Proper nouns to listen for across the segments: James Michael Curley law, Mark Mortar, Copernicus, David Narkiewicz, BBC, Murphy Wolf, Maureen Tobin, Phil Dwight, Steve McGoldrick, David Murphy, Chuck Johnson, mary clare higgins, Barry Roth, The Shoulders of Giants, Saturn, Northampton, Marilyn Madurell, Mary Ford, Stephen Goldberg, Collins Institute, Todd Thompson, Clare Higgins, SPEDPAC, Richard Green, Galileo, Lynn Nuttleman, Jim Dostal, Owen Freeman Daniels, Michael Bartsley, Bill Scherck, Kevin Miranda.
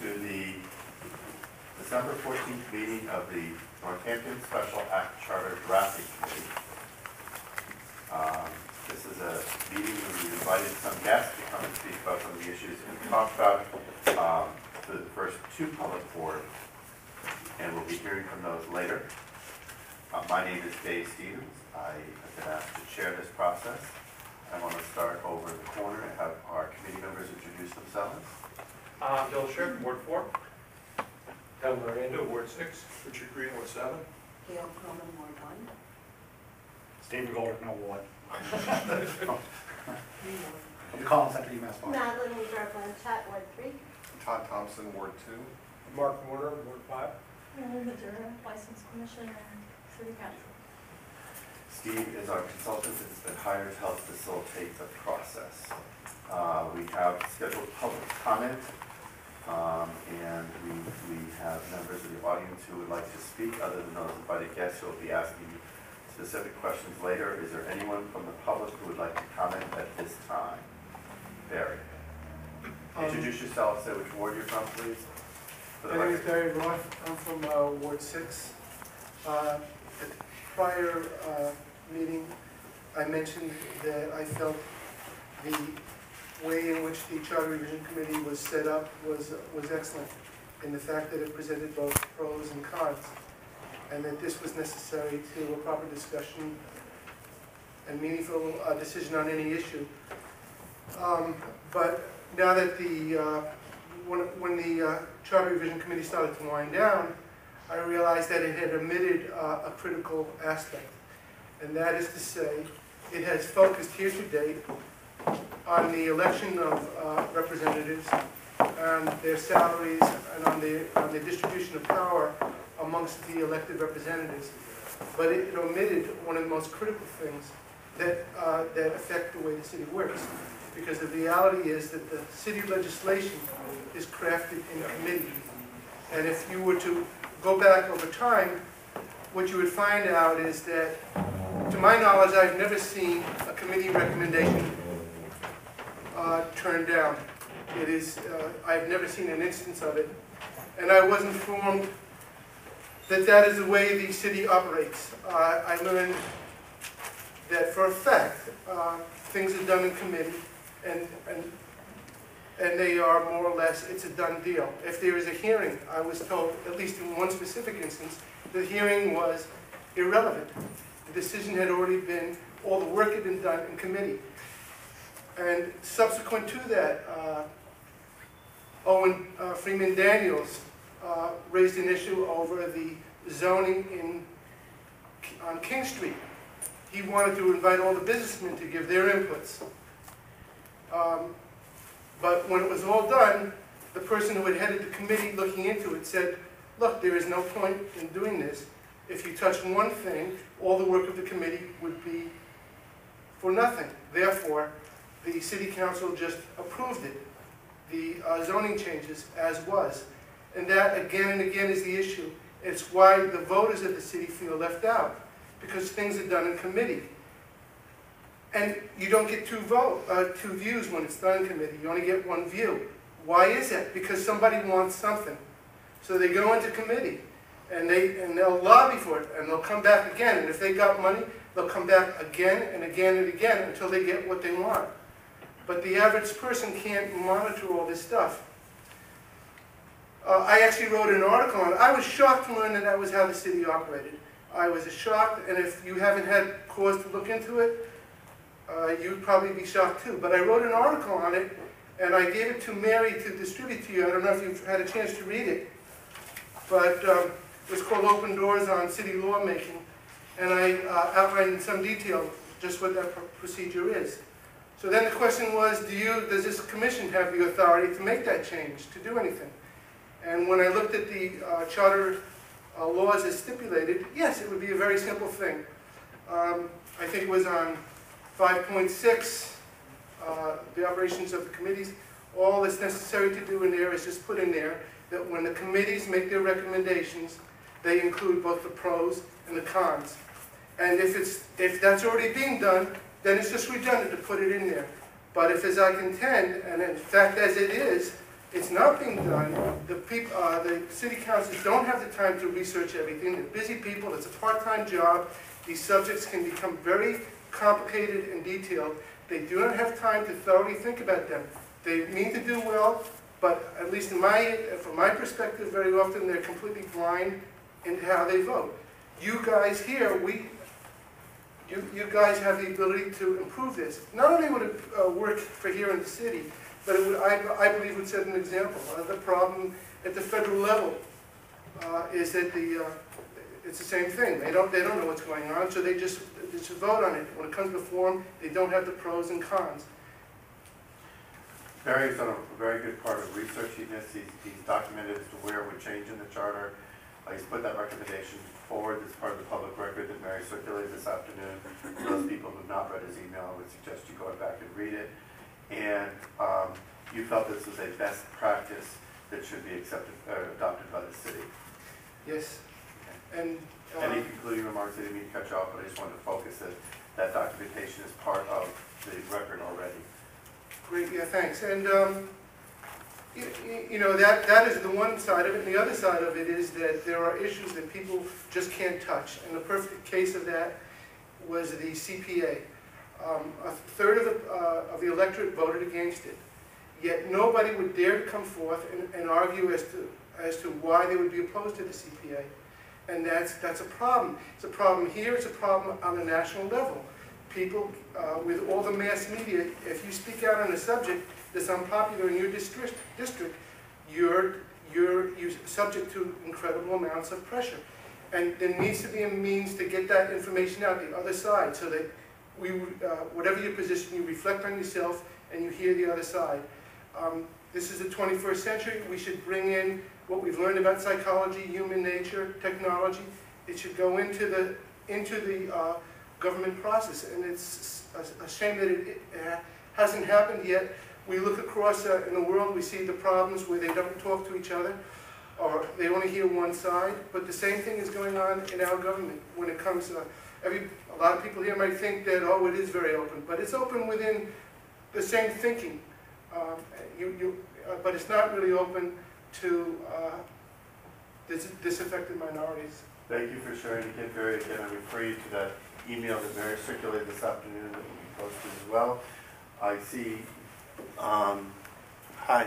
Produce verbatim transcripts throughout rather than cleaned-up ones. to the December fourteenth meeting of the Northampton Special Act Charter Drafting Committee. Um, this is a meeting where we invited some guests to come and speak about some of the issues we talked about um, through the first two public forums, and we'll be hearing from those later. Uh, my name is Dave Stevens. I have been asked to chair this process. I want to start over in the corner and have our committee members introduce themselves. Uh, Bill Scherck, Ward four. Kevin Miranda, Ward six. Richard Green, Ward seven. Gail Crowman, Ward one. Steve McGoldrick, no Ward. From Collins Institute, Mass. Madeline Weaver, Ward three. Todd Thompson, Ward two. Mark Mortar, Ward five. Marilyn Madurell, License Commissioner and City Council. Steve is our consultant and has been hired to help facilitate the process. Uh, we have scheduled public comment, um, and we, we have members of the audience who would like to speak other than those invited guests who will be asking specific questions later. Is there anyone from the public who would like to comment at this time? Barry. Um, Introduce yourself, say which ward you're from, please. My name is Barry Roth. I'm from uh, Ward six. Uh, at the prior uh, meeting, I mentioned that I felt the way in which the Charter Revision Committee was set up was uh, was excellent, and the fact that it presented both pros and cons, and that this was necessary to a proper discussion and meaningful uh, decision on any issue. Um, but now that the uh, when, when the uh, Charter Revision Committee started to wind down, I realized that it had omitted uh, a critical aspect, and that is to say, it has focused here to date on the election of uh, representatives, and their salaries, and on the on the distribution of power amongst the elected representatives. But it, it omitted one of the most critical things that uh, that affect the way the city works, because the reality is that the city legislation is crafted in committee, and if you were to go back over time, what you would find out is that, to my knowledge, I've never seen a committee recommendation uh, turned down. It is, uh, I've never seen an instance of it. And I was informed that that is the way the city operates. Uh, I learned that for a fact, uh, things are done in committee, and, and and they are more or less, it's a done deal. If there is a hearing, I was told, at least in one specific instance, the hearing was irrelevant. The decision had already been, all the work had been done in committee. And subsequent to that, uh, Owen uh, Freeman Daniels uh, raised an issue over the zoning in on King Street. He wanted to invite all the businessmen to give their inputs. Um, But when it was all done, the person who had headed the committee looking into it said, look, there is no point in doing this. If you touch one thing, all the work of the committee would be for nothing. Therefore, the city council just approved it, the uh, zoning changes as was. And that again and again is the issue. It's why the voters of the city feel left out, because things are done in committee. And you don't get two vote, uh, two views when it's done in committee. You only get one view. Why is that? Because somebody wants something, so they go into committee, and they and they'll lobby for it, and they'll come back again. And if they got money, they'll come back again and again and again until they get what they want. But the average person can't monitor all this stuff. Uh, I actually wrote an article on it. I was shocked to learn that that was how the city operated. I was shocked, and if you haven't had cause to look into it, Uh, you'd probably be shocked too. But I wrote an article on it, and I gave it to Mary to distribute to you. I don't know if you've had a chance to read it, but um, it was called Open Doors on City Lawmaking, and I uh, outlined in some detail just what that pr procedure is. So then the question was, do you, does this commission have the authority to make that change, to do anything? And when I looked at the uh, charter uh, laws as stipulated, yes, it would be a very simple thing. Um, I think it was on five point six, uh, the operations of the committees. All that's necessary to do in there is just put in there that when the committees make their recommendations, they include both the pros and the cons. And if it's if that's already being done, then it's just redundant to put it in there. But if, as I contend, and in fact as it is, It's not being done. The, peop, uh, the city councils don't have the time to research everything. They're busy people. It's a part-time job. These subjects can become very complicated and detailed. They do not have time to thoroughly think about them. They mean to do well, but at least in my, from my perspective, very often they're completely blind in how they vote. You guys here, we, you, you guys have the ability to improve this. Not only would it uh, work for here in the city, but it would, I, I believe would set an example. Another problem at the federal level uh, is that the, uh, it's the same thing. They don't, they don't know what's going on, so they just, they just vote on it. When it comes to form, they don't have the pros and cons. Barry's done a very good part of research. He has, he's, he's documented as to where it would change in the charter. Uh, he's put that recommendation forward as part of the public record that Mary circulated this afternoon. For those people who have not read his email, I would suggest you go back and read it. And um, you felt this was a best practice that should be accepted or adopted by the city. Yes. Okay. And uh, any concluding remarks? I didn't mean to cut you off, but I just wanted to focus that that documentation is part of the record already. Great. Yeah. Thanks. And um, you, you know that that is the one side of it. And the other side of it is that there are issues that people just can't touch. And the perfect case of that was the C P A. Um, a third of the, uh, of the electorate voted against it, yet nobody would dare to come forth and, and argue as to, as to why they would be opposed to the C P A. And that's, that's a problem. It's a problem here, it's a problem on the national level. People, uh, with all the mass media, if you speak out on a subject that's unpopular in your district, district you're, you're, you're subject to incredible amounts of pressure. And there needs to be a means to get that information out the other side so that We, uh, whatever your position, you reflect on yourself and you hear the other side. Um, this is the twenty-first century. We should bring in what we've learned about psychology, human nature, technology. It should go into the into the uh, government process, and it's a, a shame that it, it hasn't happened yet. We look across uh, in the world, we see the problems where they don't talk to each other, or they only hear one side. But the same thing is going on in our government when it comes to. Uh, Every, a lot of people here might think that, oh, it is very open, but it's open within the same thinking. Uh, you, you, uh, but it's not really open to uh, dis disaffected minorities. Thank you for sharing again, Barry. Again, I refer you to that email that Mary circulated this afternoon that we posted as well. I see. Um, hi.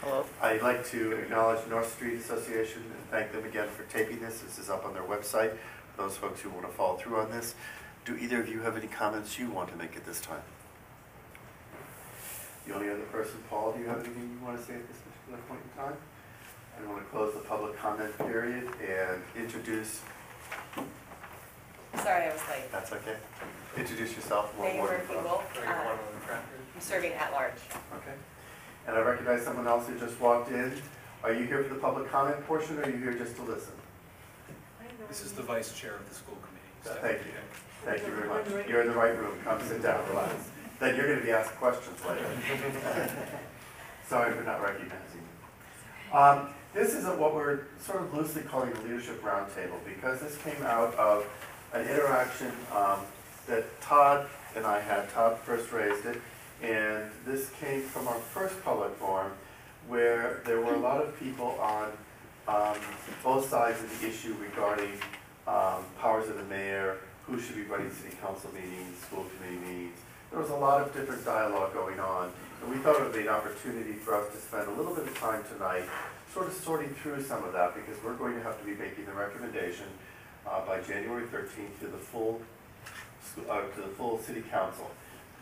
Hello. I'd like to acknowledge North Street Association and thank them again for taping this. This is up on their website. Those folks who want to follow through on this. Do either of you have any comments you want to make at this time? The only other person, Paul, do you have anything you want to say at this particular point in time? I want to close the public comment period and introduce... Sorry, I was late. That's okay. Introduce yourself. Mayor Murphy Wolf. I'm serving at large. Okay. And I recognize someone else who just walked in. Are you here for the public comment portion, or are you here just to listen? This is the vice chair of the school committee. Thank you. Thank you very much. You're in the right room. Come sit down, relax. Then you're going to be asked questions later. Sorry for not recognizing you. Um, this is a, what we're sort of loosely calling a leadership roundtable because this came out of an interaction um, that Todd and I had. Todd first raised it, and this came from our first public forum where there were a lot of people on Um, both sides of the issue regarding um, powers of the mayor, who should be running city council meetings, school committee meetings. There was a lot of different dialogue going on, and we thought it would be an opportunity for us to spend a little bit of time tonight sort of sorting through some of that because we're going to have to be making the recommendation uh, by January thirteenth to the full uh, to the full city council,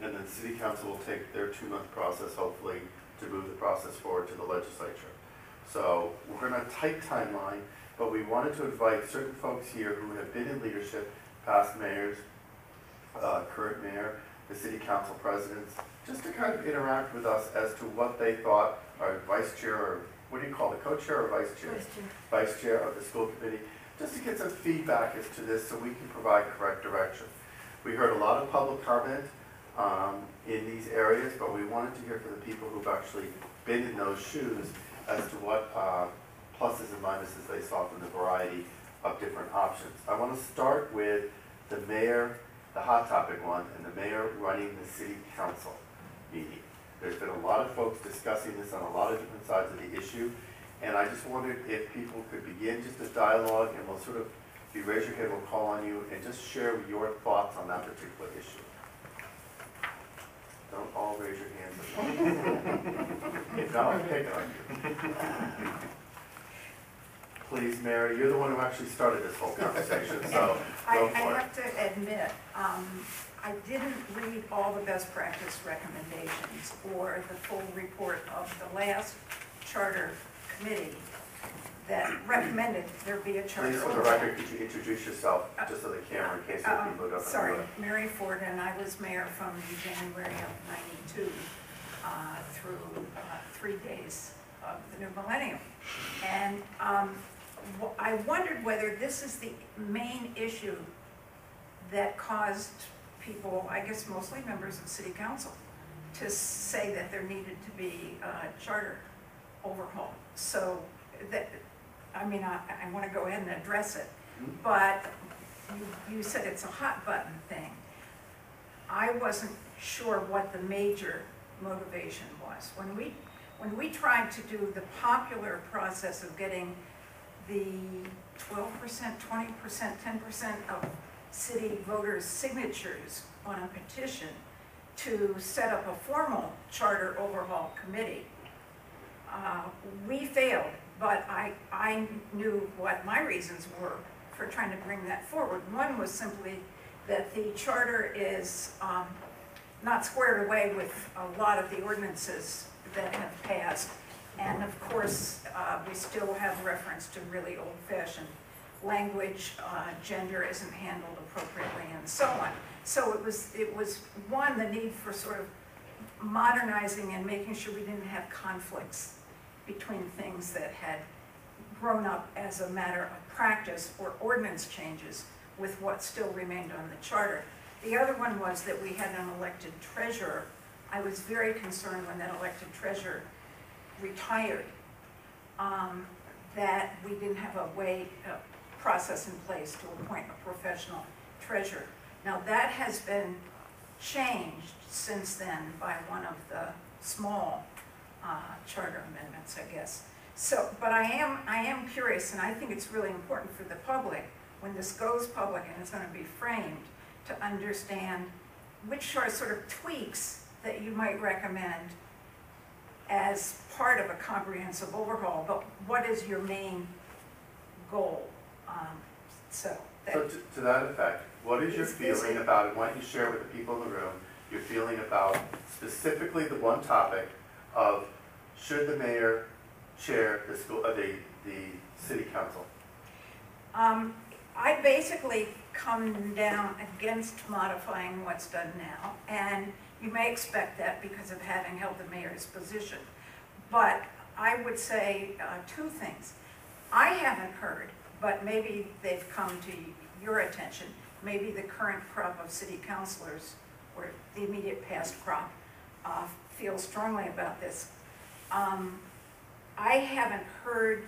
and then the city council will take their two-month process, hopefully, to move the process forward to the legislature. So we're in a tight timeline, but we wanted to invite certain folks here who have been in leadership, past mayors, uh, current mayor, the city council presidents, just to kind of interact with us as to what they thought our vice chair, or what do you call it, co-chair or vice chair? Vice chair. Vice chair of the school committee, just to get some feedback as to this so we can provide correct direction. We heard a lot of public comment um, in these areas, but we wanted to hear from the people who've actually been in those shoes as to what uh, pluses and minuses they saw from the variety of different options. I want to start with the mayor, the hot topic one, and the mayor running the city council meeting. There's been a lot of folks discussing this on a lot of different sides of the issue, and I just wondered if people could begin just a dialogue, and we'll sort of, if you raise your hand, we'll call on you, and just share your thoughts on that particular issue. Don't all raise your hands. If not, I'll pick on you. Please, Mary, you're the one who actually started this whole conversation, so I, go for I it. I have to admit, um, I didn't read all the best practice recommendations or the full report of the last charter committee that recommended there be a charter. Please, for the record, could you introduce yourself uh, just to the camera in case uh, people don't know? Sorry, Mary Ford, and I was mayor from January of ninety-two uh, through uh, three days of the new millennium. And um, I wondered whether this is the main issue that caused people, I guess mostly members of City Council, to say that there needed to be a charter overhaul. So, that, I mean, I, I want to go ahead and address it, but you, you said it's a hot button thing. I wasn't sure what the major motivation was. When we, when we tried to do the popular process of getting the twelve percent, twenty percent, ten percent of city voters' signatures on a petition to set up a formal charter overhaul committee, uh, we failed, but I, I knew what my reasons were for trying to bring that forward. One was simply that the charter is um, not squared away with a lot of the ordinances that have passed, and of course uh, we still have reference to really old-fashioned language, uh, gender isn't handled appropriately, and so on. So it was, it was one, the need for sort of modernizing and making sure we didn't have conflicts between things that had grown up as a matter of practice or ordinance changes with what still remained on the charter. The other one was that we had an elected treasurer. I was very concerned when that elected treasurer retired, um, that we didn't have a way, uh, process in place to appoint a professional treasurer. Now that has been changed since then by one of the small uh, charter amendments, I guess. So, but I am, I am curious, and I think it's really important for the public, when this goes public and it's going to be framed, to understand which are sort of tweaks that you might recommend as part of a comprehensive overhaul, but what is your main goal? Um, so, that so to, to that effect, what is, is your feeling is about it? Why don't you share with the people in the room your feeling about specifically the one topic of should the mayor chair the school, uh, the the city council? Um, I basically come down against modifying what's done now, and you may expect that because of having held the mayor's position. But I would say uh, two things. I haven't heard, but maybe they've come to your attention. Maybe the current crop of city councilors, or the immediate past crop, uh, feel strongly about this. Um, I haven't heard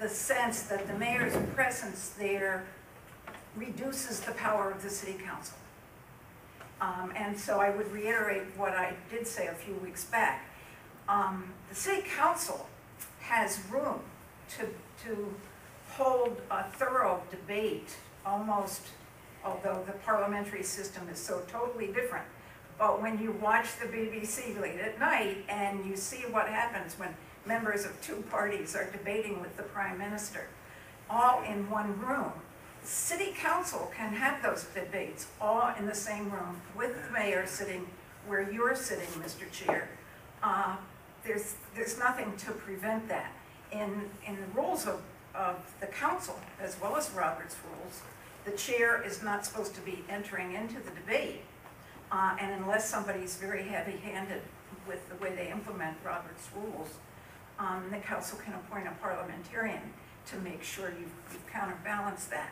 the sense that the mayor's presence there reduces the power of the city council. Um, and so I would reiterate what I did say a few weeks back. Um, the city council has room To, to hold a thorough debate, almost, although the parliamentary system is so totally different. But when you watch the B B C late at night and you see what happens when members of two parties are debating with the Prime Minister, all in one room, City Council can have those debates all in the same room with the mayor sitting where you're sitting, Mister Chair. Uh, there's, there's nothing to prevent that. In, in the rules of, of the council, as well as Robert's rules, the chair is not supposed to be entering into the debate, uh, and unless somebody's very heavy-handed with the way they implement Robert's rules, um, the council can appoint a parliamentarian to make sure you, you counterbalance that.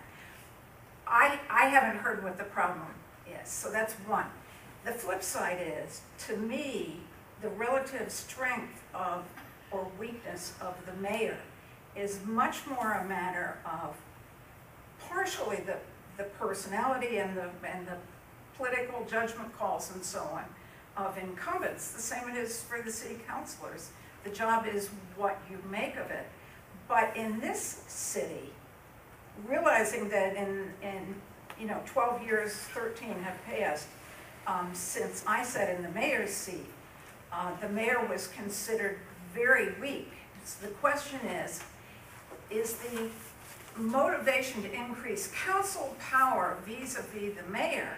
I, I haven't heard what the problem is, so that's one. The flip side is, to me, the relative strength of or weakness of the mayor is much more a matter of partially the, the personality and the, and the political judgment calls and so on of incumbents, the same it is for the city councilors. The job is what you make of it. But in this city, realizing that in, in you know, twelve years, thirteen have passed um, since I sat in the mayor's seat, uh, the mayor was considered very weak. So the question is, is the motivation to increase council power vis-a-vis the mayor,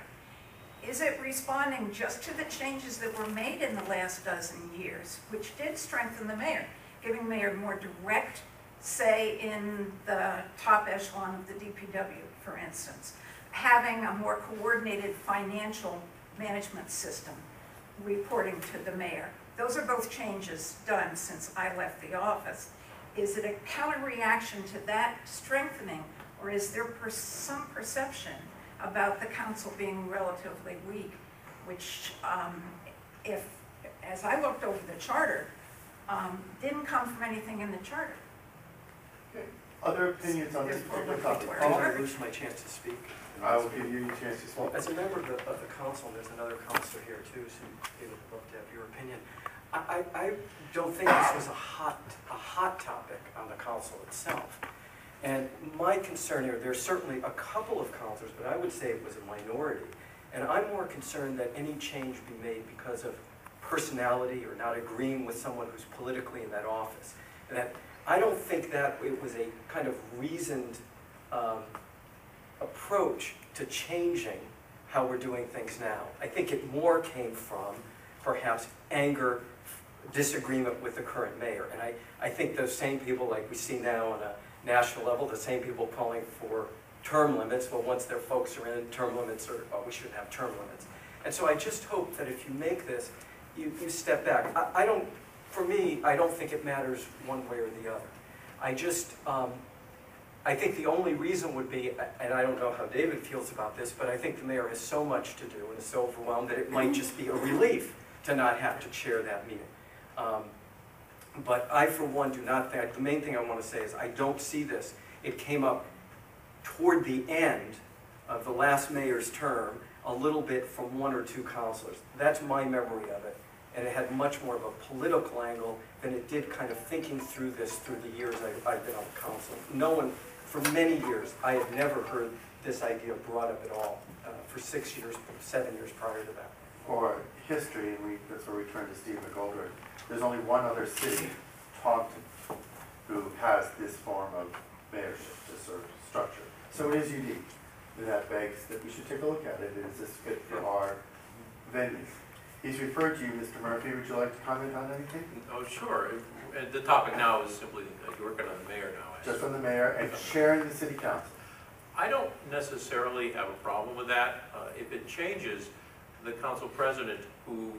is it responding just to the changes that were made in the last dozen years, which did strengthen the mayor, giving mayor more direct say in the top echelon of the D P W, for instance, having a more coordinated financial management system reporting to the mayor? Those are both changes done since I left the office. Is it a counter reaction to that strengthening, or is there per some perception about the council being relatively weak, which um, if, as I looked over the charter, um, didn't come from anything in the charter. Okay. Other opinions on this particular topic? I'm going to lose my chance to speak. I will give you a chance as well. As a member of the, of the council, and there's another councilor here too, so they would love to have your opinion. I, I, I don't think this was a hot, a hot topic on the council itself. And my concern here, there's certainly a couple of councilors, but I would say it was a minority. And I'm more concerned that any change be made because of personality or not agreeing with someone who's politically in that office. And that I don't think that it was a kind of reasoned um, approach to changing how we're doing things now. I think it more came from perhaps anger, disagreement with the current mayor. And I, I think those same people, like we see now on a national level, the same people calling for term limits. Well, once their folks are in, term limits are, well, we shouldn't have term limits. And so I just hope that if you make this, you, you step back. I, I don't, for me, I don't think it matters one way or the other. I just, um, I think the only reason would be, and I don't know how David feels about this, but I think the mayor has so much to do and is so overwhelmed that it might just be a relief to not have to chair that meeting. Um, But I, for one, do not think, the main thing I want to say is I don't see this. It came up toward the end of the last mayor's term, a little bit from one or two councilors. That's my memory of it. And it had much more of a political angle than it did kind of thinking through this through the years I, I've been on the council. No one, for many years, I had never heard this idea brought up at all uh, for six years, seven years prior to that. Or history, and we, that's where we turn to Steve McGoldrick. There's only one other city, Taunton, who has this form of mayorship, this sort of structure. So it is unique. And that begs that we should take a look at it. Is this fit for our venues? He's referred to you, Mister Murphy. Would you like to comment on anything? Oh, sure. And the topic now is simply like, you're working on the mayor now. Just on the mayor and sharing the city council. I don't necessarily have a problem with that. Uh, if it changes, the council president, who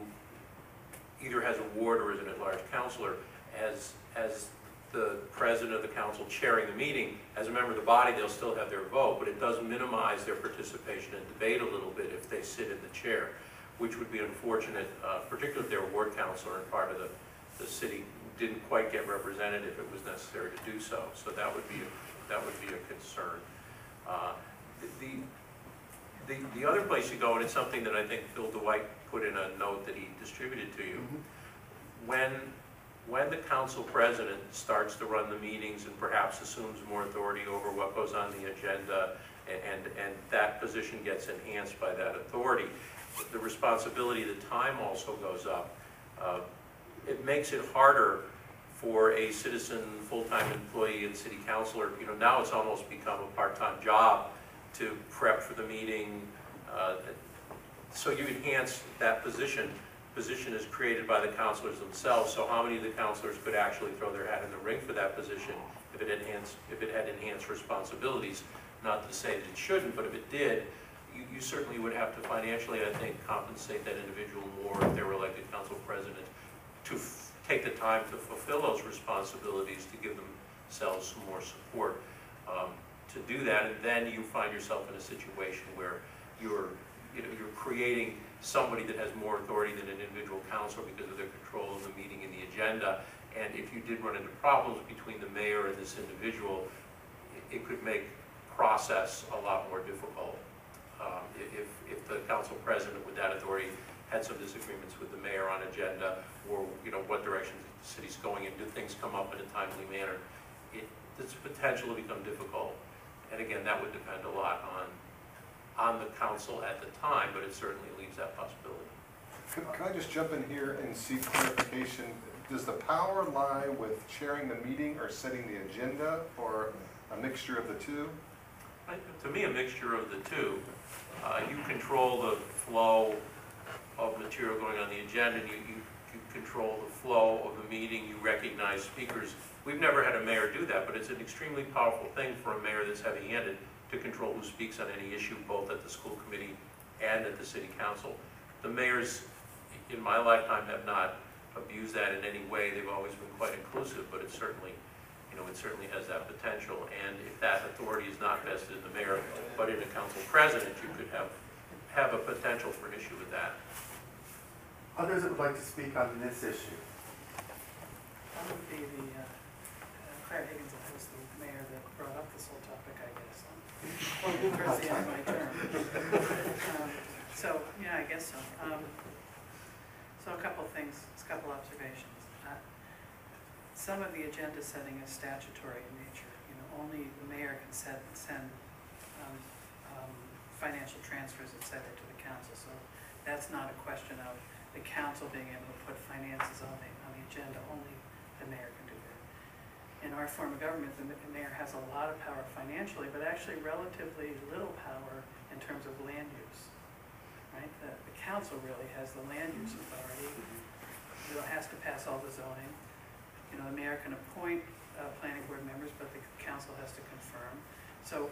either has a ward or is an at-large counselor, as, as the president of the council chairing the meeting, as a member of the body, they'll still have their vote, but it does minimize their participation in debate a little bit if they sit in the chair, which would be unfortunate, uh, particularly if their ward counselor and part of the, the city didn't quite get represented if it was necessary to do so. So that would be a, that would be a concern. Uh, the, The, the other place you go, and it's something that I think Phil Dwight put in a note that he distributed to you, mm-hmm. when, when the council president starts to run the meetings and perhaps assumes more authority over what goes on the agenda, and, and, and that position gets enhanced by that authority, the responsibility, the time also goes up. Uh, it makes it harder for a citizen, full-time employee and city councilor. You know, now it's almost become a part-time job to prep for the meeting. Uh, so you enhance that position. Position is created by the counselors themselves, so how many of the counselors could actually throw their hat in the ring for that position if it, enhanced, if it had enhanced responsibilities? Not to say that it shouldn't, but if it did, you, you certainly would have to financially, I think, compensate that individual more if they were elected council president to f take the time to fulfill those responsibilities, to give themselves some more support. Um, to do that, and then you find yourself in a situation where you're, you know, you're creating somebody that has more authority than an individual councilor because of their control of the meeting and the agenda, and if you did run into problems between the mayor and this individual, it, it could make process a lot more difficult. Um, if, if the council president with that authority had some disagreements with the mayor on agenda, or you know what direction the city's going in, do things come up in a timely manner, it, it's potential to become difficult. And again, that would depend a lot on on the council at the time, but it certainly leaves that possibility. Can, can I just jump in here and seek clarification? Does the power lie with chairing the meeting or setting the agenda, or a mixture of the two? I, to me, a mixture of the two. Uh, you control the flow of material going on the agenda, and you, you, you control the flow of the meeting, you recognize speakers. We've never had a mayor do that, but it's an extremely powerful thing for a mayor that's heavy-handed to control who speaks on any issue, both at the school committee and at the city council. The mayors in my lifetime have not abused that in any way. They've always been quite inclusive, but it certainly, you know, it certainly has that potential. And if that authority is not vested in the mayor, but in a council president, you could have have a potential for an issue with that. Others that would like to speak on this issue? That would be the uh, uh, Clare Higgins, that was the mayor that brought up this whole topic, I guess. Well, towards the end of my term. um, so, yeah, I guess so. Um, so a couple things, a couple observations. Uh, some of the agenda setting is statutory in nature. You know, only the mayor can set, send um, um, financial transfers, et cetera, to the council. So that's not a question of the council being able to put finances on the, on the agenda. Only the mayor can do that. In our form of government, the mayor has a lot of power financially, but actually relatively little power in terms of land use. Right? The, the council really has the land use authority. It has to pass all the zoning. You know, the mayor can appoint uh, planning board members, but the council has to confirm. So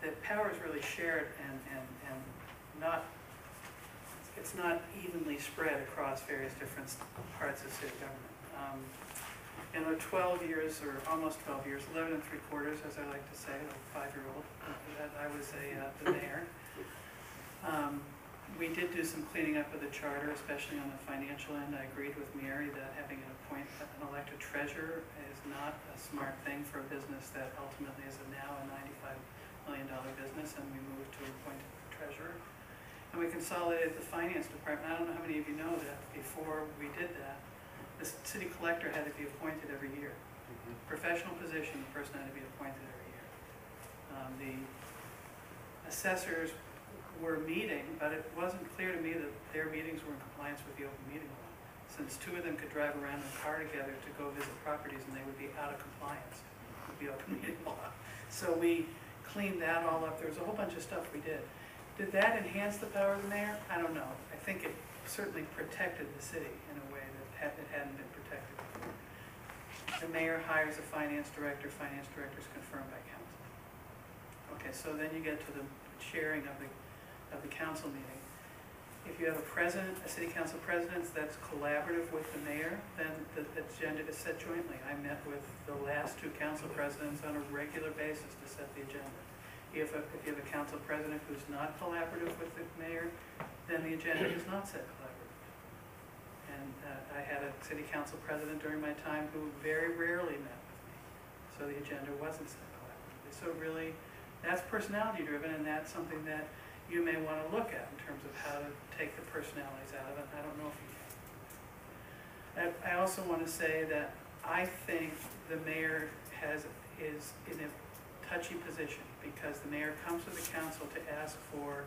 the power is really shared and, and, and not, it's not evenly spread across various different parts of city government. Um, in the twelve years, or almost twelve years, eleven and three quarters, as I like to say, a five-year-old, that I was a, uh, the mayor. Um, we did do some cleaning up of the charter, especially on the financial end. I agreed with Mary that having an appoint, an elected treasurer is not a smart thing for a business that ultimately is a now a ninety-five million dollar business, and we moved to appoint a treasurer. And we consolidated the finance department. I don't know how many of you know that before we did that, the city collector had to be appointed every year. Mm-hmm. Professional position, the person had to be appointed every year. Um, the assessors were meeting, but it wasn't clear to me that their meetings were in compliance with the open meeting law, since two of them could drive around in a car together to go visit properties and they would be out of compliance with the open meeting law. So we cleaned that all up. There was a whole bunch of stuff we did. Did that enhance the power of the mayor? I don't know. I think it certainly protected the city in a way that it hadn't been protected before. The mayor hires a finance director. Finance director is confirmed by council. Okay, so then you get to the sharing of the of the council meeting. If you have a president, a city council president that's collaborative with the mayor, then the agenda is set jointly. I met with the last two council presidents on a regular basis to set the agenda. If, a, if you have a council president who's not collaborative with the mayor, then the agenda is not set collaborative. And uh, I had a city council president during my time who very rarely met with me. So the agenda wasn't set collaboratively. So really, that's personality driven, and that's something that you may want to look at in terms of how to take the personalities out of it. I don't know if you can. I, I also want to say that I think the mayor has is in a touchy position, because the mayor comes to the council to ask for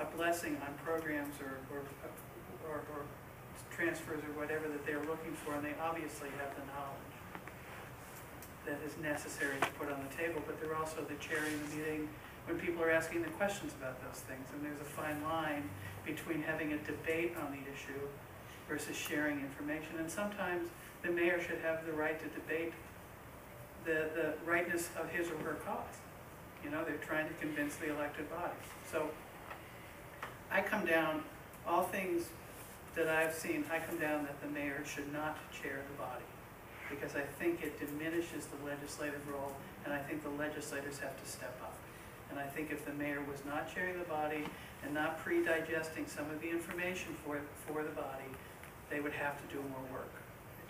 a blessing on programs or, or, or, or transfers or whatever that they're looking for, and they obviously have the knowledge that is necessary to put on the table, but they're also the chair in the meeting when people are asking the questions about those things, and there's a fine line between having a debate on the issue versus sharing information, and sometimes the mayor should have the right to debate the, the rightness of his or her cause. You know, they're trying to convince the elected body. So I come down, all things that I've seen, I come down that the mayor should not chair the body, because I think it diminishes the legislative role, and I think the legislators have to step up. And I think if the mayor was not chairing the body and not pre-digesting some of the information for, for the body, they would have to do more work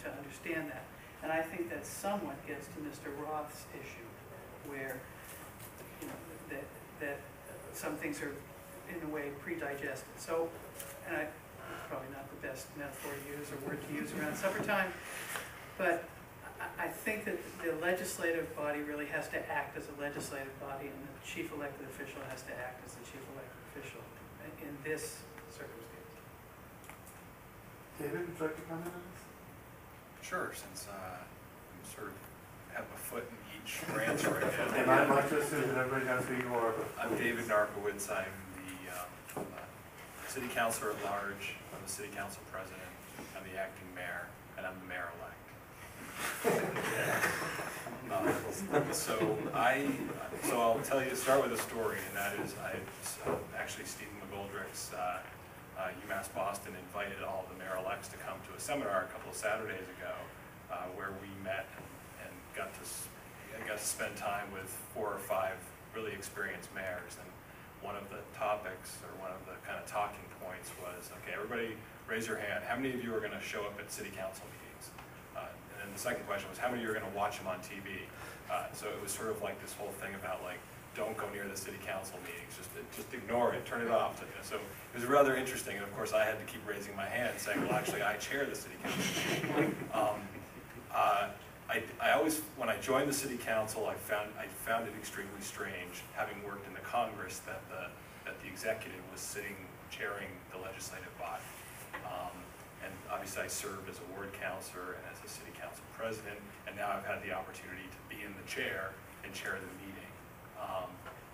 to understand that. And I think that somewhat gets to Mister Roth's issue, where you know, that, that some things are, in a way, pre-digested. So, and I, probably not the best metaphor to use or word to use around summertime, but I think that the legislative body really has to act as a legislative body, and the chief elected official has to act as the chief elected official in this circumstance. David, would you like to comment on this? Sure, since uh, I'm sort of have a foot in each branch right now. And I'd like to assume that everybody knows who you are. I'm David Narkiewicz. I'm the um, uh, city councilor at large. I'm the city council president. I'm the acting mayor, and I'm the mayor-elect. um, so I, so I'll tell you, start with a story, and that is, I uh, actually Steve McGoldrick's uh, uh, UMass Boston invited all the mayor-elects to come to a seminar a couple of Saturdays ago, uh, where we met and, and got to I got to spend time with four or five really experienced mayors, and one of the topics or one of the kind of talking points was, okay, everybody raise your hand. How many of you are going to show up at city council meetings? And the second question was, how many of you are going to watch them on T V? Uh, so it was sort of like this whole thing about, like, don't go near the city council meetings. Just just ignore it. Turn it off. So it was rather interesting. And, of course, I had to keep raising my hand saying, well, actually, I chair the city council meeting. Um, uh, I, I always, when I joined the city council, I found, I found it extremely strange, having worked in the Congress, that the, that the executive was sitting chairing the legislative body. Um, And obviously I served as a ward councilor and as a city council president, and now I've had the opportunity to be in the chair and chair the meeting. Um,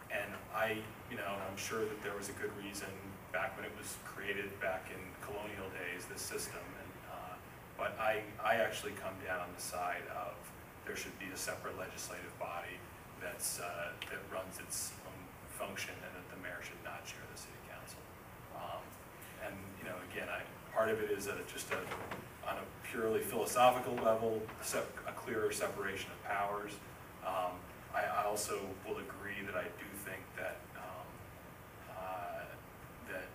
and I, you know, I'm sure that there was a good reason back when it was created back in colonial days, this system, and, uh, but I, I actually come down on the side of there should be a separate legislative body that's, uh, that runs its own function, and that the mayor should not chair the city council. Um, and, you know, again, I part of it is that just a, on a purely philosophical level, a clearer separation of powers. Um, I, I also will agree that I do think that um, uh, that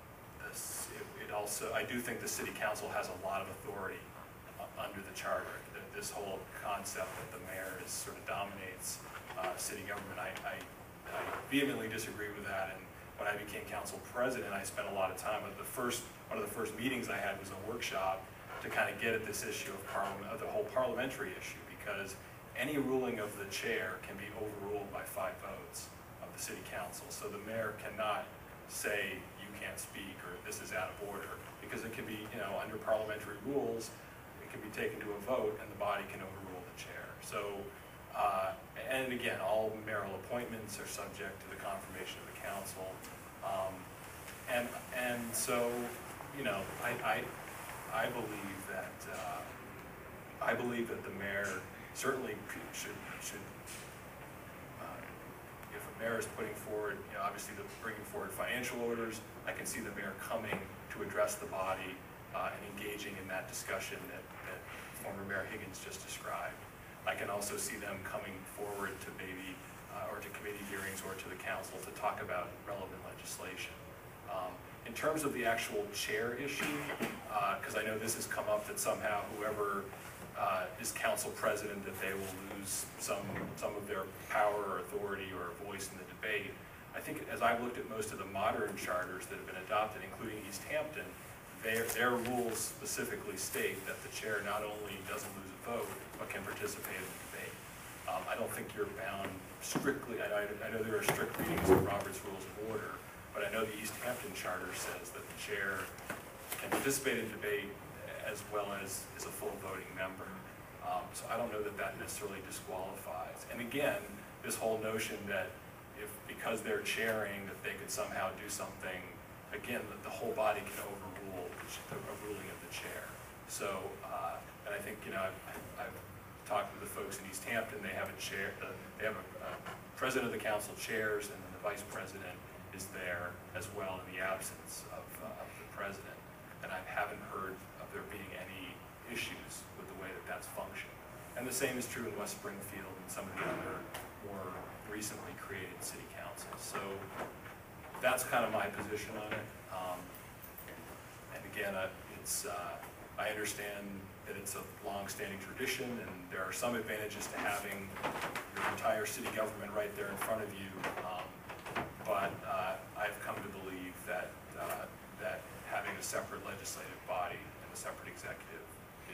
this, it, it also I do think the city council has a lot of authority under the charter. This whole concept that the mayor is sort of dominates uh, city government, I, I, I vehemently disagree with that. And when I became council president, I spent a lot of time with the first. One of the first meetings I had was a workshop to kind of get at this issue of, parliament, of the whole parliamentary issue, because any ruling of the chair can be overruled by five votes of the city council. So the mayor cannot say you can't speak or this is out of order, because it can be, you know, under parliamentary rules, it can be taken to a vote and the body can overrule the chair. So, uh, and again, all mayoral appointments are subject to the confirmation of the council, um, and and so. You know, I, I, I believe that uh, I believe that the mayor certainly should should uh, if a mayor is putting forward, you know, obviously the bringing forward financial orders, I can see the mayor coming to address the body uh, and engaging in that discussion that, that former Mayor Higgins just described. I can also see them coming forward to maybe uh, or to committee hearings or to the council to talk about relevant legislation. Um, In terms of the actual chair issue, because uh, I know this has come up that somehow whoever uh, is council president, that they will lose some some of their power or authority or voice in the debate. I think as I've looked at most of the modern charters that have been adopted, including East Hampton, their, their rules specifically state that the chair not only doesn't lose a vote, but can participate in the debate. Um, I don't think you're bound strictly, I, I know there are strict readings of Robert's Rules of Order, but I know the East Hampton Charter says that the chair can participate in debate as well as is a full voting member. Um, so I don't know that that necessarily disqualifies. And again, this whole notion that if because they're chairing that they could somehow do something, again, that the whole body can overrule the, the ruling of the chair. So, uh, and I think, you know, I've, I've talked to the folks in East Hampton. They have a chair, uh, they have a, a president of the council chairs, and then the vice president is there as well in the absence of, uh, of the president, and I haven't heard of there being any issues with the way that that's functioned. And the same is true in West Springfield and some of the other more recently created city councils. So that's kind of my position on it. Um, and again, uh, it's uh, I understand that it's a long-standing tradition, and there are some advantages to having your entire city government right there in front of you. Um, But uh, I've come to believe that uh, that having having a separate legislative body and a separate executive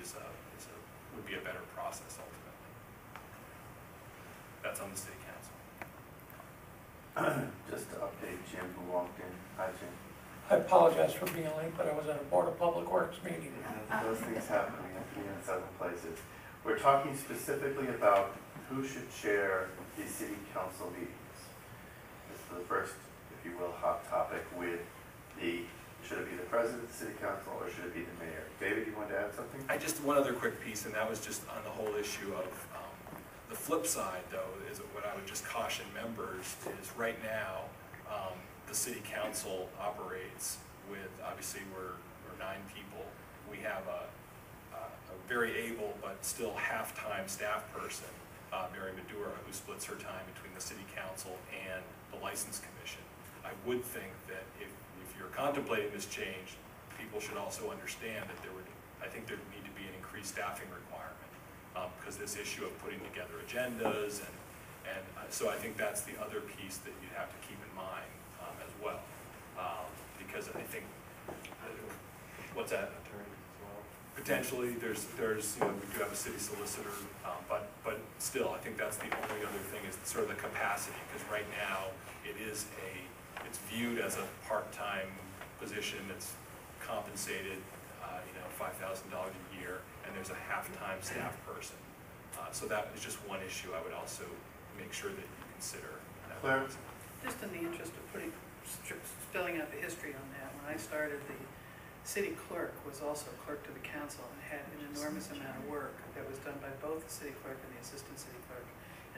is a, is a, would be a better process ultimately. That's on the State Council. Just to update Jim, who walked in. Hi, Jim. I apologize for being late, but I was at a Board of Public Works meeting. Yeah, those things happen in several places. We're talking specifically about who should chair the City Council meetings. This is the first, if you will, hot topic with the, should it be the President of the City Council or should it be the Mayor? David, you wanted to add something? I just, one other quick piece, and that was just on the whole issue of um, the flip side, though, is what I would just caution members is right now, um, the City Council operates with, obviously we're, we're nine people. We have a, a, a very able but still half-time staff person, uh, Mary Madurell, who splits her time between the City Council and the License Commission. I would think that if, if you're contemplating this change, people should also understand that there would, I think there would need to be an increased staffing requirement um, because this issue of putting together agendas and, and uh, so I think that's the other piece that you have to keep in mind. Well, um, because I think what's that attorney as well. Potentially, there's there's you know we do have a city solicitor, um, but but still, I think that's the only other thing is sort of the capacity because right now it is a it's viewed as a part-time position that's compensated, uh, you know, five thousand dollars a year, and there's a half-time staff person. Uh, so that is just one issue I would also make sure that you consider. Claire, just in the interest of putting. Spelling out the history on that. When I started, the city clerk was also clerk to the council and had an enormous amount of work that was done by both the city clerk and the assistant city clerk.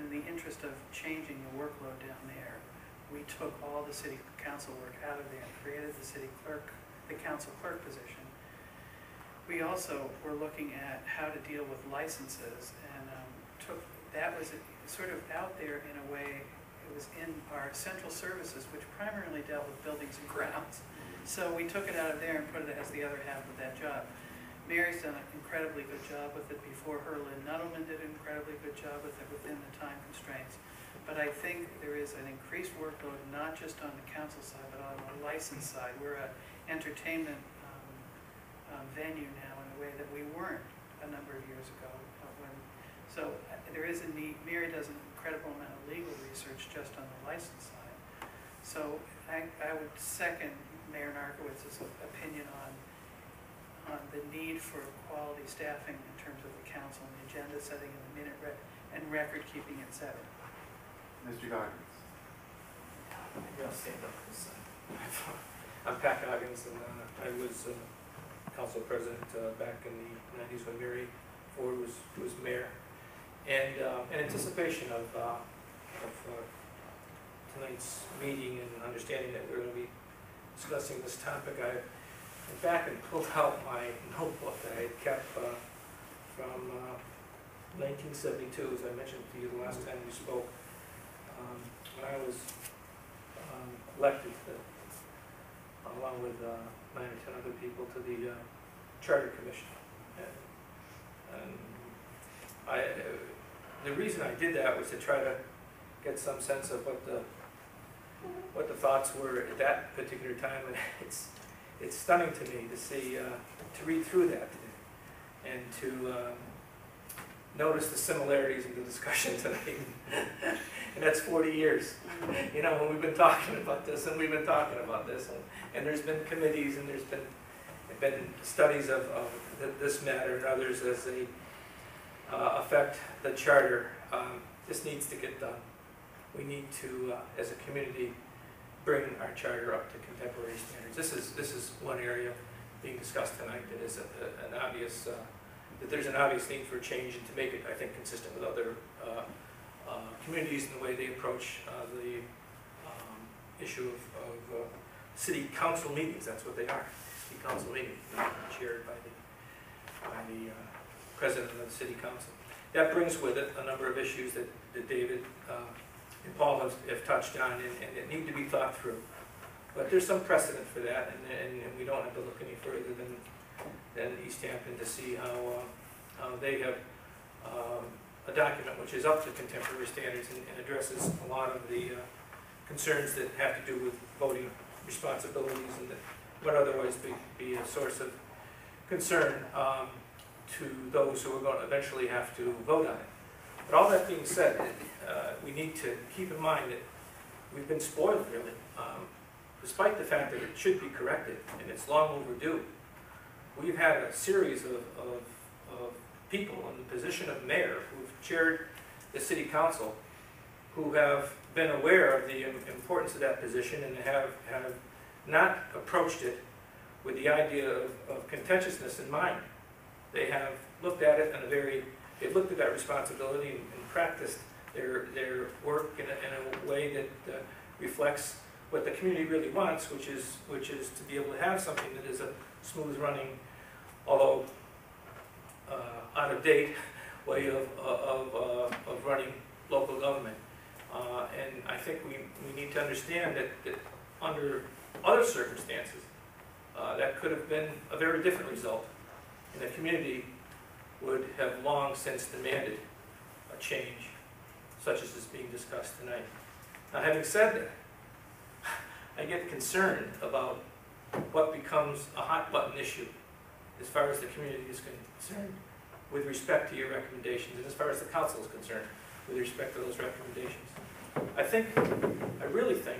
And in the interest of changing the workload down there, we took all the city council work out of there and created the city clerk, the council clerk position. We also were looking at how to deal with licenses and um, took that was sort of out there in a way. It was in our central services, which primarily dealt with buildings and grounds. So we took it out of there and put it as the other half of that job. Mary's done an incredibly good job with it before her. Lynn Nuttleman did an incredibly good job with it within the time constraints. But I think there is an increased workload, not just on the council side, but on the license side. We're an entertainment um, um, venue now in a way that we weren't a number of years ago. When, so uh, there is a need. Mary doesn't incredible amount of legal research just on the license side. So I, I would second Mayor Narkiewicz's opinion on, on the need for quality staffing in terms of the council and the agenda setting and the minute rec and record keeping, et cetera. Mister Goggins. Maybe I'll stand up because uh, I'm Pat Goggins and uh, I was uh, council president uh, back in the nineties when Mary Ford was, was mayor. And uh, in anticipation of, uh, of uh, tonight's meeting and understanding that we're going to be discussing this topic, I went back and pulled out my notebook that I had kept uh, from uh, nineteen seventy-two, as I mentioned to you the last time we spoke, um, when I was um, elected, to, along with uh, nine or ten other people, to the uh, Charter Commission. And, and I, the reason I did that was to try to get some sense of what the what the thoughts were at that particular time, and it's it's stunning to me to see uh, to read through that today, and to um, notice the similarities in the discussion tonight. And that's forty years, you know, when we've been talking about this, and we've been talking about this, and, and there's been committees, and there's been been studies of, of this matter and others as they. Uh, affect the charter. Um, this needs to get done. We need to, uh, as a community, bring our charter up to contemporary standards. This is this is one area being discussed tonight that is a, a, an obvious uh, that there's an obvious need for change and to make it, I think, consistent with other uh, uh, communities in the way they approach uh, the um, issue of, of uh, city council meetings. That's what they are. City council meetings, chaired by the by the. Uh, President of the City Council. That brings with it a number of issues that, that David uh, and Paul have, have touched on and, and that need to be thought through. But there's some precedent for that, and, and, and we don't have to look any further than, than East Hampton to see how, uh, how they have um, a document which is up to contemporary standards and, and addresses a lot of the uh, concerns that have to do with voting responsibilities and the but otherwise be, be a source of concern um, to those who are going to eventually have to vote on it. But all that being said, uh, we need to keep in mind that we've been spoiled, really, um, despite the fact that it should be corrected, and it's long overdue. We've had a series of, of, of people in the position of mayor who've chaired the city council who have been aware of the importance of that position and have, have not approached it with the idea of, of contentiousness in mind. They have looked at it in a very, they've looked at that responsibility and, and practiced their, their work in a, in a way that uh, reflects what the community really wants, which is, which is to be able to have something that is a smooth running, although uh, out of date, way of, of, uh, of running local government. Uh, and I think we, we need to understand that, that under other circumstances, Uh, that could have been a very different result, and the community would have long since demanded a change such as is being discussed tonight. Now, having said that, I get concerned about what becomes a hot-button issue as far as the community is concerned with respect to your recommendations, and as far as the council is concerned with respect to those recommendations. I think, I really think,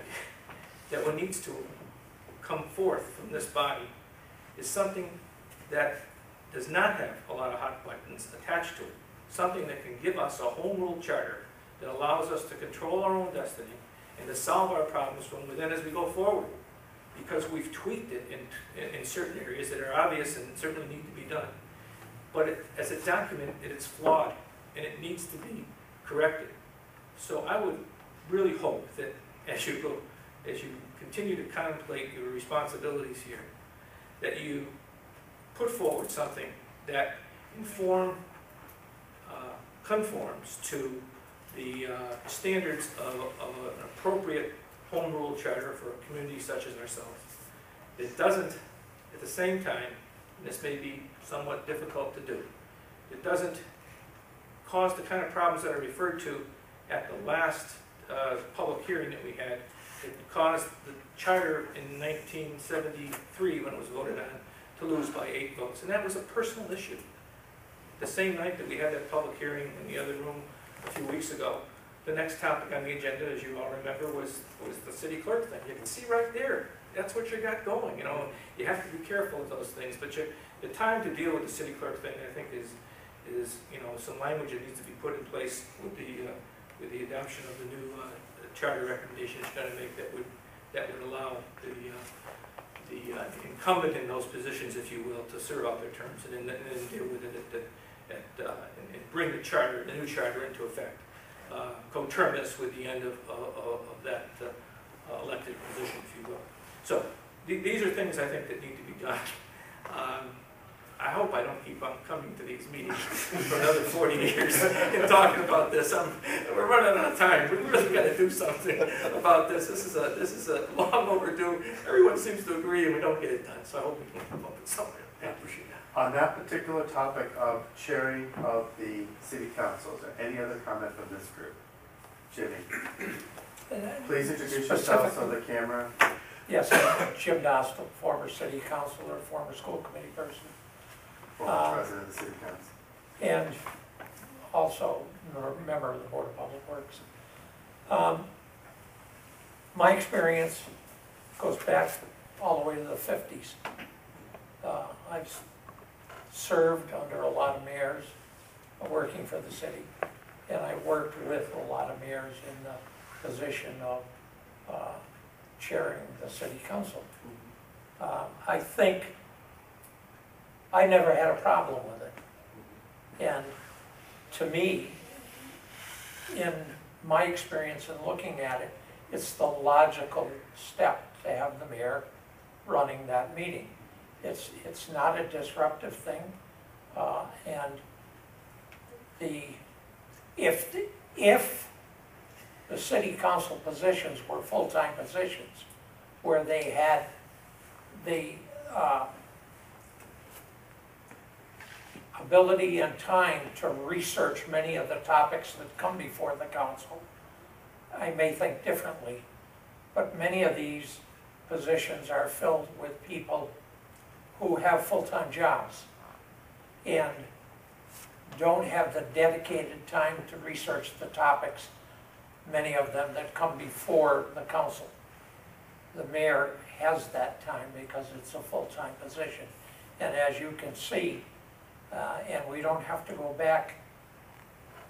that one needs to come forth from this body is something that does not have a lot of hot buttons attached to it. Something that can give us a home rule charter that allows us to control our own destiny and to solve our problems from within as we go forward. Because we've tweaked it in, in, in certain areas that are obvious and certainly need to be done. But it, as a document, it is flawed and it needs to be corrected. So I would really hope that as you go, as you continue to contemplate your responsibilities here, that you put forward something that inform, uh, conforms to the uh, standards of, of an appropriate home rule charter for a community such as ourselves. It doesn't, at the same time, and this may be somewhat difficult to do, it doesn't cause the kind of problems that I referred to at the last uh, public hearing that we had. It caused the charter in nineteen seventy-three, when it was voted on, to lose by eight votes. And that was a personal issue. The same night that we had that public hearing in the other room a few weeks ago, the next topic on the agenda, as you all remember, was, was the city clerk thing. You can see right there, that's what you got going. You know, you have to be careful of those things. But you, the time to deal with the city clerk thing, I think, is, is you know, some language that needs to be put in place with the, uh, with the adoption of the new uh, charter recommendation is going to make that would that would allow the uh, the uh, incumbent in those positions, if you will, to serve out their terms and then, and then deal with it at, at, uh, and, and bring the charter, the new charter, into effect, uh, coterminous with the end of uh, of that uh, elected position, if you will. So th these are things I think that need to be done. Um, I hope I don't keep on coming to these meetings for another forty years and talking about this. I'm, we're running out of time. We really got to do something about this. This is a this is a long overdue. Everyone seems to agree, and we don't get it done. So I hope we can come up with something. I appreciate that. On that particular topic of chairing of the city councils, or any other comment from this group, Jimmy, please introduce yourself on the camera. Yes, Jim Dostal, former city councilor, former school committee person. Former president of the city council. Um, and also a member of the Board of Public Works. Um, my experience goes back all the way to the fifties. Uh, I've served under a lot of mayors working for the city, and I worked with a lot of mayors in the position of uh, chairing the city council. Um, I think I never had a problem with it. And to me, in my experience in looking at it, it's the logical step to have the mayor running that meeting. It's, it's not a disruptive thing. Uh, and the, if, the, if the city council positions were full-time positions where they had the uh, ability and time to research many of the topics that come before the council, I may think differently, but many of these positions are filled with people who have full-time jobs and don't have the dedicated time to research the topics, many of them that come before the council. The mayor has that time because it's a full-time position. And as you can see, uh, and we don't have to go back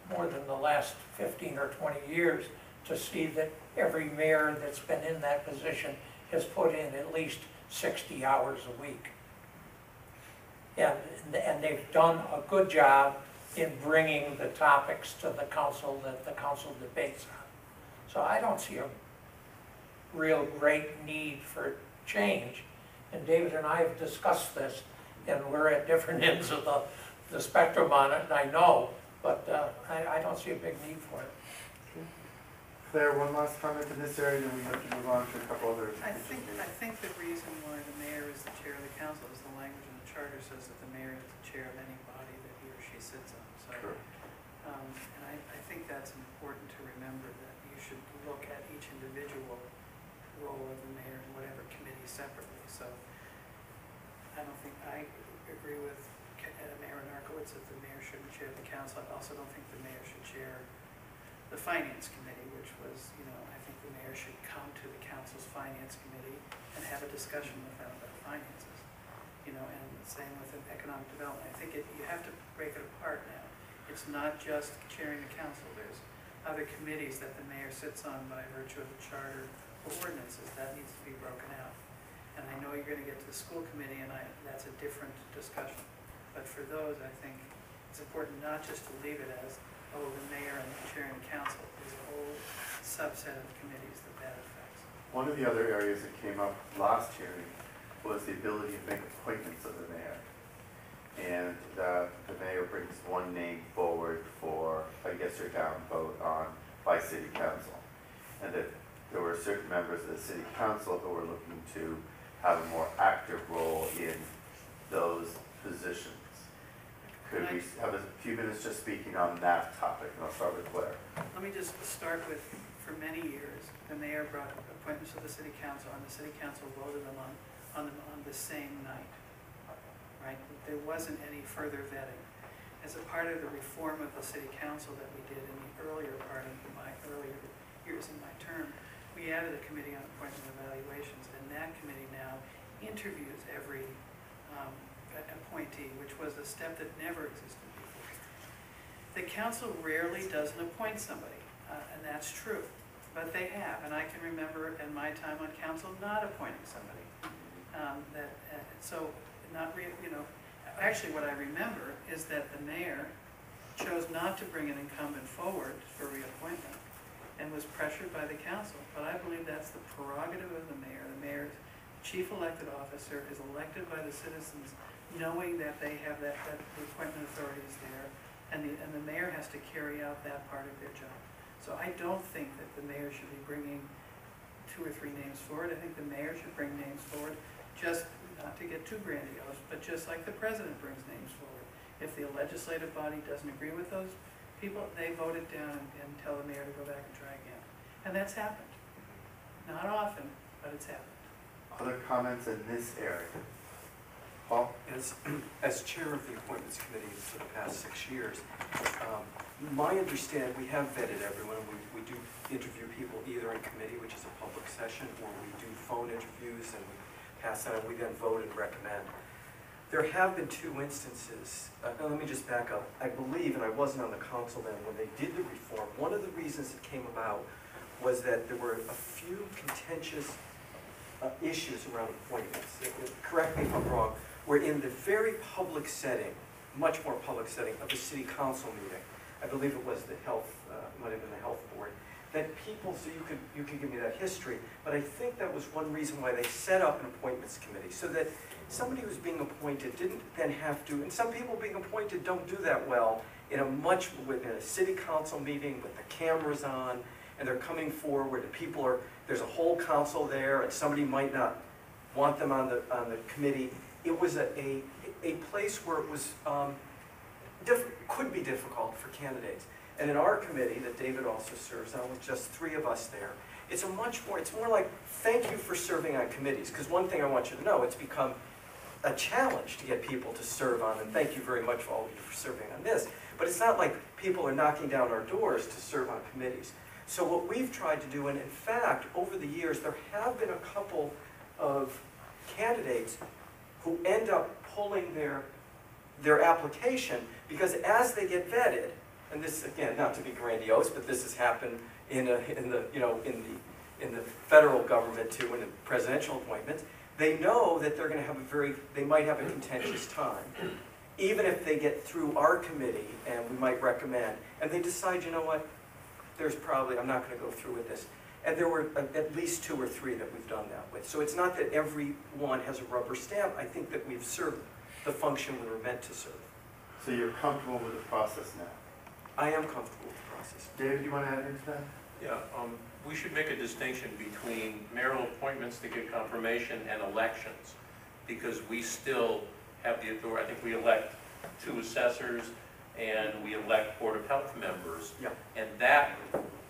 more than the last fifteen or twenty years to see that every mayor that's been in that position has put in at least sixty hours a week. And, and they've done a good job in bringing the topics to the council that the council debates on. So I don't see a real great need for change. And David and I have discussed this, and we're at different ends of the, the spectrum on it, and I know, but uh, I, I don't see a big need for it. Claire, one last comment in this area, then we have to move on to a couple other I think, I think the reason why the mayor is the chair of the council is the language in the charter says that the mayor is the chair of any body that he or she sits on. So, sure. um, and I, I think that's important to remember, that you should look at each individual role of the mayor in whatever committee separately. So I don't think I agree with Mayor Narkiewicz that the mayor shouldn't chair the council. I also don't think the mayor should chair the finance committee, which was, you know, I think the mayor should come to the council's finance committee and have a discussion with them about finances. You know, and the same with economic development. I think it, you have to break it apart now. It's not just chairing the council. There's other committees that the mayor sits on by virtue of the charter ordinances. That needs to be broken out. And I know you're going to get to the school committee, and I, that's a different discussion. But for those, I think it's important not just to leave it as, oh, the mayor and the chair and the council. There's a whole subset of committees that that affects. One of the other areas that came up last hearing was the ability to make appointments of the mayor. And uh, the mayor brings one name forward for a yes or down vote on by city council. And that there were certain members of the city council who were looking to have a more active role in those positions. Could we have a few minutes just speaking on that topic? And I'll start with Claire. Let me just start with, for many years, the mayor brought appointments to the city council, and the city council voted them on, on, them on the same night, right? There wasn't any further vetting. As a part of the reform of the city council that we did in the earlier part of my earlier years in my term, we added a committee on appointment evaluations, and that committee now interviews every um, appointee, which was a step that never existed before. The council rarely doesn't appoint somebody, uh, and that's true, but they have, and I can remember in my time on council not appointing somebody. Um, that uh, so not re you know, actually what I remember is that the mayor chose not to bring an incumbent forward for reappointment, and was pressured by the council. But I believe that's the prerogative of the mayor. The mayor's chief elected officer is elected by the citizens, knowing that they have that, that the appointment authority is there, and the, and the mayor has to carry out that part of their job. So I don't think that the mayor should be bringing two or three names forward. I think the mayor should bring names forward, just not to get too grandiose, but just like the president brings names forward. If the legislative body doesn't agree with those people, they vote it down and, and tell the mayor to go back and try again. And that's happened. Not often, but it's happened. Other comments in this area? Paul? As, as chair of the appointments committee for the past six years, um, my understanding, we have vetted everyone. We, we do interview people either in committee, which is a public session, or we do phone interviews and we pass that out. We then vote and recommend. There have been two instances, uh, let me just back up. I believe, and I wasn't on the council then, when they did the reform, one of the reasons it came about was that there were a few contentious uh, issues around appointments, it, it, correct me if I'm wrong, were in the very public setting, much more public setting, of the city council meeting. I believe it was the health, uh, might have been the health board, that people, so you could, you could give me that history, but I think that was one reason why they set up an appointments committee, so that somebody who's being appointed didn't then have to, and some people being appointed don't do that well in a much, in a city council meeting with the cameras on, and they're coming forward, and people are, there's a whole council there, and somebody might not want them on the, on the committee. It was a, a, a place where it was, um, diff could be difficult for candidates. And in our committee that David also serves on, with just three of us there, It's a much more, it's more like, thank you for serving on committees, because one thing I want you to know, it's become a challenge to get people to serve on, and thank you very much for all of you for serving on this. But it's not like people are knocking down our doors to serve on committees. So what we've tried to do, and in fact, over the years, there have been a couple of candidates who end up pulling their, their application, because as they get vetted, and this, again, not to be grandiose, but this has happened in, a, in the, you know, in the, in the federal government too, in the presidential appointments, they know that they're going to have a very, they might have a contentious time, even if they get through our committee, and we might recommend, and they decide, you know what, there's probably, I'm not going to go through with this. And there were at least two or three that we've done that with. So it's not that every one has a rubber stamp. I think that we've served the function we were meant to serve. So you're comfortable with the process now? I am comfortable with the process. David, do you want to add into that? Yeah, um, we should make a distinction between mayoral appointments that get confirmation and elections, because we still have the authority. I think we elect two assessors and we elect Board of Health members. Yeah. And that,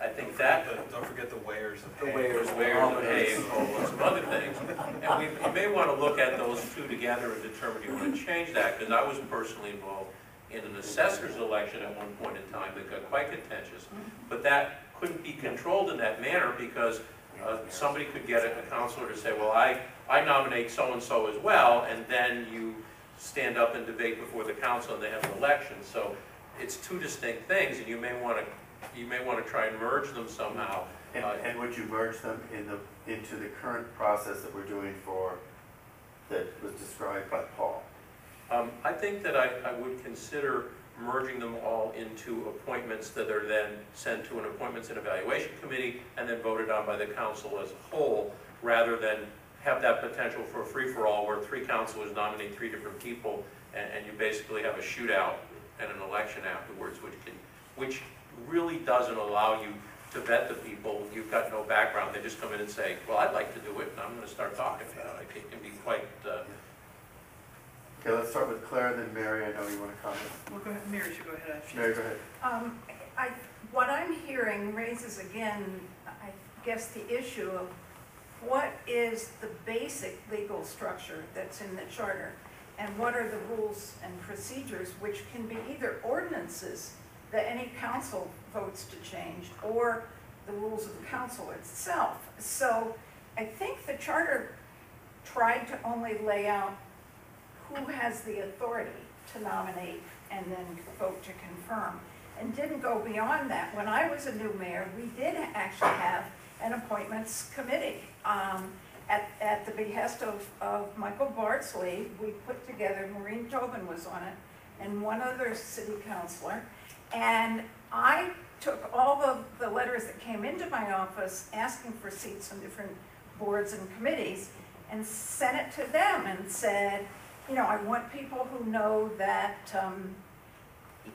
I think don't that... The, don't forget the weighers of hay. The weighers, the weighers of hay, and some other things. And we, you may want to look at those two together and determine you want to change that, because I was personally involved in an assessor's election at one point in time that got quite contentious. But that couldn't be controlled in that manner, because uh, somebody could get a, a counselor to say, well, I, I nominate so-and-so as well, and then you stand up and debate before the council and they have an election. So it's two distinct things, and you may want to you may want to try and merge them somehow. And, uh, and would you merge them in the into the current process that we're doing for that was described by Paul? Um, I think that I, I would consider merging them all into appointments that are then sent to an appointments and evaluation committee and then voted on by the council as a whole, rather than have that potential for a free-for-all where three councilors nominate three different people and, and you basically have a shootout and an election afterwards, which can, which really doesn't allow you to vet the people. You've got no background. They just come in and say, well, I'd like to do it, and I'm going to start talking about it. It can be quite... Uh... Okay, let's start with Claire, and then Mary. I know you want to comment. Well, go ahead. Mary should go ahead. Actually. Mary, go ahead. Um, I, what I'm hearing raises, again, I guess, the issue of what is the basic legal structure that's in the charter, and what are the rules and procedures, which can be either ordinances that any council votes to change or the rules of the council itself. So I think the charter tried to only lay out who has the authority to nominate and then vote to confirm, and didn't go beyond that. When I was a new mayor, we did actually have an appointments committee. Um, at, at the behest of, of Michael Bartsley, we put together, Maureen Tobin was on it, and one other city councilor. And I took all of the letters that came into my office asking for seats on different boards and committees and sent it to them and said, you know, I want people who know that um,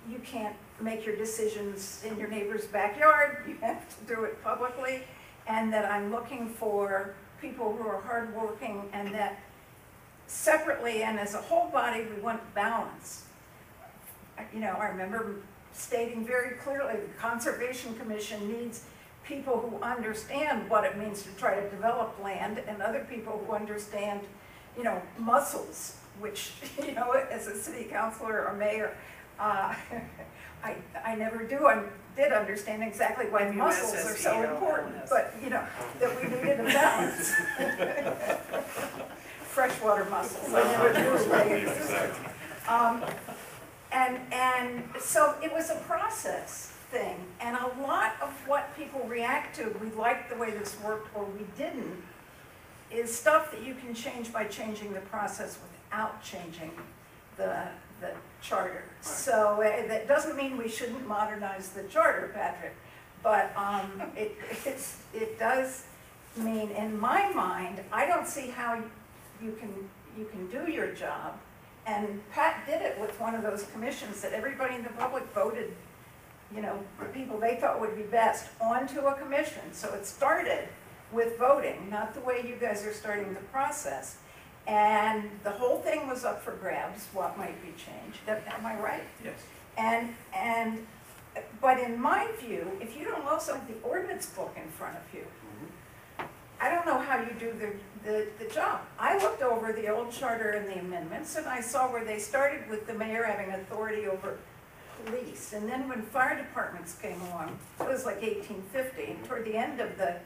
you can't make your decisions in your neighbor's backyard, you have to do it publicly, and that I'm looking for people who are hardworking, and that separately and as a whole body, we want balance. You know, I remember stating very clearly the Conservation Commission needs people who understand what it means to try to develop land, and other people who understand, you know, muscles, which, you know, as a city councilor or mayor, uh, I, I never do. I did understand exactly why and muscles are so important, but, you know, that we needed a balance. Freshwater mussels. I never do. Exactly. Um, and, and so it was a process thing, and a lot of what people react to, we liked the way this worked or we didn't, is stuff that you can change by changing the process without changing the the charter. Right. So uh, that doesn't mean we shouldn't modernize the charter, Patrick, but um, it, it's, it does mean, in my mind, I don't see how you can, you can do your job. And Pat did it with one of those commissions that everybody in the public voted, you know, the people they thought would be best onto a commission. So it started with voting, not the way you guys are starting the process. And the whole thing was up for grabs, what might be changed. Am I right? Yes. And, and but in my view, if you don't also have the ordinance book in front of you, mm-hmm. I don't know how you do the, the, the job. I looked over the old charter and the amendments, and I saw where they started with the mayor having authority over police. And then when fire departments came along, it was like eighteen fifty, and toward the end of the,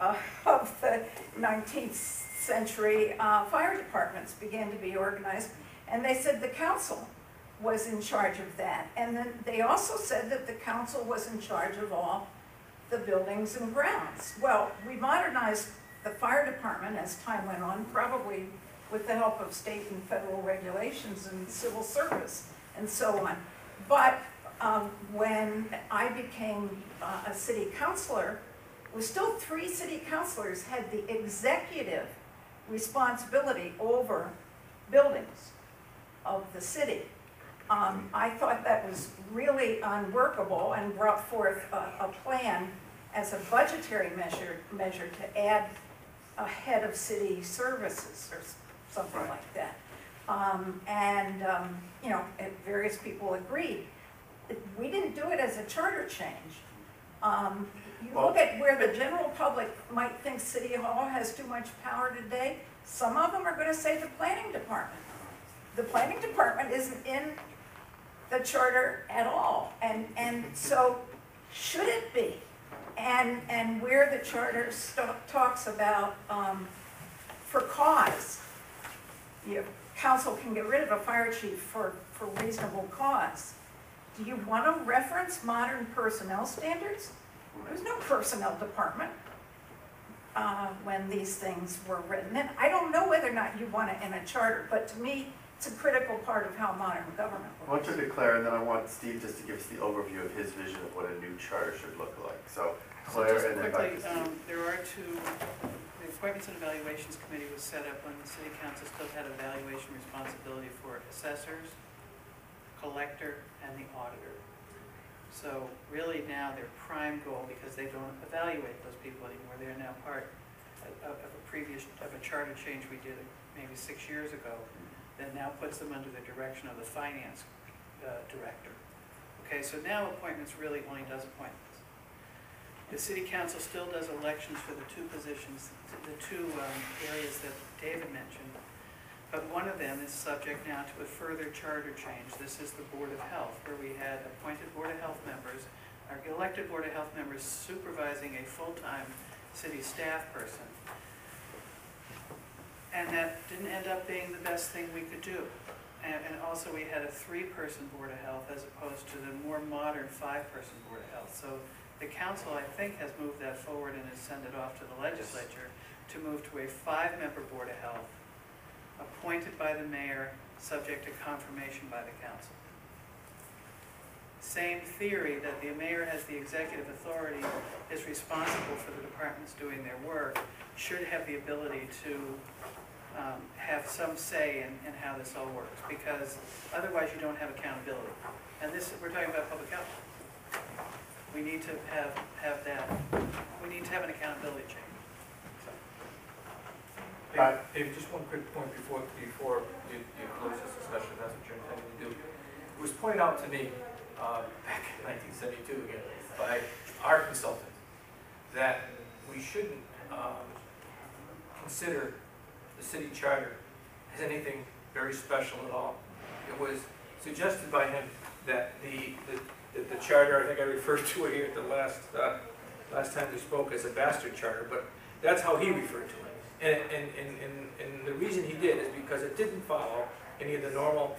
uh, of the nineteenth century, uh, fire departments began to be organized. And they said the council was in charge of that. And then they also said that the council was in charge of all the buildings and grounds. Well, we modernized the fire department as time went on, probably with the help of state and federal regulations and civil service and so on. But um, when I became uh, a city councilor, we still three city councilors had the executive responsibility over buildings of the city. Um, I thought that was really unworkable and brought forth a, a plan as a budgetary measure, measure to add a head of city services or something right. like that. Um, and, um, you know, various people agreed. We didn't do it as a charter change. Um, you well, look at where the general public might think City Hall has too much power today. Some of them are going to say the planning department. The planning department isn't in the charter at all, and and so should it be? And and where the charter talks about um, for cause, you know, council can get rid of a fire chief for for reasonable cause. Do you want to reference modern personnel standards? There's no personnel department uh, when these things were written, and I don't know whether or not you want it in a charter, but to me, it's a critical part of how modern government works. I want you to declare, and then I want Steve just to give us the overview of his vision of what a new charter should look like. So, Claire, so and then quickly, um, there are two, the Appointments and Evaluations Committee was set up when the City Council still had evaluation responsibility for assessors, collector, and the auditor. So really now their prime goal, because they don't evaluate those people anymore, they're now part of, of a previous, of a charter change we did maybe six years ago, that now puts them under the direction of the finance uh, director. Okay, so now appointments really only does appointments. The city council still does elections for the two positions, the two um, areas that David mentioned, but one of them is subject now to a further charter change. This is the Board of Health, where we had appointed Board of Health members, our elected Board of Health members supervising a full-time city staff person. And that didn't end up being the best thing we could do. And, and also we had a three-person Board of Health as opposed to the more modern five-person Board of Health. So the council, I think, has moved that forward and has sent it off to the legislature to move to a five-member Board of Health appointed by the mayor, subject to confirmation by the council. Same theory that the mayor has the executive authority, is responsible for the departments doing their work, should have the ability to Um, have some say in, in how this all works, because otherwise you don't have accountability. And this, we're talking about public health. We need to have, have that, we need to have an accountability change. So. David, David, just one quick point before, before you, you close this discussion, that's what you're intending to do. It was pointed out to me uh, back in nineteen seventy-two again by our consultant that we shouldn't uh, consider the city charter as anything very special at all. It was suggested by him that the the, the, the charter, I think I referred to it here at the last uh, last time we spoke, as a bastard charter, but that's how he referred to it. And, and, and, and, and the reason he did is because it didn't follow any of the normal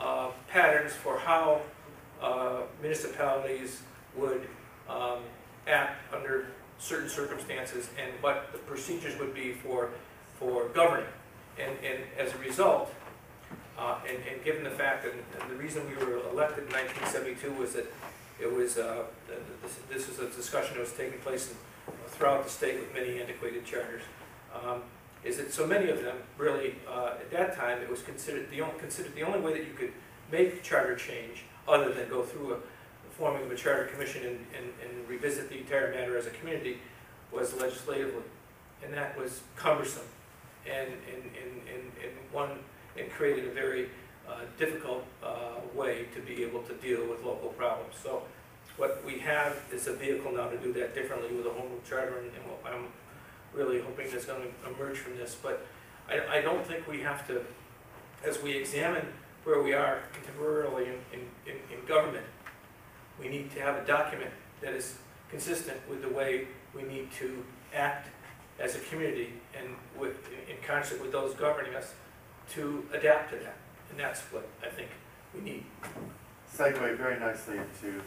uh, patterns for how uh, municipalities would um, act under certain circumstances and what the procedures would be for for governing. And, and as a result, uh, and, and given the fact that and the reason we were elected in nineteen seventy-two was that it was, uh, this, this was a discussion that was taking place in, throughout the state with many antiquated charters, um, is that so many of them really, uh, at that time, it was considered the, only, considered the only way that you could make charter change other than go through a, the forming of a charter commission and, and, and revisit the entire matter as a community was legislatively. And that was cumbersome. And, and, and, and one and created a very uh, difficult uh, way to be able to deal with local problems. So what we have is a vehicle now to do that differently with a home rule charter, and, and what I'm really hoping is going to emerge from this. But I, I don't think we have to, as we examine where we are temporarily in, in, in government, we need to have a document that is consistent with the way we need to act as a community and with, in concert with those governing us to adapt to that. And that's what I think we need. Segue very nicely into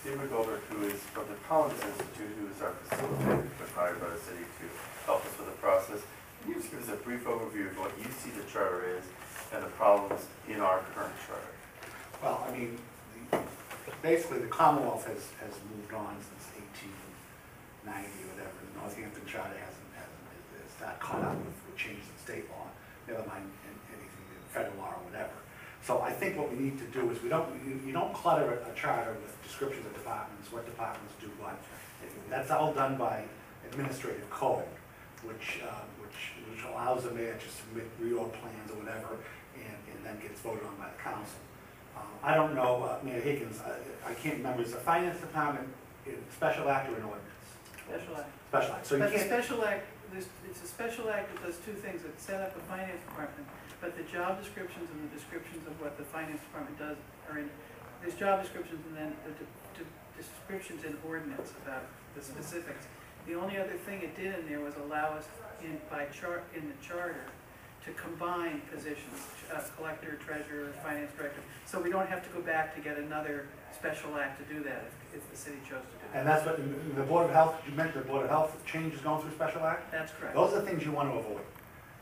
Steve McGoldrick, who is from the Collins Institute, who is our facilitator hired by the city to help us with the process. Can you just give us a brief overview of what you see the charter is and the problems in our current charter? Well, I mean, the, basically the Commonwealth has, has moved on since eighteen ninety or whatever. The Northampton Charter hasn't, hasn't it's not caught up with changes in state law, never mind anything in federal law or whatever. So I think what we need to do is we don't, you, you don't clutter a, a charter with descriptions of departments, what departments do what. That's all done by administrative code, which, um, which, which allows the mayor to submit reorg plans or whatever, and, and then gets voted on by the council. Um, I don't know, uh, Mayor Higgins, I, I can't remember, is the finance department in special act or an ordinance? Special act. Special act. So you can't. Special act, it's a special act that does two things. It set up a finance department, but the job descriptions and the descriptions of what the finance department does are in, there's job descriptions and then the de de descriptions in ordinance about the specifics. The only other thing it did in there was allow us in, by char in the charter to combine positions, uh, collector, treasurer, finance director, so we don't have to go back to get another special act to do that if, if the city chose to do that. And that's what the Board of Health, you mentioned the Board of Health changes going through special act? That's correct. Those are the things you want to avoid.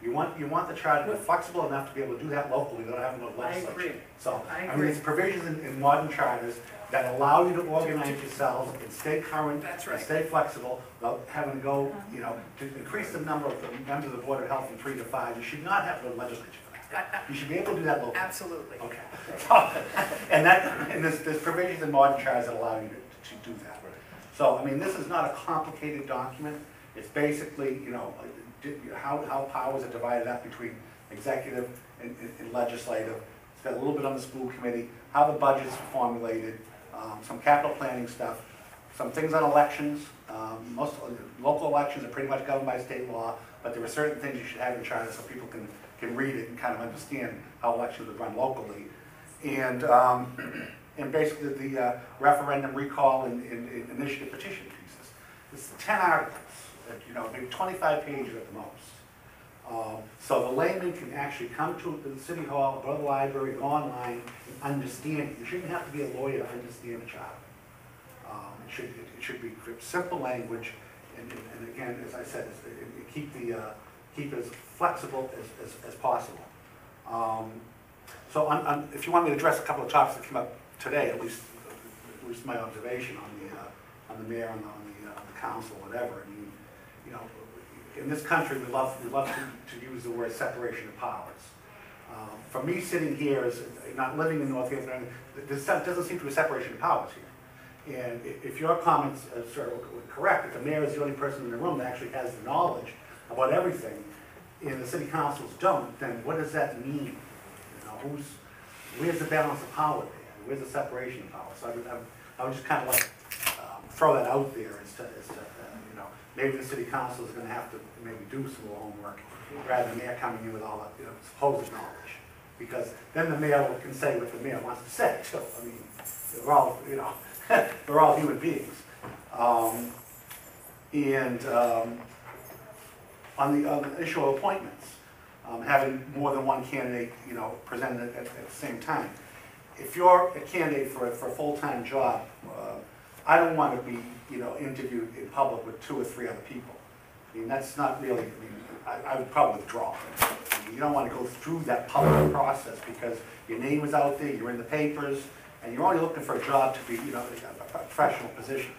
You want, you want the charter to be flexible enough to be able to do that locally without having to legislate. I agree. So, I, agree. I mean, there's provisions in, in modern charters that allow you to organize yourselves and stay current, That's right. and stay flexible without having to go, you know, to increase the number of the members of the Board of Health from three to five. You should not have to legislate for that. You should be able to do that locally. Absolutely. Okay. So, and that, and there's, there's provisions in modern charters that allow you to, to do that. Right. So, I mean, this is not a complicated document. It's basically, you know, how, how powers are divided up between executive and, and, and legislative. It's got a little bit on the school committee, how the budget's formulated, um, some capital planning stuff, some things on elections. Um, most local elections are pretty much governed by state law, but there are certain things you should have in charter so people can, can read it and kind of understand how elections are run locally. And, um, and basically the uh, referendum, recall, and, and, and initiative petition pieces. It's ten articles. You know, maybe twenty-five pages at the most. Um, so the layman can actually come to the city hall, go to the library, go online, and understand it. You shouldn't have to be a lawyer to understand a charter. Um, it should it, it should be simple language, and, and, and again, as I said, it, it keep the uh, keep it as flexible as as, as possible. Um, so on, on, if you want me to address a couple of topics that came up today, at least at least my observation on the uh, on the mayor, on the on the, uh, on the council, whatever. I mean, you know, in this country, we love, we love to, to use the word separation of powers. Um, for me, sitting here, is not living in Northampton, there doesn't seem to be a separation of powers here. And if your comments are sort of correct, if the mayor is the only person in the room that actually has the knowledge about everything, and the city councils don't, then what does that mean? You know, who's, where's the balance of power there? Where's the separation of power? So I would, I would, I would just kind of like um, throw that out there as to, as to maybe the city council is going to have to maybe do some homework rather than the mayor coming in with all that, you know, supposed knowledge, because then the mayor can say what the mayor wants to say. So I mean, we're all, you know, we're all human beings. Um, and um, on the, on the issue of appointments, um, having more than one candidate, you know, presented at, at the same time. If you're a candidate for a, for a full-time job, uh, I don't want to be, you know, interviewed in public with two or three other people. I mean, that's not really, I mean, I, I would probably withdraw. I mean, you don't want to go through that public process because your name is out there, you're in the papers, and you're only looking for a job to be, you know, a professional position.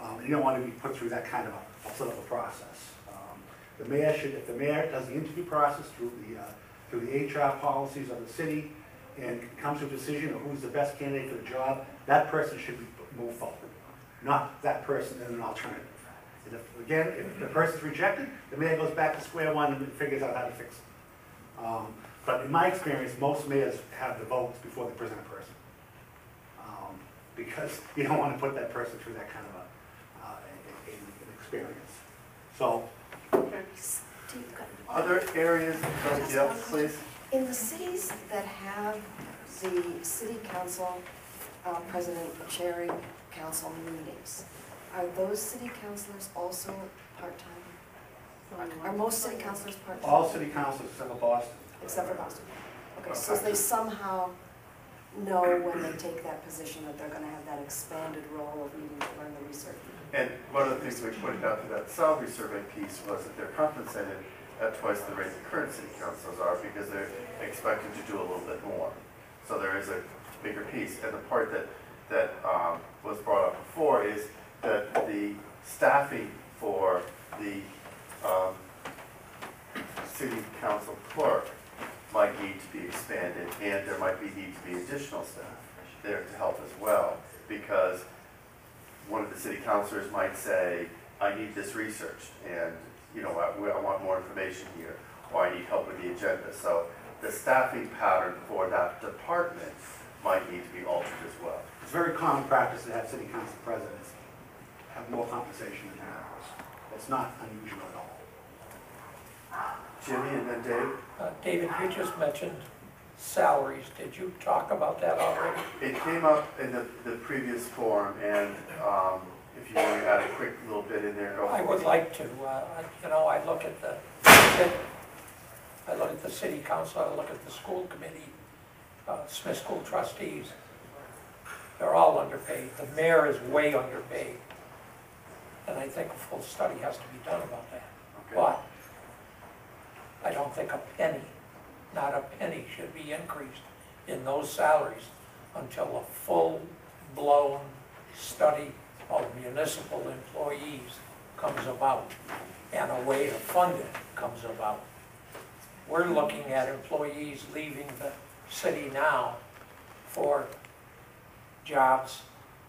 Um, and you don't want to be put through that kind of a political process. Um, the mayor should, if the mayor does the interview process through the, uh, through the H R policies of the city and comes to a decision of who's the best candidate for the job, that person should be moved forward, not that person in an alternative. And if, again, if the person's rejected, the mayor goes back to square one and figures out how to fix it. Um, but in my experience, most mayors have the votes before they present a person. Um, because you don't want to put that person through that kind of a, uh, an, an experience. So, other areas, yeah, please. In the cities that have the city council uh, president chairing council meetings, are those city councilors also part-time? Are, are most city councilors part-time? All city councilors except for Boston. Except for Boston. Okay, so they somehow know when they take that position that they're going to have that expanded role of needing to learn the research. And one of the things we pointed out to that salary survey piece was that they're compensated at twice the rate the current city councilors are because they're expected to do a little bit more. So there is a bigger piece. And the part that, that um, was brought up before is that the staffing for the um, city council clerk might need to be expanded, and there might be need to be additional staff there to help as well, because one of the city councilors might say, I need this research, and you know, I, I want more information here, or I need help with the agenda. So the staffing pattern for that department might need to be altered as well. It's very common practice to have city council presidents have more compensation than ours. It's not unusual at all. Jimmy and then Dave. Uh, David, you just mentioned salaries. Did you talk about that already? It came up in the, the previous forum, and um, if you want to add a quick little bit in there, go I forward. would like to. Uh, you know, I look at the, I look at the city council. I look at the school committee, uh, Smith School trustees. They're all underpaid. The mayor is way underpaid, and I think a full study has to be done about that. Okay. But I don't think a penny, not a penny, should be increased in those salaries until a full-blown study of municipal employees comes about and a way to fund it comes about. We're looking at employees leaving the city now for jobs.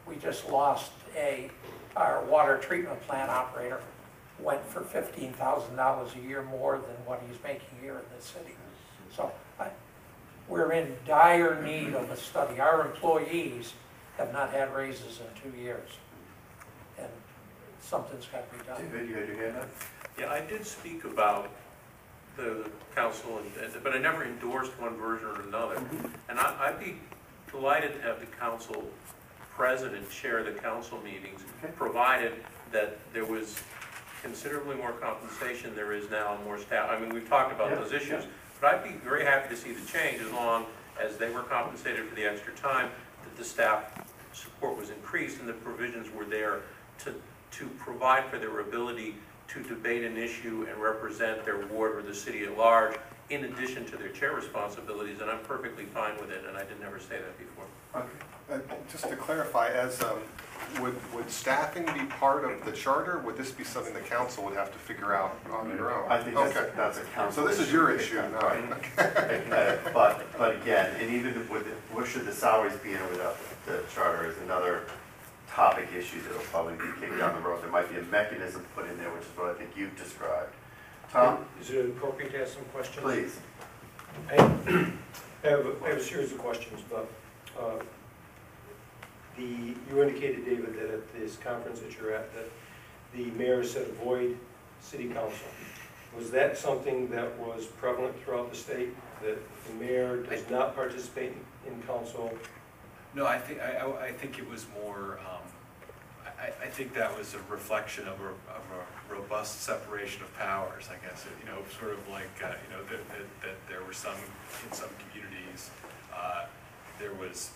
We just lost a, our water treatment plant operator went for fifteen thousand dollars a year more than what he's making here in this city. So I, we're in dire need of a study. Our employees have not had raises in two years, and something's got to be done. David, you had your hand up? Yeah, I did speak about the council, and, but I never endorsed one version or another. And I, I'd be delighted to have the council president chair the council meetings, provided that there was considerably more compensation there is now, more staff. I mean, we've talked about yep, those issues, yep. but I'd be very happy to see the change as long as they were compensated for the extra time, that the staff support was increased and the provisions were there to, to provide for their ability to debate an issue and represent their ward or the city at large in addition to their chair responsibilities, and I'm perfectly fine with it, and I didn't ever say that before. Okay. Uh, just to clarify, as um, Would, would staffing be part of the charter? Would this be something the council would have to figure out on their own? I think that's, okay. that's a council. So this is your issue, not right. okay. But but again, and even with what should the salaries be in without the charter is another topic issue that'll probably be kicked down the road. There might be a mechanism put in there, which is what I think you've described. Tom, is it appropriate to ask some questions? Please. I have a, I have a series of questions, but. Uh, The, you indicated, David, that at this conference that you're at, that the mayor said avoid city council. Was that something that was prevalent throughout the state, that the mayor does I, not participate in council? No, I think I, I, I think it was more. Um, I, I think that was a reflection of a, of a robust separation of powers. I guess you know, sort of like uh, you know that, that, that there were some in some communities, uh, there was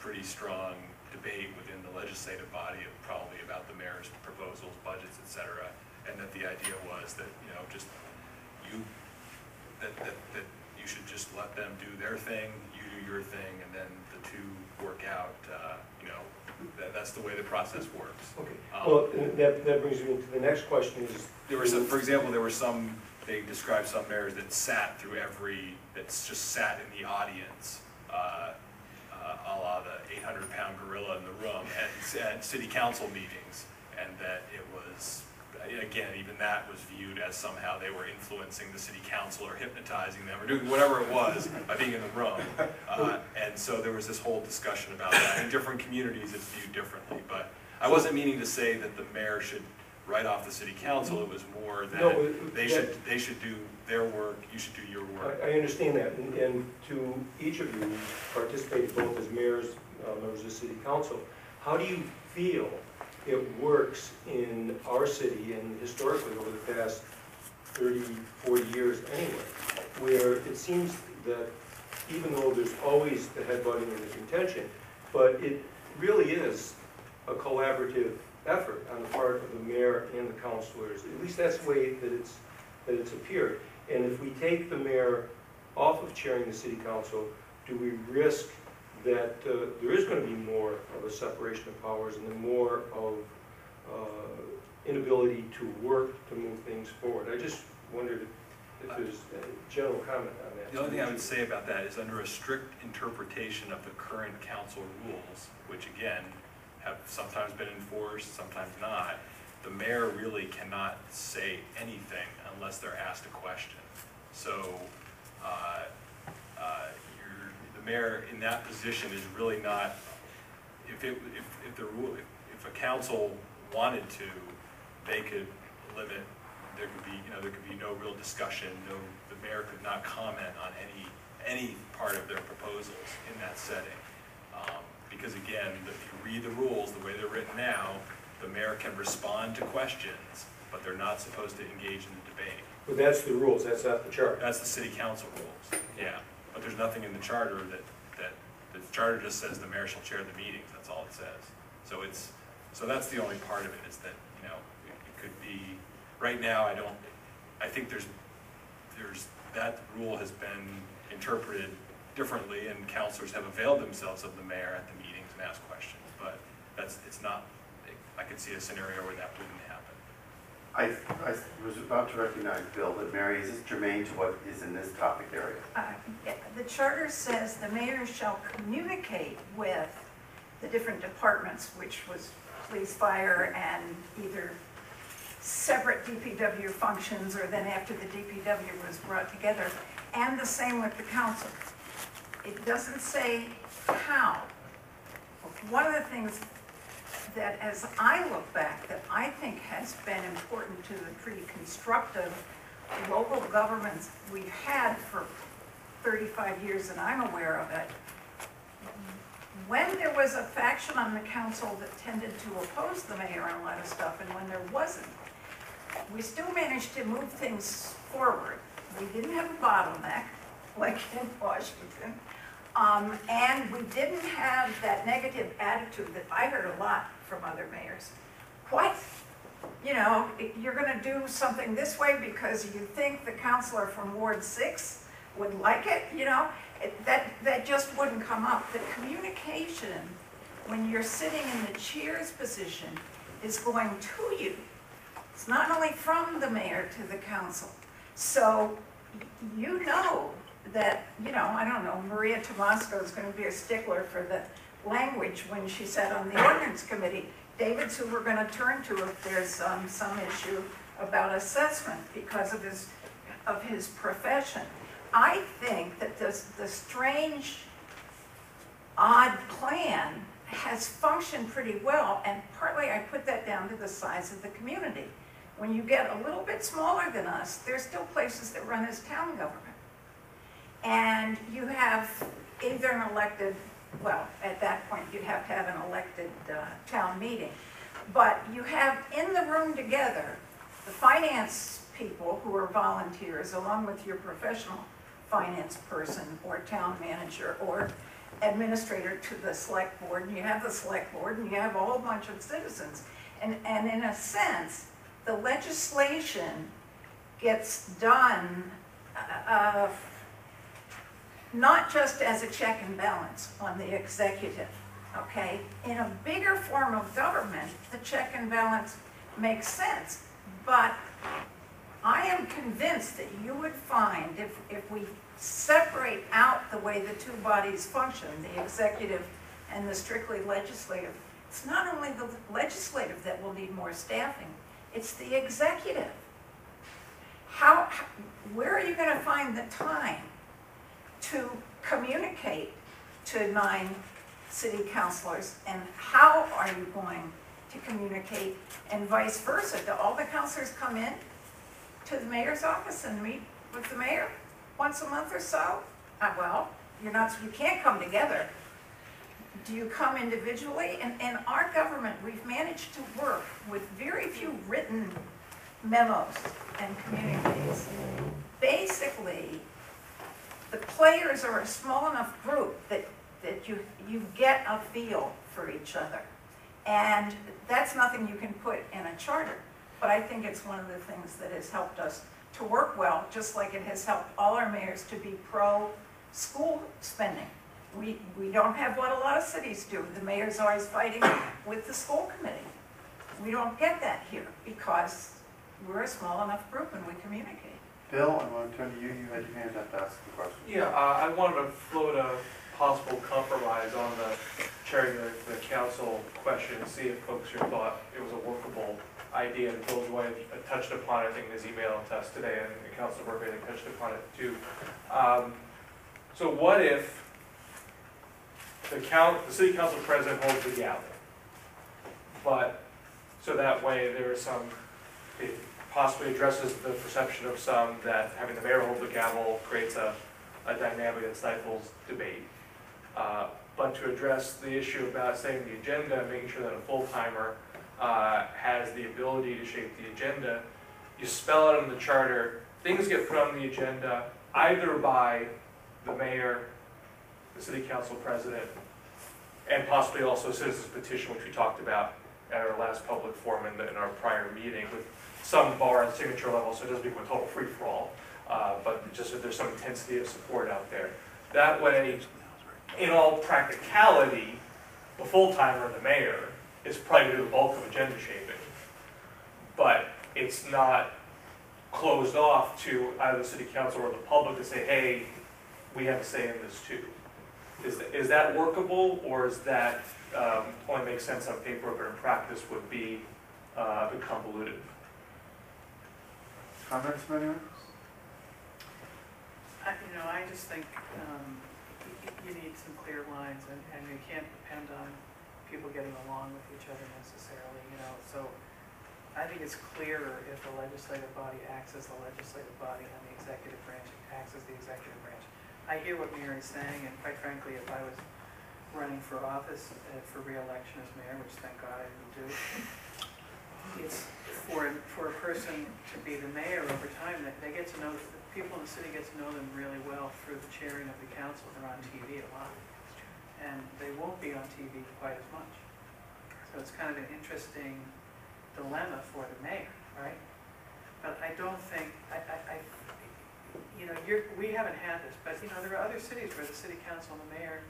pretty strong debate within the legislative body of probably about the mayor's proposals, budgets, et cetera, and that the idea was that you know just you that, that that you should just let them do their thing, you do your thing, and then the two work out. Uh, you know, that, that's the way the process works. Okay. Um, well, that that brings me to the next question: is there were some, for example, there were some they described some mayors that sat through every that's just sat in the audience. Uh, Uh, a la the eight hundred pound gorilla in the room at, at city council meetings, and that it was, again, even that was viewed as somehow they were influencing the city council or hypnotizing them or doing whatever it was by being in the room. Uh, and so there was this whole discussion about that. In different communities it's viewed differently, but I wasn't meaning to say that the mayor should write off the city council. It was more that no, it, they, yeah. should, they should do their work, you should do your work. I, I understand that, and, and to each of you who participated both as mayors, uh, members of the city council, how do you feel it works in our city and historically over the past thirty, forty years anyway, where it seems that even though there's always the headbutting and the contention, but it really is a collaborative effort on the part of the mayor and the councilors. At least that's the way that it's, that it's appeared. And if we take the mayor off of chairing the city council, do we risk that uh, there is going to be more of a separation of powers and more of uh, inability to work to move things forward? I just wondered if there's a general comment on that. The only thing I would say about that is under a strict interpretation of the current council rules, which again have sometimes been enforced, sometimes not, the mayor really cannot say anything unless they're asked a question. So. Uh, uh, mayor in that position is really not, if it, if, if the rule, if, if a council wanted to, they could limit, there could be, you know, there could be no real discussion, no, the mayor could not comment on any, any part of their proposals in that setting. Um, because again, if you read the rules the way they're written now, the mayor can respond to questions, but they're not supposed to engage in the debate. But that's the rules, that's not the charter. That's the city council rules, yeah. But there's nothing in the charter that, that the charter just says the mayor shall chair the meetings. That's all it says. So it's, so that's the only part of it is that, you know, it, it could be, right now I don't, I think there's, there's, that rule has been interpreted differently and councilors have availed themselves of the mayor at the meetings and asked questions, but that's, it's not, I could see a scenario where that wouldn't happen. I, I was about to recognize Bill, but Mary, is this germane to what is in this topic area? Uh, the charter says the mayor shall communicate with the different departments, which was police, fire, and either separate D P W functions or then after the D P W was brought together, and the same with the council. It doesn't say how. One of the things that as I look back, that I think has been important to the pretty constructive local governments we've had for thirty-five years that I'm aware of it, when there was a faction on the council that tended to oppose the mayor on a lot of stuff, and when there wasn't, we still managed to move things forward. We didn't have a bottleneck, like in Washington. Um, and we didn't have that negative attitude that I heard a lot from other mayors. What? You know, you're going to do something this way because you think the counselor from Ward six would like it? You know, it, that, that just wouldn't come up. The communication, when you're sitting in the chair's position, is going to you. It's not only from the mayor to the council. So, you know, that, you know, I don't know, Maria Tomasco is going to be a stickler for the language when she sat on the ordinance committee. David's who we're going to turn to if there's um, some issue about assessment because of his, of his profession. I think that this, the strange, odd plan has functioned pretty well, and partly I put that down to the size of the community. When you get a little bit smaller than us, there's still places that run as town government. And you have either an elected, well, at that point you'd have to have an elected uh, town meeting, but you have in the room together the finance people who are volunteers along with your professional finance person or town manager or administrator to the select board, and you have the select board and you have a whole bunch of citizens. And, and in a sense, the legislation gets done uh, not just as a check and balance on the executive, okay? In a bigger form of government, the check and balance makes sense. But I am convinced that you would find, if, if we separate out the way the two bodies function, the executive and the strictly legislative, it's not only the legislative that will need more staffing, it's the executive how, where are you going to find the time to communicate to nine city councilors, and how are you going to communicate, and vice versa? Do all the councilors come in to the mayor's office and meet with the mayor once a month or so? Uh, well, you're not, you can't come together. Do you come individually? And in our government, we've managed to work with very few written memos and communiques. Basically, the players are a small enough group that, that you, you get a feel for each other. And that's nothing you can put in a charter. But I think it's one of the things that has helped us to work well, just like it has helped all our mayors to be pro-school spending. We, we don't have what a lot of cities do. The mayor's always fighting with the school committee. We don't get that here because we're a small enough group and we communicate. Bill, I want to turn to you. You had your hand up to ask the question. Yeah, uh, I wanted to float a possible compromise on the chairing the, the council question and see if folks here thought it was a workable idea. And Bill Dwight touched upon it, I think, in his email to us today, and Council Murphy touched upon it too. Um, so what if The, count, the city council president holds the gavel, but so that way there is some, it possibly addresses the perception of some that having the mayor hold the gavel creates a, a dynamic that stifles debate. Uh, but to address the issue about setting the agenda, making sure that a full-timer uh, has the ability to shape the agenda, you spell it in the charter, things get put on the agenda either by the mayor, the city council president, and possibly also a citizens petition, which we talked about at our last public forum in, the, in our prior meeting, with some bar and signature level, so it doesn't become a total free-for-all, uh, but just if there's some intensity of support out there. That way, in all practicality, the full-timer, the mayor, is probably the bulk of agenda shaping, but it's not closed off to either the city council or the public to say, hey, we have a say in this too. Is that, is that workable, or is that um, only makes sense on paper, but in practice would be uh, a bit convoluted? Comments, anyone? I, you know, I just think um, you need some clear lines, and, and you can't depend on people getting along with each other necessarily. You know, so I think it's clearer if the legislative body acts as the legislative body, and the executive branch acts as the executive branch. I hear what Mary is saying, and quite frankly, if I was running for office uh, for re-election as mayor, which thank God I didn't do, it's for, for a person to be the mayor over time, that they get to know, the people in the city get to know them really well through the chairing of the council. They're on T V a lot, and they won't be on T V quite as much. So it's kind of an interesting dilemma for the mayor, right? But I don't think, I, I, I you know, you're, we haven't had this, but you know, there are other cities where the city council and the mayor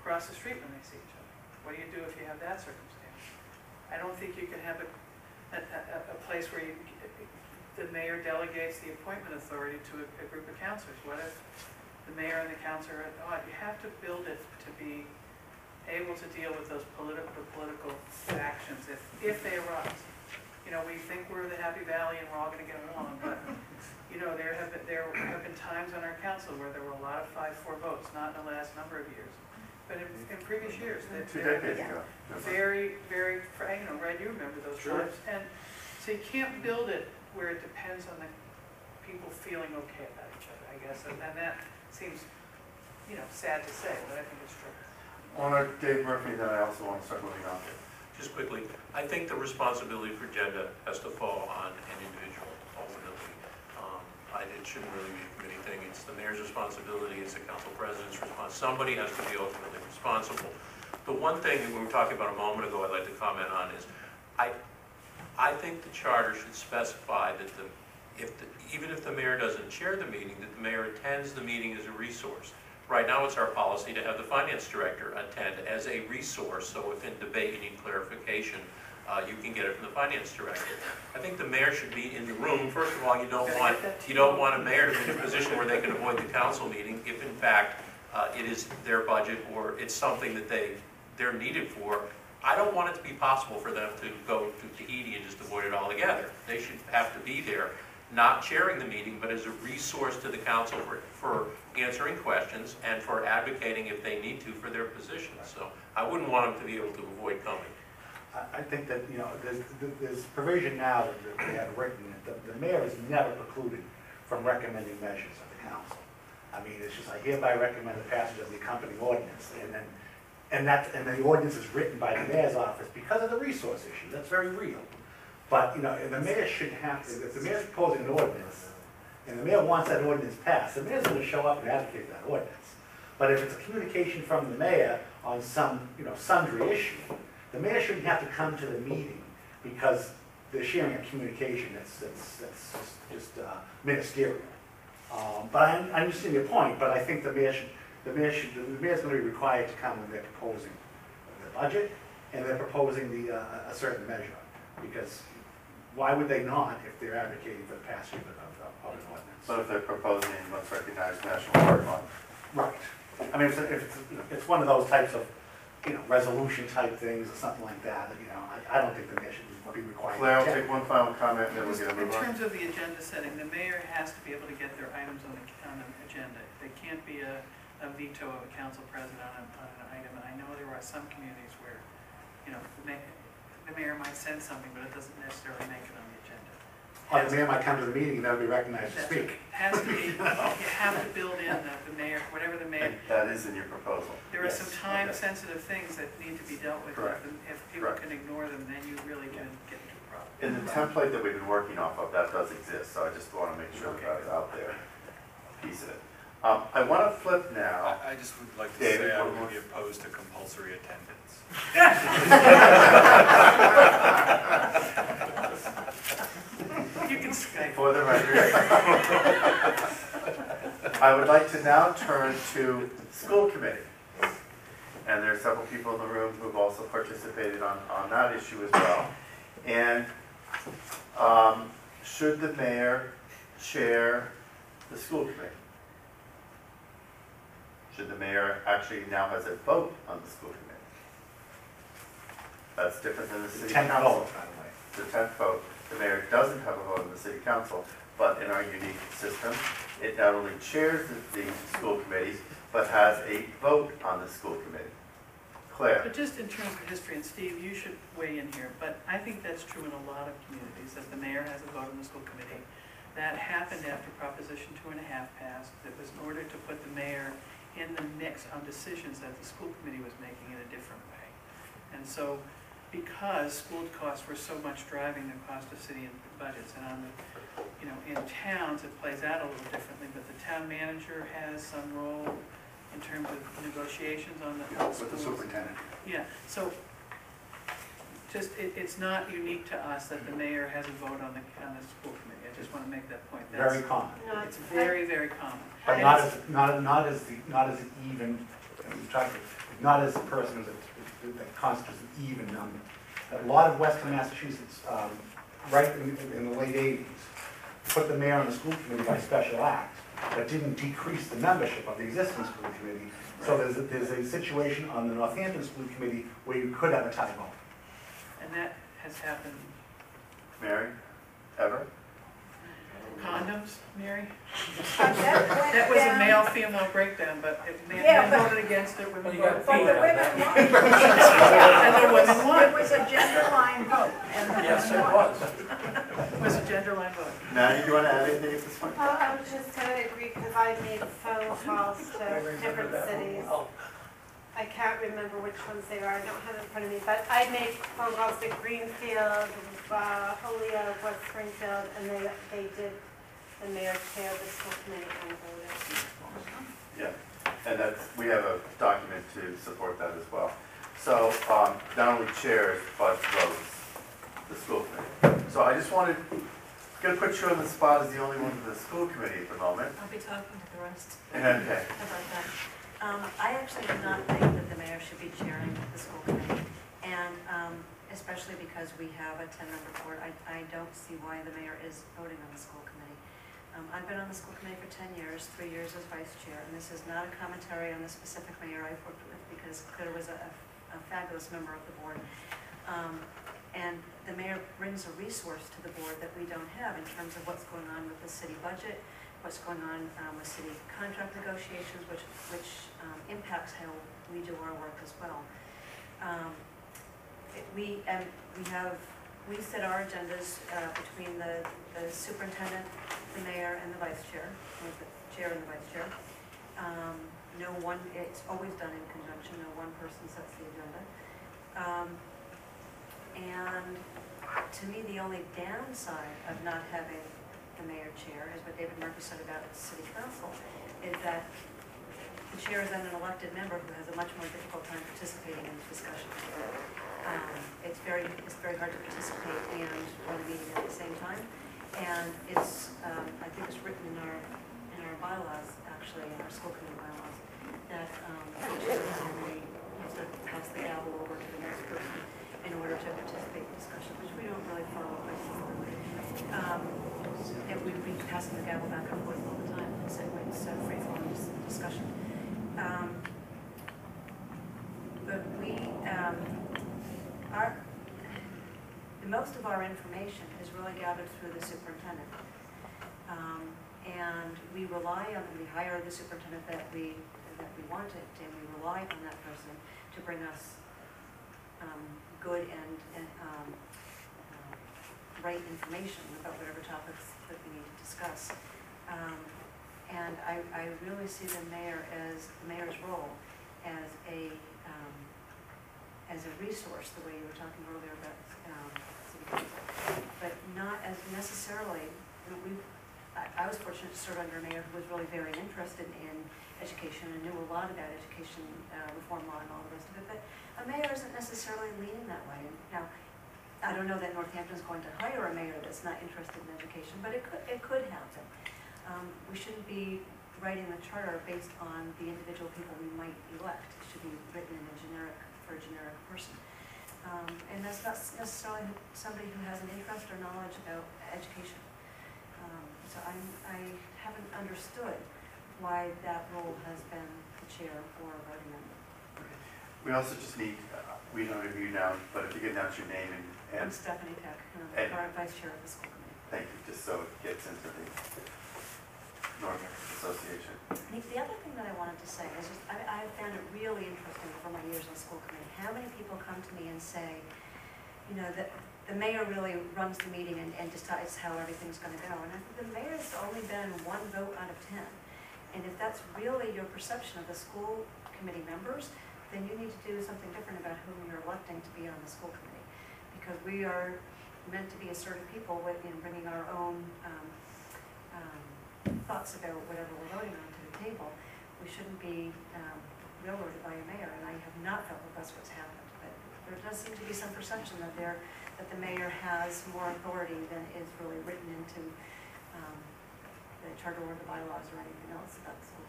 cross the street when they see each other. What do you do if you have that circumstance? I don't think you can have a, a, a, a place where you, the mayor delegates the appointment authority to a, a group of councilors. What if the mayor and the councilor are odd? You have to build it to be able to deal with those political political factions if, if they arise. You know, we think we're the Happy Valley and we're all going to get along, but you know, there have been, there have been times on our council where there were a lot of five four votes, not in the last number of years, but in, in previous years. That, Two decades ago. Very, very, you know, Red, you remember those sure. times. And so you can't build it where it depends on the people feeling okay about each other, I guess. And, and that seems, you know, sad to say, but I think it's true. On well, Dave Murphy, then I also want to start moving on. Just quickly, I think the responsibility for agenda has to fall on an individual. It shouldn't really be a committee thing. It's the mayor's responsibility. It's the council president's response. Somebody has to be ultimately responsible. The one thing that we were talking about a moment ago I'd like to comment on is I I think the charter should specify that the if the, even if the mayor doesn't chair the meeting, that the mayor attends the meeting as a resource. Right now it's our policy to have the finance director attend as a resource, so if in debate you need clarification, Uh, you can get it from the finance director. I think the mayor should be in the room. First of all, you don't want you don't want a mayor to be in a position where they can avoid the council meeting if, in fact, uh, it is their budget or it's something that they they're needed for. I don't want it to be possible for them to go to Tahiti and just avoid it altogether. They should have to be there. not chairing the meeting, but as a resource to the council for, for answering questions and for advocating if they need to for their positions. So I wouldn't want them to be able to avoid coming. I think that, you know, there's, there's provision now that we have written that the, the mayor is never precluded from recommending measures of the council. I mean, it's just I hereby recommend the passage of the accompanying ordinance, and then, and that, and the ordinance is written by the mayor's office because of the resource issue. That's very real. But, you know, and the mayor should have to, if the mayor's proposing an ordinance, and the mayor wants that ordinance passed, the mayor's going to show up and advocate that ordinance. But if it's a communication from the mayor on some, you know, sundry issue, the mayor shouldn't have to come to the meeting because they're sharing a communication that's, that's, that's just, just uh, ministerial. Um, but I, I understand your point, but I think the mayor should, the mayor should, the mayor's going to be required to come when they're proposing the budget and they're proposing the, uh, a certain measure, because why would they not if they're advocating for the passage of an ordinance? But if they're proposing, let's recognize National Park Month. Right. I mean, if it's, if it's, you know, it's one of those types of, you know, resolution type things or something like that. You know, I, I don't think the mayor should be required. Claire, I'll take one final comment and then we'll get a move on. In terms of the agenda setting, the mayor has to be able to get their items on the, on the agenda. They can't be a, a veto of a council president on, on an item. And I know there are some communities where, you know, the mayor, the mayor might send something, but it doesn't necessarily make it on the agenda. Well, the mayor might come to the meeting and that would be recognized to speak. Has to be, you have to build in that the mayor, whatever the mayor... That is in your proposal. There yes. are some time-sensitive okay. things that need to be dealt with. Correct. If, if people Correct. can ignore them, then you really can get into a problem. In the template that we've been working off of, that does exist, so I just want to make sure okay. that it's out there, a piece of it. Um, I want to flip now. I, I just would like to David, say I would be opposed to compulsory attendance. You can Skype. For the record, I would like to now turn to school committee. And there are several people in the room who have also participated on, on that issue as well. And um, should the mayor chair the school committee? The mayor actually now has a vote on the school committee. That's different than the city council. The tenth vote. The mayor doesn't have a vote in the city council, but in our unique system, it not only chairs the, the school committees, but has a vote on the school committee. Claire. But just in terms of history, and Steve, you should weigh in here, but I think that's true in a lot of communities, that the mayor has a vote on the school committee. That happened after Proposition two point five passed. That was in order to put the mayor in the mix on decisions that the school committee was making in a different way. And so because school costs were so much driving the cost of city and budgets, and on the, you know, in towns it plays out a little differently, but the town manager has some role in terms of negotiations on the yeah, with schools. The superintendent. Yeah, so just it, it's not unique to us that the mayor has a vote on the, on the school committee. I just want to make that point. That's very common. No, it's very, very common. But and not as not not as the not as even. I'm talking not as the person that that constitutes an even number. A lot of Western Massachusetts, um, right in, in the late eighties, put the mayor on the school committee by special act, but didn't decrease the membership of the existing school committee. Right. So there's a, there's a situation on the Northampton school committee where you could have a tie vote. And that has happened. Mary, ever? Condoms, Mary? That, that was down. A male-female breakdown, but it, man, yeah, men voted against it, women voted for it. But the women won. And the women won. It was a gender-line vote. And yes, it was. It was a gender-line vote. Now, do you want to add anything at this point? Well, I was just going to agree because I made phone calls to different cities. Oh. I can't remember which ones they are. I don't have it in front of me, but I made phone calls to Greenfield, uh, Holyoke, West Springfield, and they they did the mayor chair the school committee and voted. Yeah, and that's we have a document to support that as well. So um, not only chairs but votes the school committee. So I just wanted going to put you on the spot as the only one to the school committee at the moment. I'll be talking to the rest. Okay. How about that? Um, I actually do not think that the mayor should be chairing the school committee, and um, especially because we have a ten-member board, I, I don't see why the mayor is voting on the school committee. Um, I've been on the school committee for ten years, three years as vice chair, and this is not a commentary on the specific mayor I've worked with, because Claire was a, a fabulous member of the board. Um, and the mayor brings a resource to the board that we don't have in terms of what's going on with the city budget, what's going on um, with city contract negotiations, which, which um, impacts how we do our work as well. Um, it, we, and we have, we set our agendas uh, between the, the superintendent, the mayor, and the vice chair, or the chair and the vice chair. Um, no one, it's always done in conjunction, no one person sets the agenda. Um, and to me, the only downside of not having the mayor chair is what David Murphy said about the city council, is that the chair is then an elected member who has a much more difficult time participating in the discussion. Um, it's very it's very hard to participate and run a meeting at the same time. And it's um, I think it's written in our in our bylaws, actually in our school committee bylaws, that um, the chair has to pass the gavel over to the next person in order to participate in discussion, which we don't really follow by system. Um, and we've been passing the gavel back and forth all the time, and so it's a free form discussion. Um, but we, um, our, most of our information is really gathered through the superintendent. Um, and we rely on, we hire the superintendent that we, that we wanted, and we rely on that person to bring us um, good and, and um, right information about whatever topics that we need to discuss. Um, and I, I really see the mayor as, the mayor's role as a, um, as a resource, the way you were talking earlier about um, city council, but not as necessarily, you know, we've, I, I was fortunate to serve under a mayor who was really very interested in education and knew a lot about education uh, reform law and all the rest of it, but a mayor isn't necessarily leaning that way. Now, I don't know that Northampton is going to hire a mayor that's not interested in education, but it could, it could happen. Um, we shouldn't be writing the charter based on the individual people we might elect. It should be written in a generic, for a generic person. Um, and that's not necessarily somebody who has an interest or knowledge about education. Um, so I'm, I haven't understood why that role has been the chair or a voting member. Okay. We also just need, uh, we don't have you now, but if you could announce your name and And I'm Stephanie Pick, and I'm the current vice chair of the school committee. Thank you, just so it gets into the Northampton Association. The other thing that I wanted to say is just, I, I found it really interesting over my years on the school committee, how many people come to me and say, you know, that the mayor really runs the meeting and, and decides how everything's going to go. And I think the mayor's only been one vote out of ten. And if that's really your perception of the school committee members, then you need to do something different about whom you're electing to be on the school committee. Because we are meant to be assertive people in bringing our own um, um, thoughts about whatever we're voting on to the table. We shouldn't be um, railroaded by a mayor, and I have not felt that that's what's happened. But there does seem to be some perception that there, that the mayor has more authority than is really written into um, the charter or the bylaws or anything else about the school.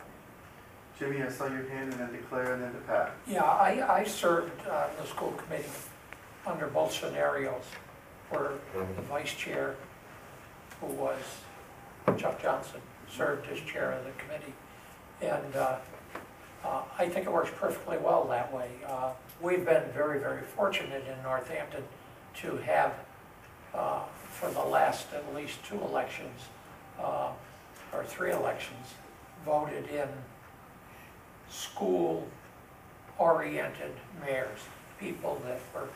Jimmy, I saw your hand, and then to Claire, and then to Pat. Yeah, I, I served on the school committee under both scenarios, where the vice chair, who was Chuck Johnson, served as chair of the committee. And uh, uh, I think it works perfectly well that way. Uh, we've been very, very fortunate in Northampton to have, uh, for the last at least two elections, uh, or three elections, voted in school-oriented mayors, people that were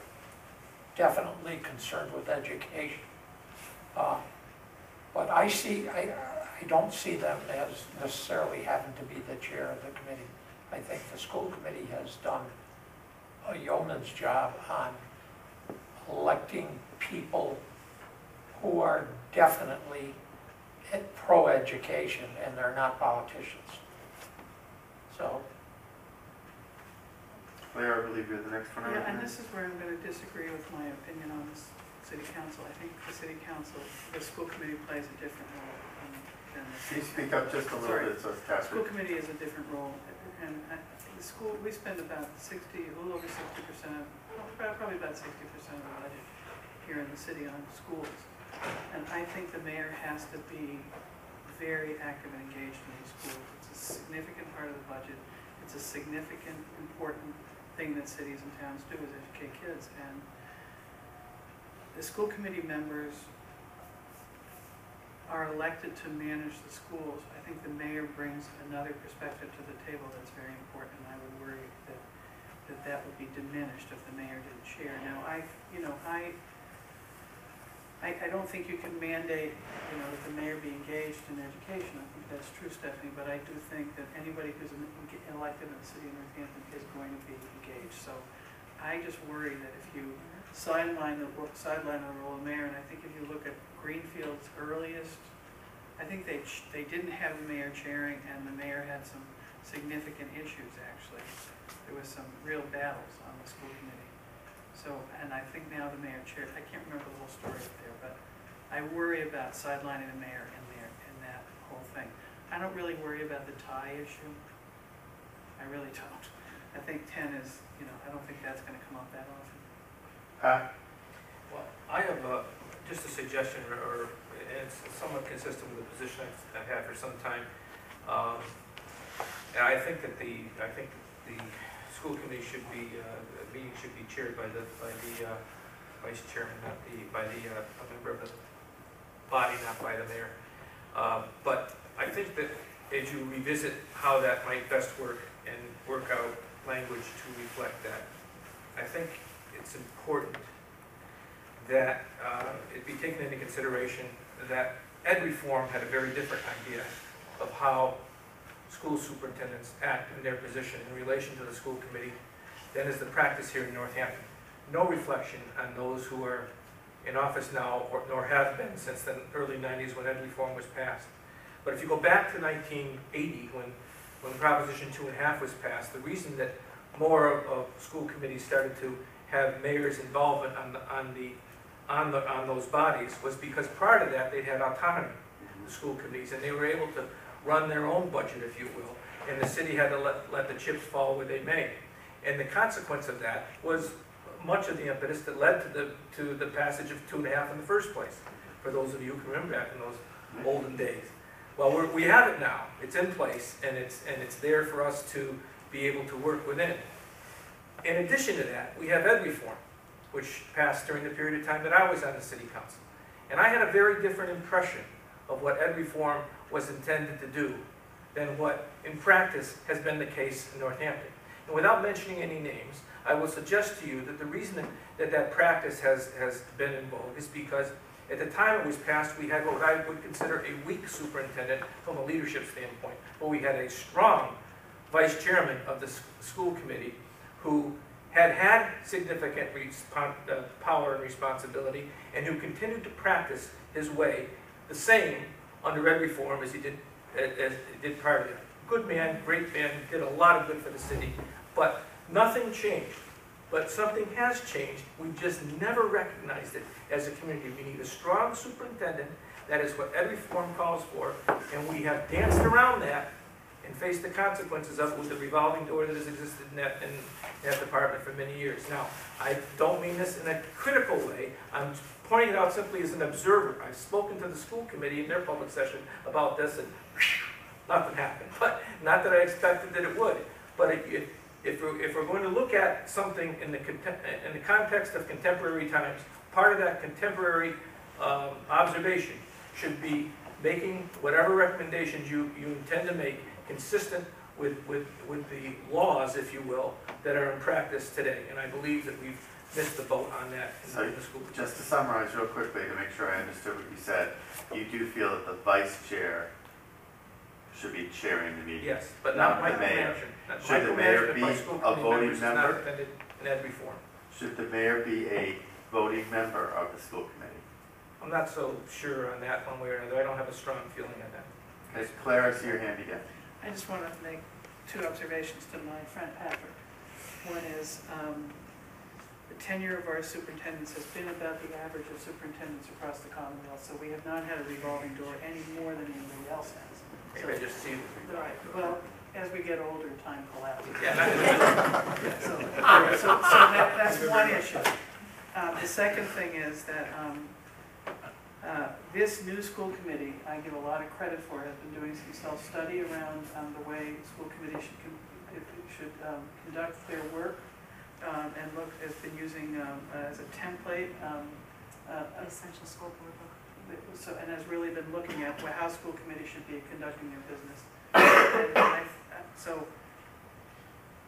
definitely concerned with education, uh, but I see I, I don't see them as necessarily having to be the chair of the committee. I think the school committee has done a yeoman's job on electing people who are definitely pro-education and they're not politicians. So. Claire, I believe you're the next one. Yeah, and this is where I'm going to disagree with my opinion on the city council. I think the city council, the school committee plays a different role than, than the city council. Can you speak up just a little Sorry. bit? So the school committee is a different role. And at the school, we spend about sixty, a little over sixty percent of, probably about sixty percent of the budget here in the city on schools. And I think the mayor has to be very active and engaged in these schools. It's a significant part of the budget. It's a significant, important thing that cities and towns do is educate kids, and the school committee members are elected to manage the schools, I think the mayor brings another perspective to the table that's very important. I would worry that that, that would be diminished if the mayor didn't chair. Now, I, you know, I, I, I don't think you can mandate, you know, that the mayor be engaged in education. I think that's true, Stephanie, but I do think that anybody who's elected in the city of Northampton is going to be engaged. So I just worry that if you sideline the, sideline the role of mayor, and I think if you look at Greenfield's earliest, I think they they didn't have the mayor chairing, and the mayor had some significant issues, actually. There was some real battles on the school committee. So, and I think now the mayor chairs. I can't remember the whole story up there, but I worry about sidelining the mayor in there, in that whole thing. I don't really worry about the tie issue. I really don't. I think ten is, you know, I don't think that's going to come up that often. Uh, well, I have a, just a suggestion, or it's somewhat consistent with the position I've, I've had for some time. Um, and I think that the I think the school committee should be uh, meeting should be chaired by the by the uh, vice chairman, not the by the uh, a member of the body, not by the mayor. Uh, but I think that as you revisit how that might best work and work out language to reflect that, I think it's important that uh, it be taken into consideration that Ed Reform had a very different idea of how school superintendents act in their position in relation to the school committee than is the practice here in Northampton. No reflection on those who are in office now, or, nor have been since the early nineties when Ed Reform was passed. But if you go back to nineteen eighty, when, when Proposition two point five was passed, the reason that more of, of school committees started to have mayors' involvement on the, on the on the on those bodies was because prior to that they had autonomy, the school committees, and they were able to run their own budget, if you will, and the city had to let, let the chips fall where they may. And the consequence of that was much of the impetus that led to the to the passage of two and a half in the first place, for those of you who can remember back in those olden days. Well, we're, we have it now. It's in place, and it's and it's there for us to be able to work within. In addition to that, we have Ed Reform, which passed during the period of time that I was on the city council. And I had a very different impression of what Ed Reform was intended to do than what, in practice, has been the case in Northampton. And without mentioning any names, I will suggest to you that the reason that that practice has, has been in vogue is because at the time it was passed, we had what I would consider a weak superintendent from a leadership standpoint, but we had a strong vice chairman of the school committee who had had significant uh, power and responsibility, and who continued to practice his way the same under Ed Reform as he did as he did prior to that. Good man, great man, did a lot of good for the city, but nothing changed. But something has changed. We just never recognized it as a community. We need a strong superintendent. That is what Ed Reform calls for, and we have danced around that and face the consequences of it with the revolving door that has existed in that, in that department for many years. Now, I don't mean this in a critical way. I'm pointing it out simply as an observer. I've spoken to the school committee in their public session about this, and nothing happened. But not that I expected that it would. But if, if, if, we're, if we're going to look at something in the, in the context of contemporary times, part of that contemporary um, observation should be making whatever recommendations you, you intend to make consistent with, with, with the laws, if you will, that are in practice today. And I believe that we've missed the boat on that in so the school. Just to summarize real quickly to make sure I understood what you said, you do feel that the vice chair should be chairing the meeting? Yes, but not, not the mayor. Not should the mayor be a voting member? In Ed Reform. Should the mayor be a voting member of the school committee? I'm not so sure on that one way or another. I don't have a strong feeling on that. Okay, Claire, I see your hand again. I just want to make two observations to my friend Patrick. One is um, the tenure of our superintendents has been about the average of superintendents across the Commonwealth, so we have not had a revolving door any more than anybody else has. Maybe so, I just see the right. Well, as we get older, time collapses. Yeah. so so, so that, that's one issue. Uh, the second thing is that um, Uh, this new school committee, I give a lot of credit for, has been doing some self-study around um, the way school committees should, com should um, conduct their work, um, and look, has been using um, as a template um, Uh, the essential school board book. So, and has really been looking at how school committees should be conducting their business. and, and I, so,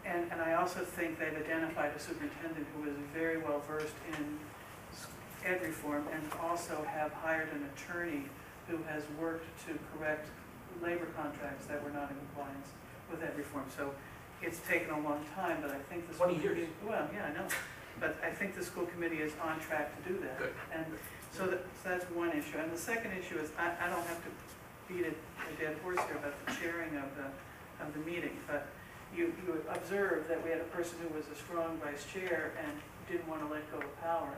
and, and I also think they've identified a superintendent who is very well versed in ed reform, and also have hired an attorney who has worked to correct labor contracts that were not in compliance with ed reform. So it's taken a long time, but I think this twenty years. Well, yeah, I know. But I think the school committee is on track to do that. Good. And so, that, so that's one issue. And the second issue is, I, I don't have to beat a, a dead horse here about the chairing of the, of the meeting, but you, you observed that we had a person who was a strong vice chair and didn't want to let go of power.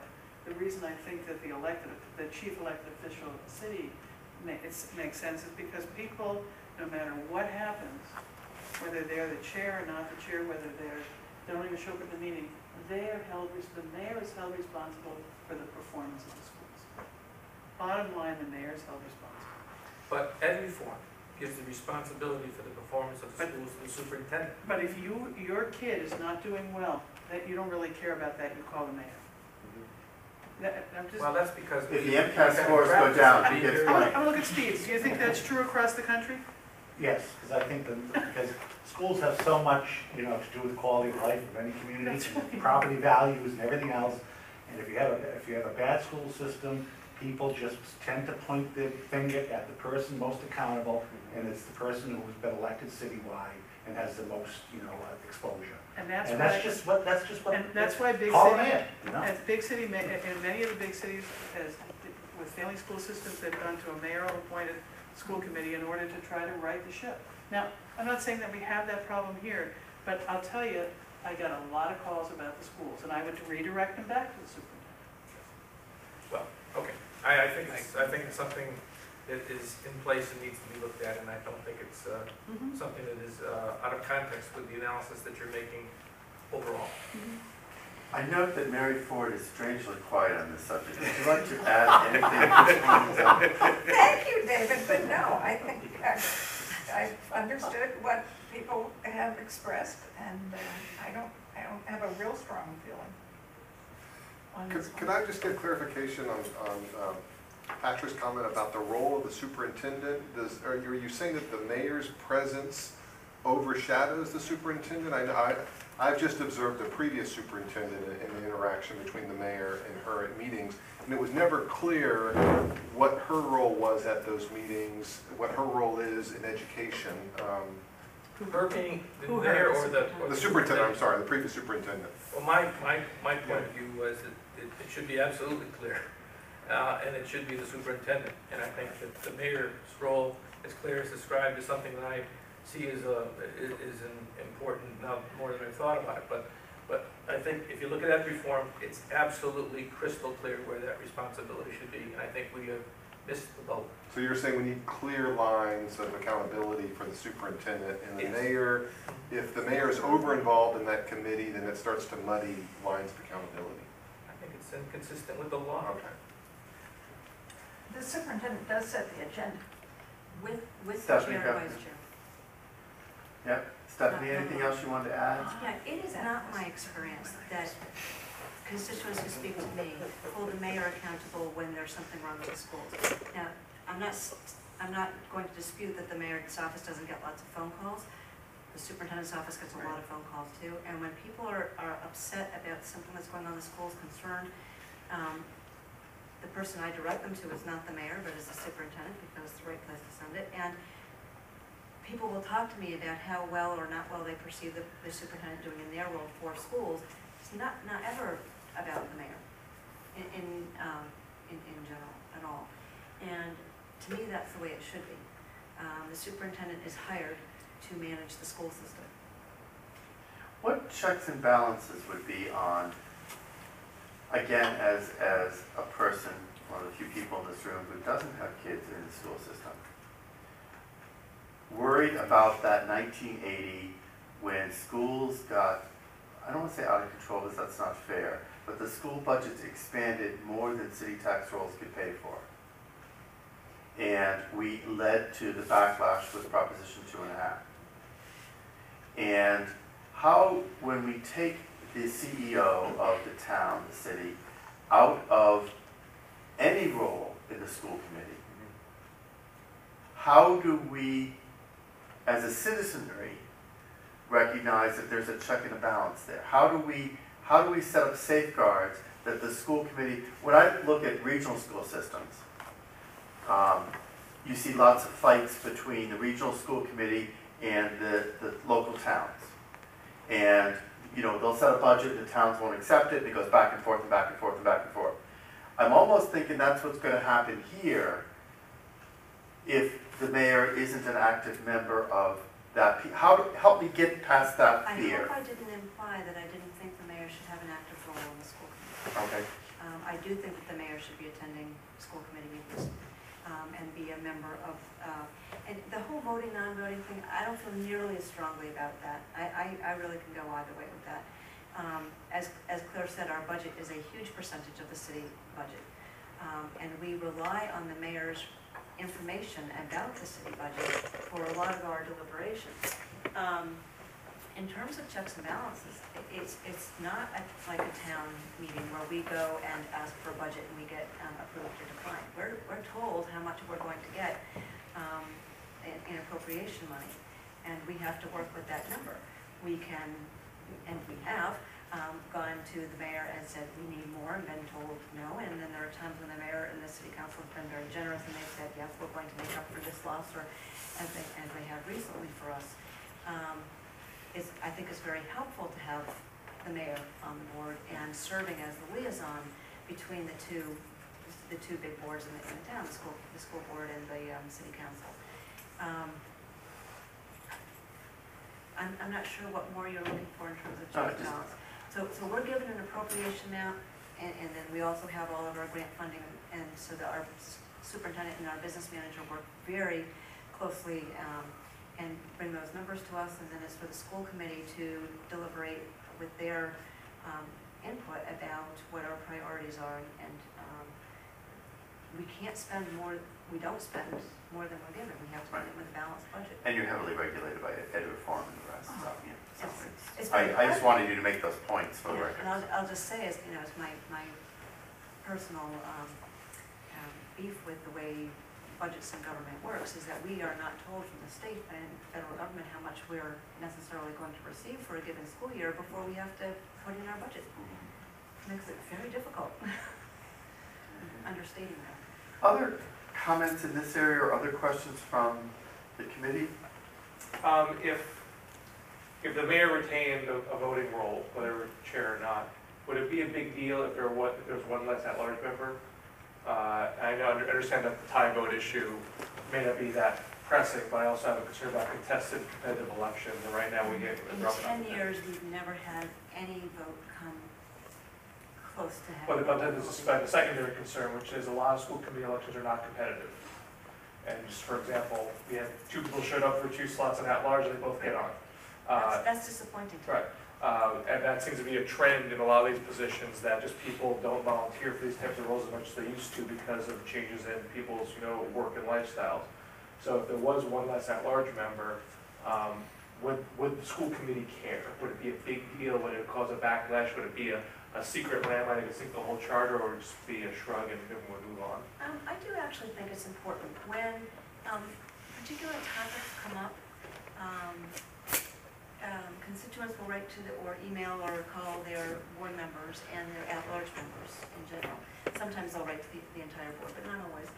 The reason I think that the elected, the chief elected official of the city makes, makes sense is because people, no matter what happens, whether they're the chair or not the chair, whether they're, they don't even show up at the meeting, They are held, the mayor is held responsible for the performance of the schools. Bottom line, the mayor is held responsible. But ed reform gives the responsibility for the performance of the but, schools to the superintendent. But if you, your kid is not doing well, that you don't really care about that, you call the mayor. Mm-hmm. that, I'm just, well, that's because... If the MCAS scores go down, I, he gets blamed. I'm going to look at Steve. Do you think that's true across the country? Yes, because I think that, because schools have so much, you know, to do with quality of life of any community, right. Property values and everything else. And if you have a, if you have a bad school system, people just tend to point their finger at the person most accountable, and it's the person who's been elected citywide and has the most, you know, uh, exposure. And that's, and that's I, just what that's just what. And that's why big city, in, you know? As big city, in many of the big cities, as with failing school systems, they've gone to a mayoral appointed school committee in order to try to right the ship. Now, I'm not saying that we have that problem here, but I'll tell you, I got a lot of calls about the schools, and I would redirect them back to the superintendent. Well, okay. I, I think it's, I think it's something that is in place and needs to be looked at, and I don't think it's uh, mm-hmm. something that is uh, out of context with the analysis that you're making overall. Mm-hmm. I note that Mary Ford is strangely quiet on this subject. Would you like to add anything? Thank you, David, but no, I think I've, I've understood what people have expressed, and uh, I don't, I don't have a real strong feeling. Could, could I just get clarification on, on um, Patrick's comment about the role of the superintendent? Does, are, you, are you saying that the mayor's presence overshadows the superintendent? I, I I've just observed the previous superintendent in the interaction between the mayor and her at meetings, and it was never clear what her role was at those meetings, what her role is in education. Um, her meaning the Who mayor or the, or the, the superintendent, superintendent? I'm sorry, the previous superintendent. Well, my my, my point of view was that it, it should be absolutely clear, uh, and it should be the superintendent. And I think that the mayor's role, as Claire has described, is something that I see is a is an important now more than I thought about it, but but I think if you look at ed reform, it's absolutely crystal clear where that responsibility should be, and I think we have missed the boat. So you're saying we need clear lines of accountability for the superintendent and the yes. mayor. If the mayor is over involved in that committee, then it starts to muddy lines of accountability. I think it's inconsistent with the law. Okay. The superintendent does set the agenda with with the chair and vice chair. Yeah, Stephanie, anything else you wanted to add? Yeah, it is not my experience that constituents who speak to me hold the mayor accountable when there's something wrong with the schools. Now, I'm not, I'm not going to dispute that the mayor's office doesn't get lots of phone calls. The superintendent's office gets a lot of phone calls too. And when people are, are upset about something that's going on in the schools, concerned, um, the person I direct them to is not the mayor, but is the superintendent, because it's the right place to send it. And people will talk to me about how well or not well they perceive the, the superintendent doing in their role for schools. It's not not ever about the mayor in in, um, in, in general at all. And to me, that's the way it should be. Um, the superintendent is hired to manage the school system. What checks and balances would be on, again, as, as a person, one of the few people in this room who doesn't have kids in the school system, worried about that nineteen eighty when schools got, I don't want to say out of control because that's not fair, but the school budgets expanded more than city tax rolls could pay for. And we led to the backlash with Proposition two point five. And how, when we take the C E O of the town, the city, out of any role in the school committee, how do we, as a citizenry, recognize that there's a check and a balance there? How do we, how do we set up safeguards that the school committee, when I look at regional school systems, um, you see lots of fights between the regional school committee and the, the local towns. And, you know, they'll set a budget and the towns won't accept it, and it goes back and forth and back and forth and back and forth. I'm almost thinking that's what's going to happen here if the mayor isn't an active member of that. How to help me get past that fear. I hope I didn't imply that I didn't think the mayor should have an active role in the school committee. Okay. Um, I do think that the mayor should be attending school committee meetings um, and be a member of, uh, and the whole voting, non-voting thing, I don't feel nearly as strongly about that. I, I, I really can go either way with that. Um, as, as Claire said, our budget is a huge percentage of the city budget. Um, and we rely on the mayor's information about the city budget for a lot of our deliberations. Um, in terms of checks and balances, it, it's it's not a, like a town meeting where we go and ask for a budget and we get um, approved or declined. We're, we're told how much we're going to get um, in, in appropriation money, and we have to work with that number. We can, and we have, Um, gone to the mayor and said we need more and been told no, and then there are times when the mayor and the city council have been very generous and they've said yes, we're going to make up for this loss, or as they, as they have recently for us. Um, it's, I think it's very helpful to have the mayor on the board and serving as the liaison between the two the two big boards in the, in the town, the school, the school board and the um, city council. Um, I'm, I'm not sure what more you're looking for in terms of checks and balances. So, so we're given an appropriation now, and, and then we also have all of our grant funding, and so that our superintendent and our business manager work very closely um, and bring those numbers to us, and then it's for the school committee to deliberate with their um, input about what our priorities are, and um, we can't spend more, we don't spend more than we're given. We have to spend it with a balanced budget. And you're heavily regulated by Ed Reform and the rest. Oh. So, yeah. It's, it's I, I just wanted you to make those points for yeah, the record. And I'll, I'll just say, as you know, it's my my personal um, um, beef with the way budgets and government works is that we are not told from the state and federal government how much we're necessarily going to receive for a given school year before we have to put in our budget. It makes it very difficult understating that. Other comments in this area or other questions from the committee? Um, if If the mayor retained a, a voting role, whether chair or not, would it be a big deal if there was if there was one less at-large member? Uh, I know, understand that the tie vote issue may not be that pressing, but I also have a concern about contested competitive elections. And right now, we get in ten years we've never had any vote come close to having. Well, but there's a secondary concern, which is a lot of school committee elections are not competitive. And just for example, we had two people showed up for two slots in at-large, and they both get on. Uh, that's, that's disappointing. Right. Uh, and that seems to be a trend in a lot of these positions that just people don't volunteer for these types of roles as much as they used to because of changes in people's, you know, work and lifestyles. So if there was one less at-large member, um, would, would the school committee care? Would it be a big deal? Would it cause a backlash? Would it be a, a secret landmine to sink the whole charter, or just be a shrug and everyone would move on? Um, I do actually think it's important. When um, particular topics come up, um, Um, constituents will write to the, or email or call their board members and their at-large members in general. Sometimes they'll write to the, the entire board, but not always.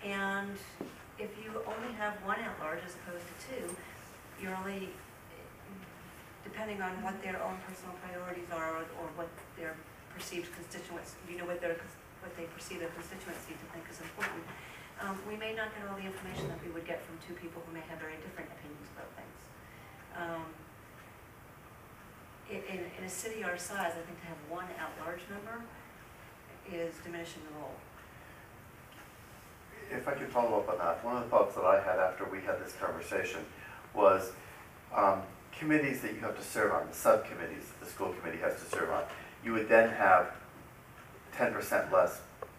And if you only have one at-large as opposed to two, you're only, depending on what their own personal priorities are, or, or what their perceived constituents, you know, what their what they perceive their constituency to think is important, um, we may not get all the information that we would get from two people who may have very different opinions about things. Um, In, in a city our size, I think to have one at-large member is diminishing the role. If I could follow up on that, one of the thoughts that I had after we had this conversation was um, committees that you have to serve on, the subcommittees that the school committee has to serve on, you would then have ten percent less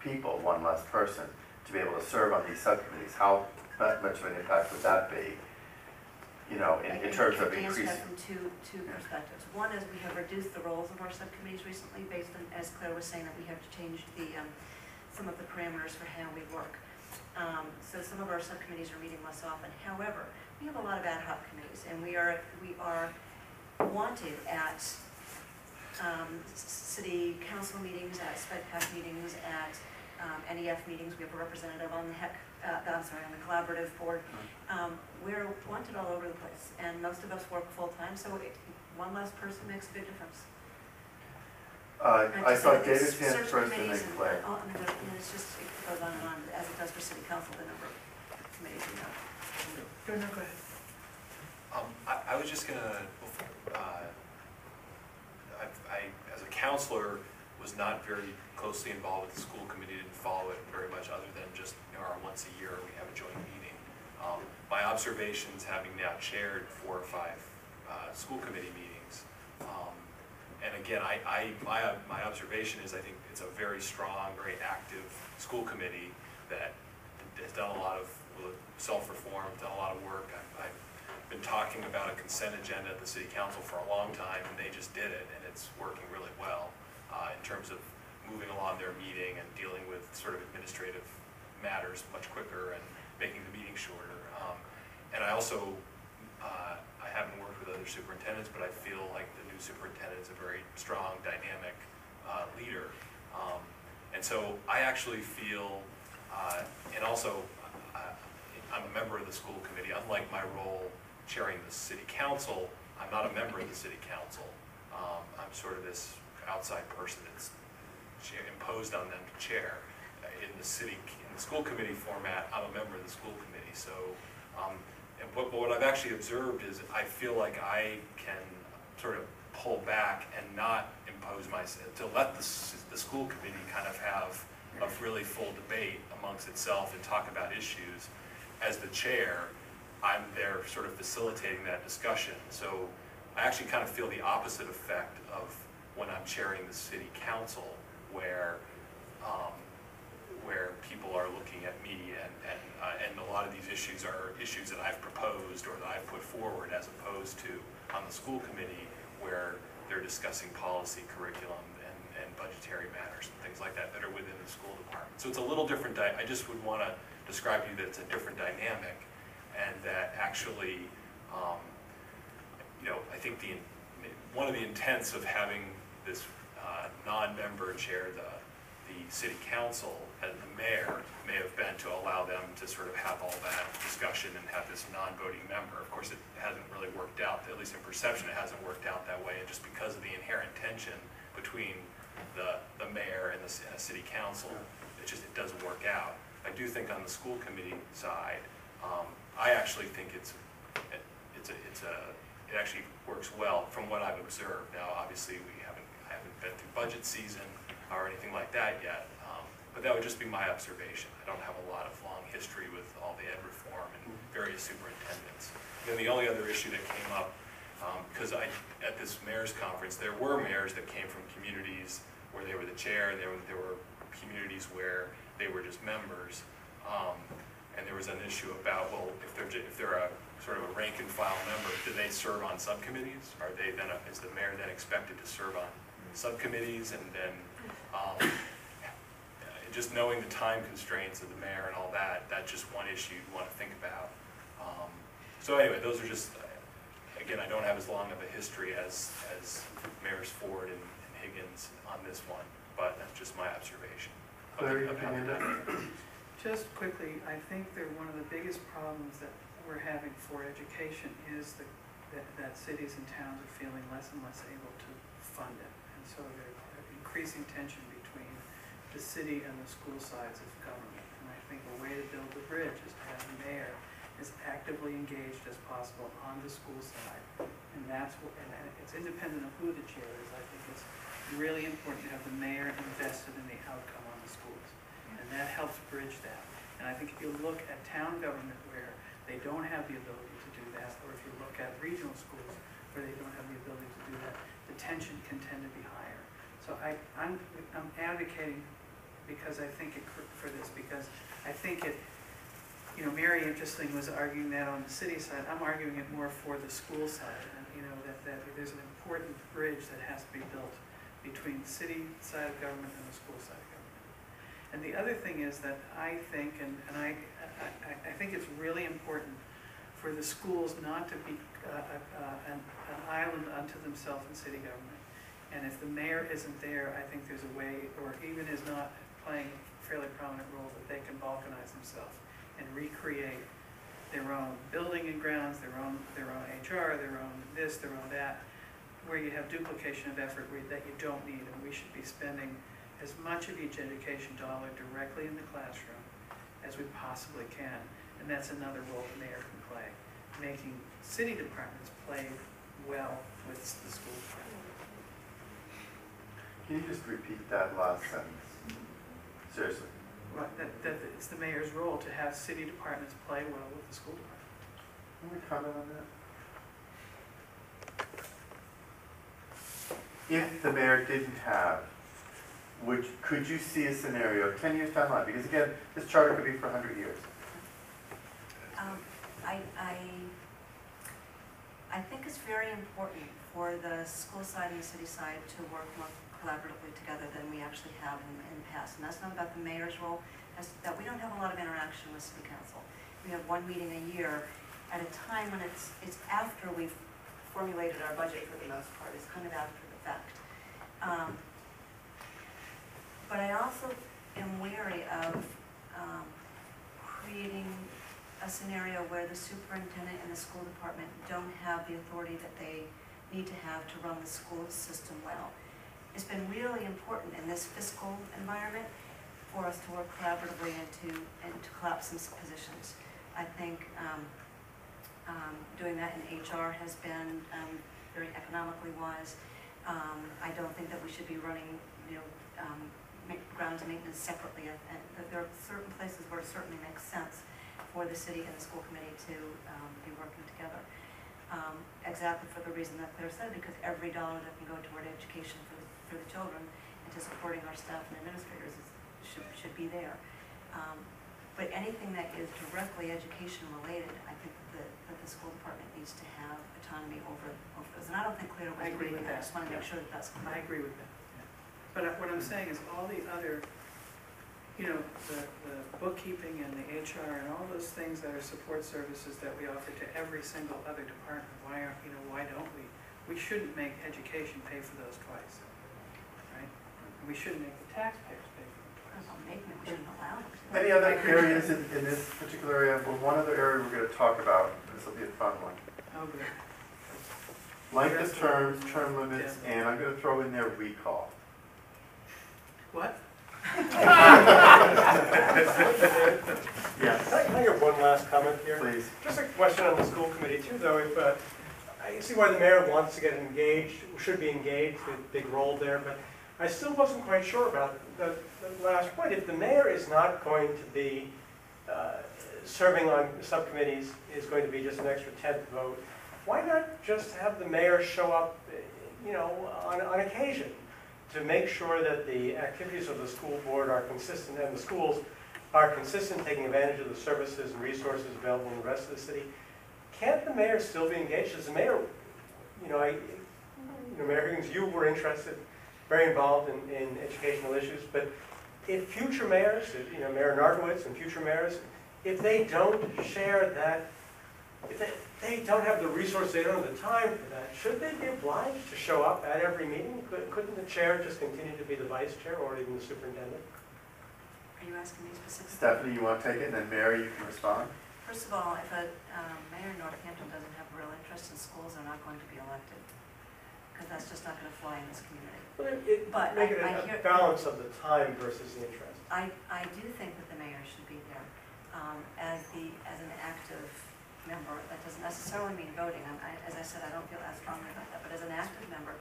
people, one less person, to be able to serve on these subcommittees. How much of an impact would that be? You know, in, in terms of increasing. From two, two yeah. perspectives. One is we have reduced the roles of our subcommittees recently based on, as Claire was saying, that we have to change the um, some of the parameters for how we work. Um, so some of our subcommittees are meeting less often. However, we have a lot of ad hoc committees, and we are we are wanted at um, city council meetings, at SPEDPAC meetings, at um, N E F meetings. We have a representative on the H E C, uh, I'm sorry, on the collaborative board. Um, we're wanted all over the place, and most of us work full time, so it, one less person makes a big difference. Uh, I saw David's hand first and then Claire. Oh, and, and it's just, it goes on and on, as it does for city council, the number of committees we have. No, no, go ahead. Um, I, I was just going to, uh, I, I, as a counselor, was not very closely involved with the school committee, didn't follow it very much other than just, you know, our once a year we have a joint meeting. Um, my observations, having now chaired four or five uh, school committee meetings, um, and again, I, I, my, my observation is I think it's a very strong, very active school committee that has done a lot of self-reform, done a lot of work. I've, I've been talking about a consent agenda at the city council for a long time, and they just did it, and it's working really well uh, in terms of moving along their meeting and dealing with sort of administrative matters much quicker and making the meeting shorter. Um, and I also, uh, I haven't worked with other superintendents, but I feel like the superintendent is a very strong, dynamic uh, leader, um, and so I actually feel, uh, and also uh, I'm a member of the school committee. Unlike my role chairing the city council, I'm not a member of the city council. Um, I'm sort of this outside person that's imposed on them to chair. In the city, in the school committee format, I'm a member of the school committee. So, um, and what, what I've actually observed is I feel like I can sort of pull back and not impose myself, to let the, the school committee kind of have a really full debate amongst itself and talk about issues. As the chair, I'm there sort of facilitating that discussion. So I actually kind of feel the opposite effect of when I'm chairing the city council, where um, where people are looking at me and, and, uh, and a lot of these issues are issues that I've proposed or that I've put forward, as opposed to on the school committee, where they're discussing policy, curriculum, and, and budgetary matters and things like that that are within the school department. So it's a little different. I just would want to describe to you that it's a different dynamic, and that actually, um, you know, I think the one of the intents of having this uh, non-member chair the the city council and the mayor may have been to allow them to sort of have all that discussion and have this non-voting member. Of course, it hasn't really worked out, at least in perception, it hasn't worked out that way, and just because of the inherent tension between the, the mayor and the, and the city council, it just it doesn't work out. I do think on the school committee side, um, I actually think it's, it, it's, a, it's a, it actually works well from what I've observed. Now, obviously, we haven't, I haven't been through budget season or anything like that yet. But that would just be my observation. I don't have a lot of long history with all the Ed Reform and various superintendents. And then the only other issue that came up, because um, I at this mayor's conference, there were mayors that came from communities where they were the chair, and there were, there were communities where they were just members. Um, and there was an issue about, well, if they're if they're a sort of a rank and file member, do they serve on subcommittees? Are they then is the mayor then expected to serve on subcommittees? And then um, just knowing the time constraints of the mayor and all that, that's just one issue you want to think about. Um, so anyway, those are just, again, I don't have as long of a history as, as Mayors Ford and, and Higgins on this one, but that's just my observation. Claire, just quickly, I think that one of the biggest problems that we're having for education is the, that, that cities and towns are feeling less and less able to fund it. And so there's increasing tension between the city and the school sides of government. And I think a way to build the bridge is to have the mayor as actively engaged as possible on the school side. And that's what, and it's independent of who the chair is. I think it's really important to have the mayor invested in the outcome on the schools. And that helps bridge that. And I think if you look at town government where they don't have the ability to do that, or if you look at regional schools where they don't have the ability to do that, the tension can tend to be higher. So I, I'm, I'm advocating because I think it, for this, because I think it, you know, Mary interestingly was arguing that on the city side. I'm arguing it more for the school side, and you know, that, that there's an important bridge that has to be built between the city side of government and the school side of government. And And the other thing is that I think, and, and I, I, I think it's really important for the schools not to be uh, uh, an, an island unto themselves in city government. And if the mayor isn't there, I think there's a way, or even is not playing a fairly prominent role, that they can balkanize themselves and recreate their own building and grounds, their own, their own H R, their own this, their own that, where you have duplication of effort that you don't need. And we should be spending as much of each education dollar directly in the classroom as we possibly can. And that's another role the mayor can play, making city departments play well with the school department. Can you just repeat that last sentence? Seriously. Right, that, that it's the mayor's role to have city departments play well with the school department. Can we comment on that? If the mayor didn't have, would, could you see a scenario ten years down the line? Because again, this charter could be for a hundred years. Um, I, I, I think it's very important for the school side and the city side to work more collaboratively together than we actually have in, in the past. And that's not about the mayor's role, that's that we don't have a lot of interaction with city council. We have one meeting a year at a time when it's, it's after we've formulated our budget for the most part. It's kind of after the fact. Um, but I also am wary of um, creating a scenario where the superintendent and the school department don't have the authority that they need to have to run the school system well. It's been really important in this fiscal environment for us to work collaboratively and to, and to collapse some positions. I think um, um, doing that in H R has been um, very economically wise. Um, I don't think that we should be running, you know, um, grounds maintenance separately. And there are certain places where it certainly makes sense for the city and the school committee to um, be working together. Um, exactly for the reason that Claire said, because every dollar that can go toward education for the, for the children and to supporting our staff and administrators is, should, should be there. Um, but anything that is directly education related, I think that the, that the school department needs to have autonomy over, over those. And I don't think Claire was agreeing with that. I just want to make sure that that's clear. I agree with that. Yeah. But what I'm saying is all the other, you know, the, the bookkeeping and the H R and all those things that are support services that we offer to every single other department. Why aren't, you know, why don't we? We shouldn't make education pay for those twice, right? We shouldn't make the taxpayers pay for them twice. Well, maybe we shouldn't allow them. Any other areas in, in this particular area? Well, one other area we're going to talk about, this will be a fun one. Oh, good. Length of terms, term limits, yeah. And I'm going to throw in there recall. What? Yes. Can I give one last comment here? Please. Just a question on the school committee too, though. If uh, I see why the mayor wants to get engaged, should be engaged, the big role there, but I still wasn't quite sure about the, the last point. If the mayor is not going to be uh, serving on subcommittees, is going to be just an extra tenth vote, why not just have the mayor show up, you know, on, on occasion? To make sure that the activities of the school board are consistent and the schools are consistent, taking advantage of the services and resources available in the rest of the city. Can't the mayor still be engaged? As the mayor, you know, I, you know, Mayor Higgins, you were interested, very involved in, in educational issues, but if future mayors, if, you know, Mayor Narkiewicz and future mayors, if they don't share that, if they, they don't have the resources, they don't have the time for that, should they be obliged to show up at every meeting? Couldn't the chair just continue to be the vice chair or even the superintendent? Are you asking me specifically? Stephanie, you want to take it, and then Mary, you can respond. First of all, if a um, mayor in Northampton doesn't have real interest in schools, they're not going to be elected, because that's just not going to fly in this community. But, it, but make I, it I, a I hear, balance of the time versus the interest. I, I do think that the mayor should be there um, as, the, as an active member. That doesn't necessarily mean voting. I, as I said, I don't feel as strongly about that, but as an active member,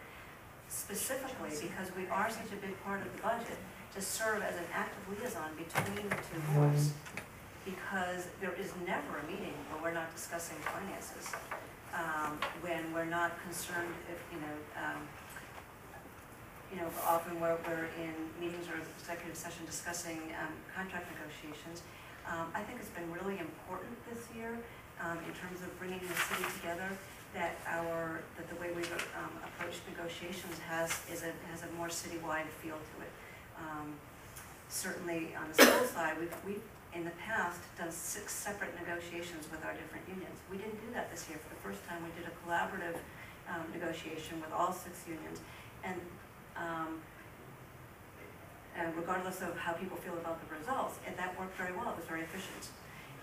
specifically because we are such a big part of the budget, to serve as an active liaison between the two boards, because there is never a meeting where we're not discussing finances, um, when we're not concerned, if, you know, um, you know, often we're, we're in meetings or executive session discussing um, contract negotiations. Um, I think it's been really important this year Um, in terms of bringing the city together, that our that the way we um, approach negotiations has is a has a more citywide feel to it. Um, certainly on the school side, we've, we've in the past done six separate negotiations with our different unions. We didn't do that this year. For the first time, we did a collaborative um, negotiation with all six unions. And um, Uh, regardless of how people feel about the results, and that worked very well. It was very efficient,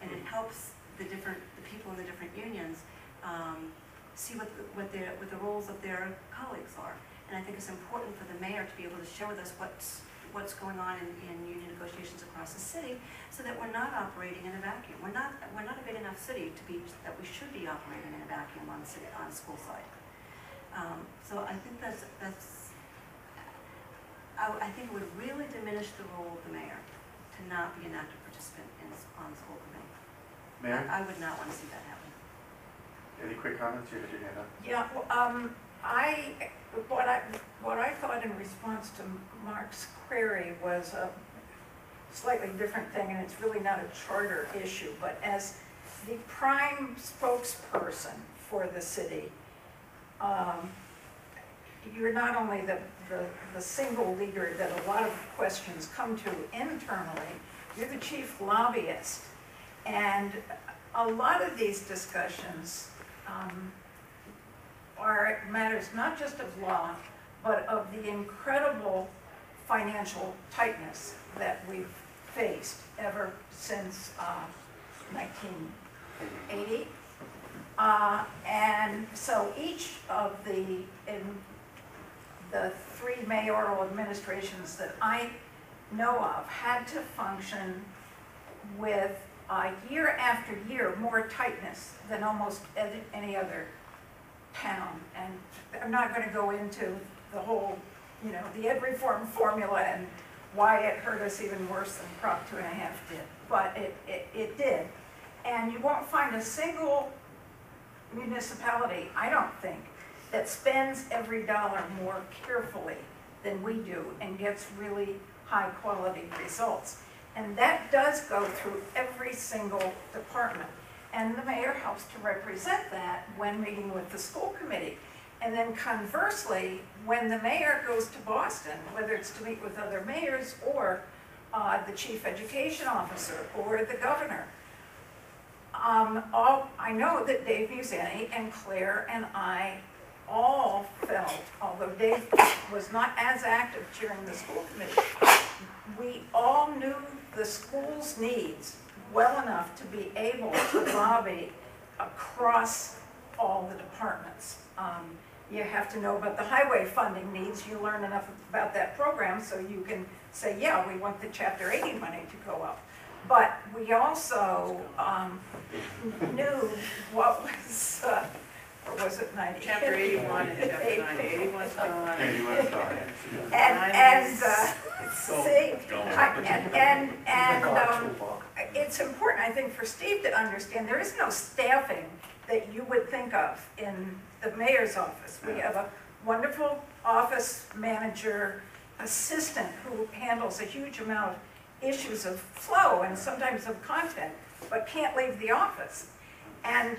and it helps the different the people in the different unions um, see what the, what their what the roles of their colleagues are. And I think it's important for the mayor to be able to share with us what's what's going on in, in union negotiations across the city, so that we're not operating in a vacuum. We're not we're not a big enough city to be that we should be operating in a vacuum on the city, on the school side. Um, so I think that's that's. I, I think it would really diminish the role of the mayor to not be an active participant in, on the school committee. Mayor? I, I would not want to see that happen. Any quick comments? You had your hand up. Yeah, well, um, I, what I, what I thought in response to Mark's query was a slightly different thing, and it's really not a charter issue, but as the prime spokesperson for the city, um, you're not only the, the, the single leader that a lot of questions come to internally, you're the chief lobbyist. And a lot of these discussions um, are matters not just of law, but of the incredible financial tightness that we've faced ever since uh, nineteen eighty. Uh, and so each of the in, the three mayoral administrations that I know of had to function with uh, year after year more tightness than almost any other town. And I'm not going to go into the whole, you know, the Ed Reform formula and why it hurt us even worse than Prop two and a half did, but it, it, it did. And you won't find a single municipality, I don't think, that spends every dollar more carefully than we do and gets really high quality results. And that does go through every single department. And the mayor helps to represent that when meeting with the school committee. And then conversely, when the mayor goes to Boston, whether it's to meet with other mayors or uh, the chief education officer or the governor, um, all, I know that Dave Musani and Claire and I all felt, although Dave was not as active chairing the school committee, we all knew the school's needs well enough to be able to lobby across all the departments. Um, you have to know about the highway funding needs. You learn enough about that program so you can say, yeah, we want the Chapter eighty money to go up. But we also um, knew what was uh, or was it ninety? Chapter eighty-one and chapter ninety. eighty-one's gone. eighty-one's gone. And and uh, so see, I, and and, and um, it's important, I think, for Steve to understand there is no staffing that you would think of in the mayor's office. We have a wonderful office manager assistant who handles a huge amount of issues of flow and sometimes of content, but can't leave the office. And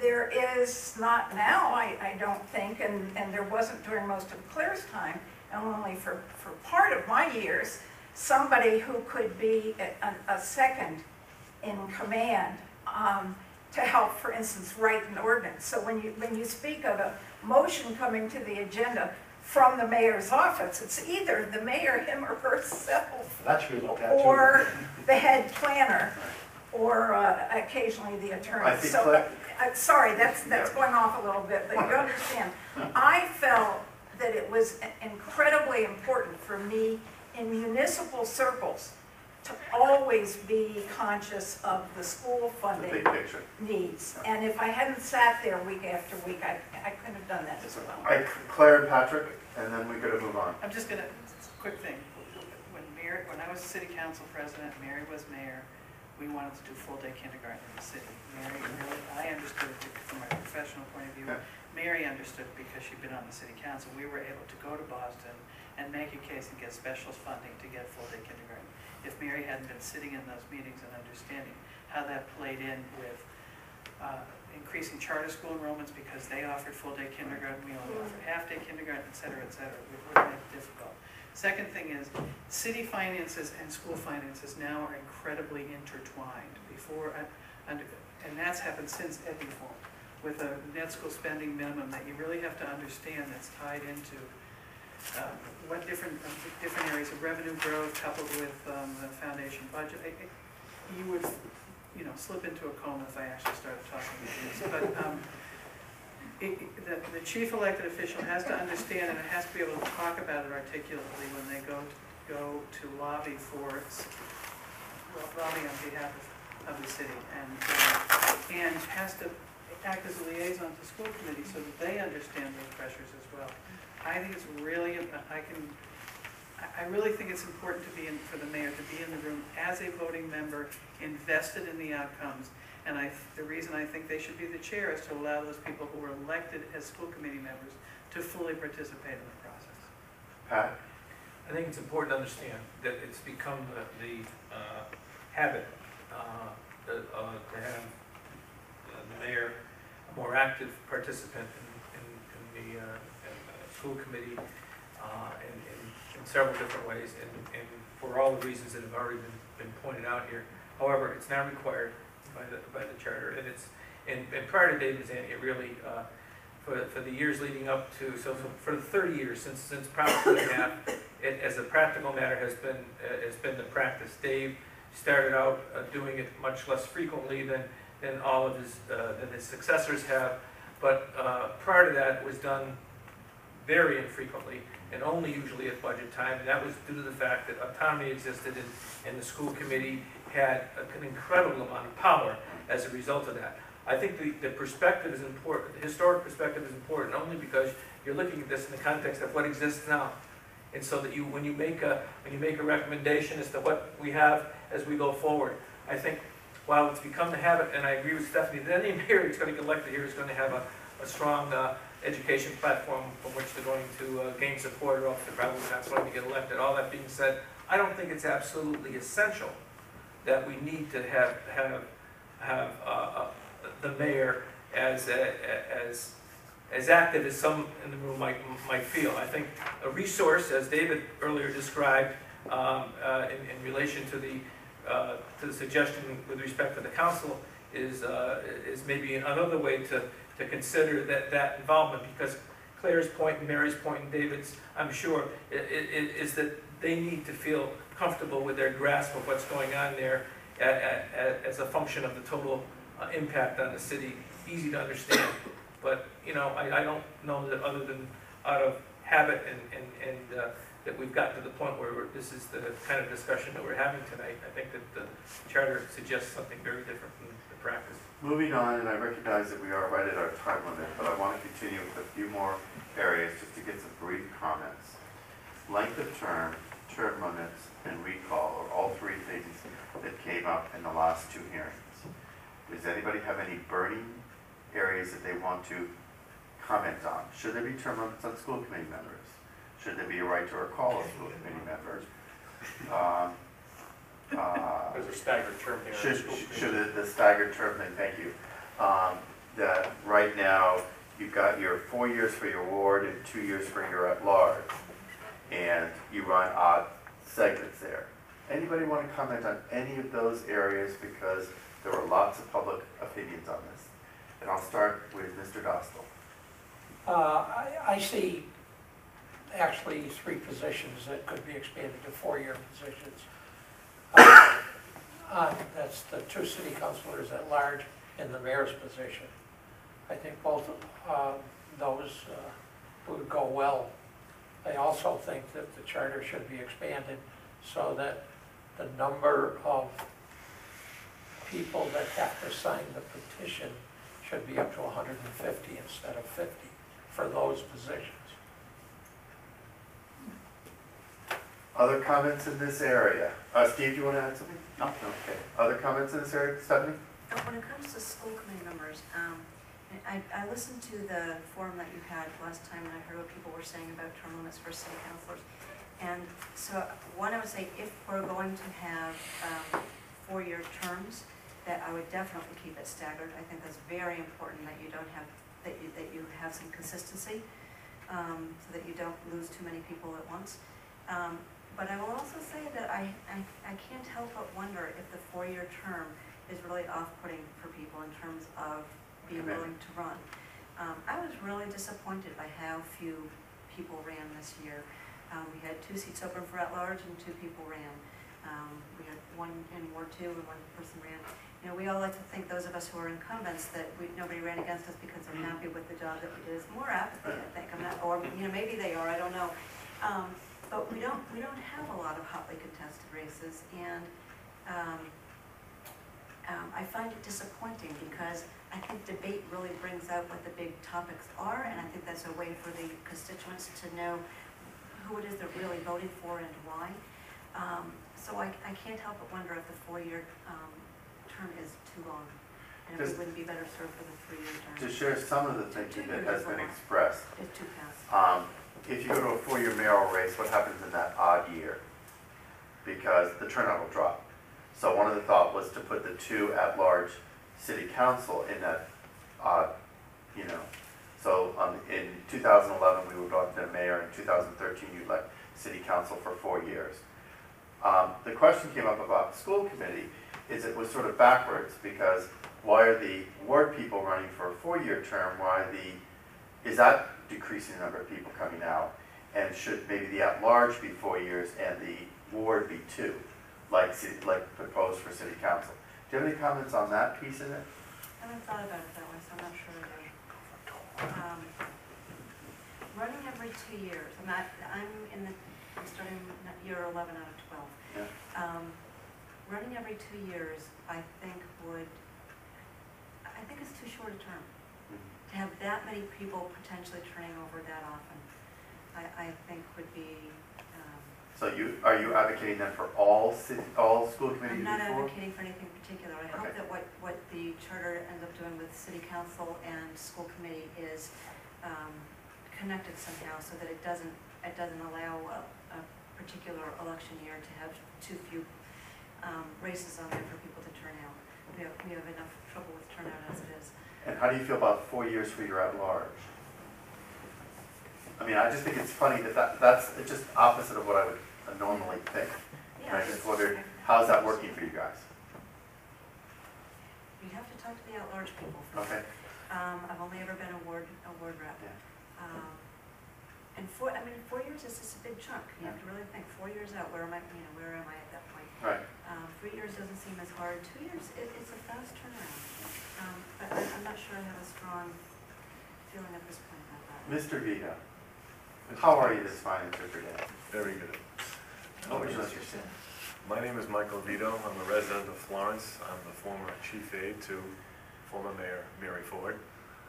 there is not now, I, I don't think, and, and there wasn't during most of Claire's time, and only for, for part of my years, somebody who could be a, a second in command um, to help, for instance, write an ordinance. So when you, when you speak of a motion coming to the agenda from the mayor's office, it's either the mayor, him or herself, That's really or the head planner, or uh, occasionally the attorney. So, uh, sorry, that's that's going off a little bit, but you understand. I felt that it was incredibly important for me in municipal circles to always be conscious of the school funding needs. And if I hadn't sat there week after week, I, I couldn't have done that as well. I, Claire and Patrick, and then we could have moved on. I'm just going to, quick thing. When, Mary, when I was city council president, Mary was mayor, we wanted to do full-day kindergarten in the city. Mary really, I understood it from my professional point of view. Mary understood it because she'd been on the city council. We were able to go to Boston and make a case and get special funding to get full-day kindergarten. If Mary hadn't been sitting in those meetings and understanding how that played in with uh, increasing charter school enrollments because they offered full-day kindergarten, we only offered half-day kindergarten, et cetera, et cetera, it would have been difficult. Second thing is, city finances and school finances now are incredibly intertwined. Before, and, and that's happened since Ed Reform, with a net school spending minimum that you really have to understand that's tied into uh, what different uh, different areas of revenue growth coupled with um, the foundation budget. I, I, you would, you know, slip into a coma if I actually started talking about this. But um, it, the, the chief elected official has to understand, and it has to be able to talk about it articulately when they go to, go to lobby for its, well, lobby on behalf of of the city, and, uh, and has to act as a liaison to school committee so that they understand those pressures as well. I think it's really, I can, I really think it's important to be in, for the mayor to be in the room as a voting member, invested in the outcomes, and I, the reason I think they should be the chair is to allow those people who are elected as school committee members to fully participate in the process. Pat? I think it's important to understand that it's become the, the uh, habit Uh, uh, uh, to have uh, the mayor a more active participant in, in, in the uh, in, uh, school committee uh, in, in, in several different ways, and, and for all the reasons that have already been, been pointed out here. However, it's now required by the, by the charter, and it's and, and prior to David's end, it really uh, for for the years leading up to so for, for the thirty years since since Proposition two point five, it as a practical matter has been uh, has been the practice. Dave started out uh, doing it much less frequently than than all of his uh, than his successors have, but uh, prior to that it was done very infrequently and only usually at budget time, and that was due to the fact that autonomy existed and, and the school committee had an incredible amount of power as a result of that. I think the, the perspective is important, the historic perspective is important only because you're looking at this in the context of what exists now. And so that you, when you make a when you make a recommendation as to what we have as we go forward, I think while it's become the habit, and I agree with Stephanie, that any mayor who's going to get elected here is going to have a, a strong uh, education platform from which they're going to uh, gain support, or else they're probably not going to get elected. All that being said, I don't think it's absolutely essential that we need to have have have uh, uh, the mayor as a, as as active as some in the room might, might feel. I think a resource, as David earlier described, um, uh, in, in relation to the, uh, to the suggestion with respect to the council, is, uh, is maybe another way to, to consider that, that involvement, because Claire's point and Mary's point and David's, I'm sure, is that they need to feel comfortable with their grasp of what's going on there as a function of the total impact on the city, easy to understand. But, you know, I, I don't know that other than out of habit and, and, and uh, that we've gotten to the point where we're, this is the kind of discussion that we're having tonight. I think that the charter suggests something very different from the practice. Moving on, and I recognize that we are right at our time limit, but I want to continue with a few more areas just to get some brief comments. Length of term, term limits, and recall are all three things that came up in the last two hearings. Does anybody have any burning areas that they want to comment on? Should there be term limits on school committee members? Should there be a right to recall of school committee members? Um, uh, There's a staggered term here. Should, should the, the staggered term thing, thank you. Um, that right now you've got your four years for your ward and two years for your at-large, and you run odd segments there. Anybody want to comment on any of those areas, because there were lots of public opinions on this? And I'll start with Mister Dostal. Uh, I, I see actually three positions that could be expanded to four-year positions. Uh, uh, that's the two city councilors at large and the mayor's position. I think both of uh, those uh, would go well. I also think that the charter should be expanded so that the number of people that have to sign the petition should be up to one hundred fifty instead of fifty for those positions. Other comments in this area? Uh, Steve, do you want to add something? No. Okay. Other comments in this area, Stephanie? When it comes to school committee members, um, I, I listened to the forum that you had last time, and I heard what people were saying about term limits for city councilors. And so one, I would say if we're going to have um, four-year terms, that I would definitely keep it staggered. I think that's very important, that you don't have that you that you have some consistency, um, so that you don't lose too many people at once. Um, but I will also say that I, I, I can't help but wonder if the four-year term is really off-putting for people in terms of being okay. willing to run. Um, I was really disappointed by how few people ran this year. Um, we had two seats open for at-large and two people ran. Um, we had one in Ward two and one person ran. You know, we all like to think, those of us who are incumbents, that we, nobody ran against us because they're happy with the job that we did. It's more apathy, I think. I'm not, or you know, maybe they are. I don't know. Um, but we don't we don't have a lot of hotly contested races, and um, um, I find it disappointing because I think debate really brings out what the big topics are, and I think that's a way for the constituents to know who it is they're really voting for and why. Um, so I, I can't help but wonder if the four-year um, term is too long, and does, if we wouldn't be better served for the three-year term. To share some of the thinking that has been expressed, it's too fast. Um, if you go to a four-year mayoral race, what happens in that odd year? Because the turnout will drop. So one of the thought was to put the two at-large city council in that odd, you know. So um, in two thousand eleven, we were elected a mayor. In two thousand thirteen, you elect city council for four years. Um, the question came up about the school committee is it was sort of backwards, because why are the ward people running for a four-year term? Why the, is that decreasing the number of people coming out? And should maybe the at-large be four years and the ward be two, like like proposed for city council? Do you have any comments on that piece of it? I haven't thought about it that way, so I'm not sure either. Um, running every two years. I'm not, I'm in the, I'm starting year eleven out of twelve. Yeah. Um, running every two years, I think would, I think it's too short a term mm-hmm. to have that many people potentially turning over that often. I, I think would be. Um, so you are you advocating then for all city, all school committees? I'm not advocating for anything particular. I okay. hope that what what the charter ends up doing with city council and school committee is um, connected somehow, so that it doesn't it doesn't allow a, a particular election year to have too few um, races on there for people to turn out. We have, we have enough trouble with turnout as it is. And how do you feel about four years for your at-large? I mean, I just think it's funny that, that that's just opposite of what I would normally think. Yeah, and I just wondered, how's that working for you guys? You have to talk to the at-large people first. Okay. Um, I've only ever been a ward, a ward rep. Yeah. Um, and four, I mean, four years is just a big chunk. You yeah. have to really think, four years out, where am I, you know, where am I at that point? Right. Um, three years doesn't seem as hard. Two years, it, it's a fast turnaround. Um, but I, I'm not sure I have a strong feeling at this point about that. Mister Vito, how are you this fine and different day? Very good. Oh, you your sin. My name is Michael Vito. I'm a resident of Florence. I'm the former chief aide to former Mayor Mary Ford.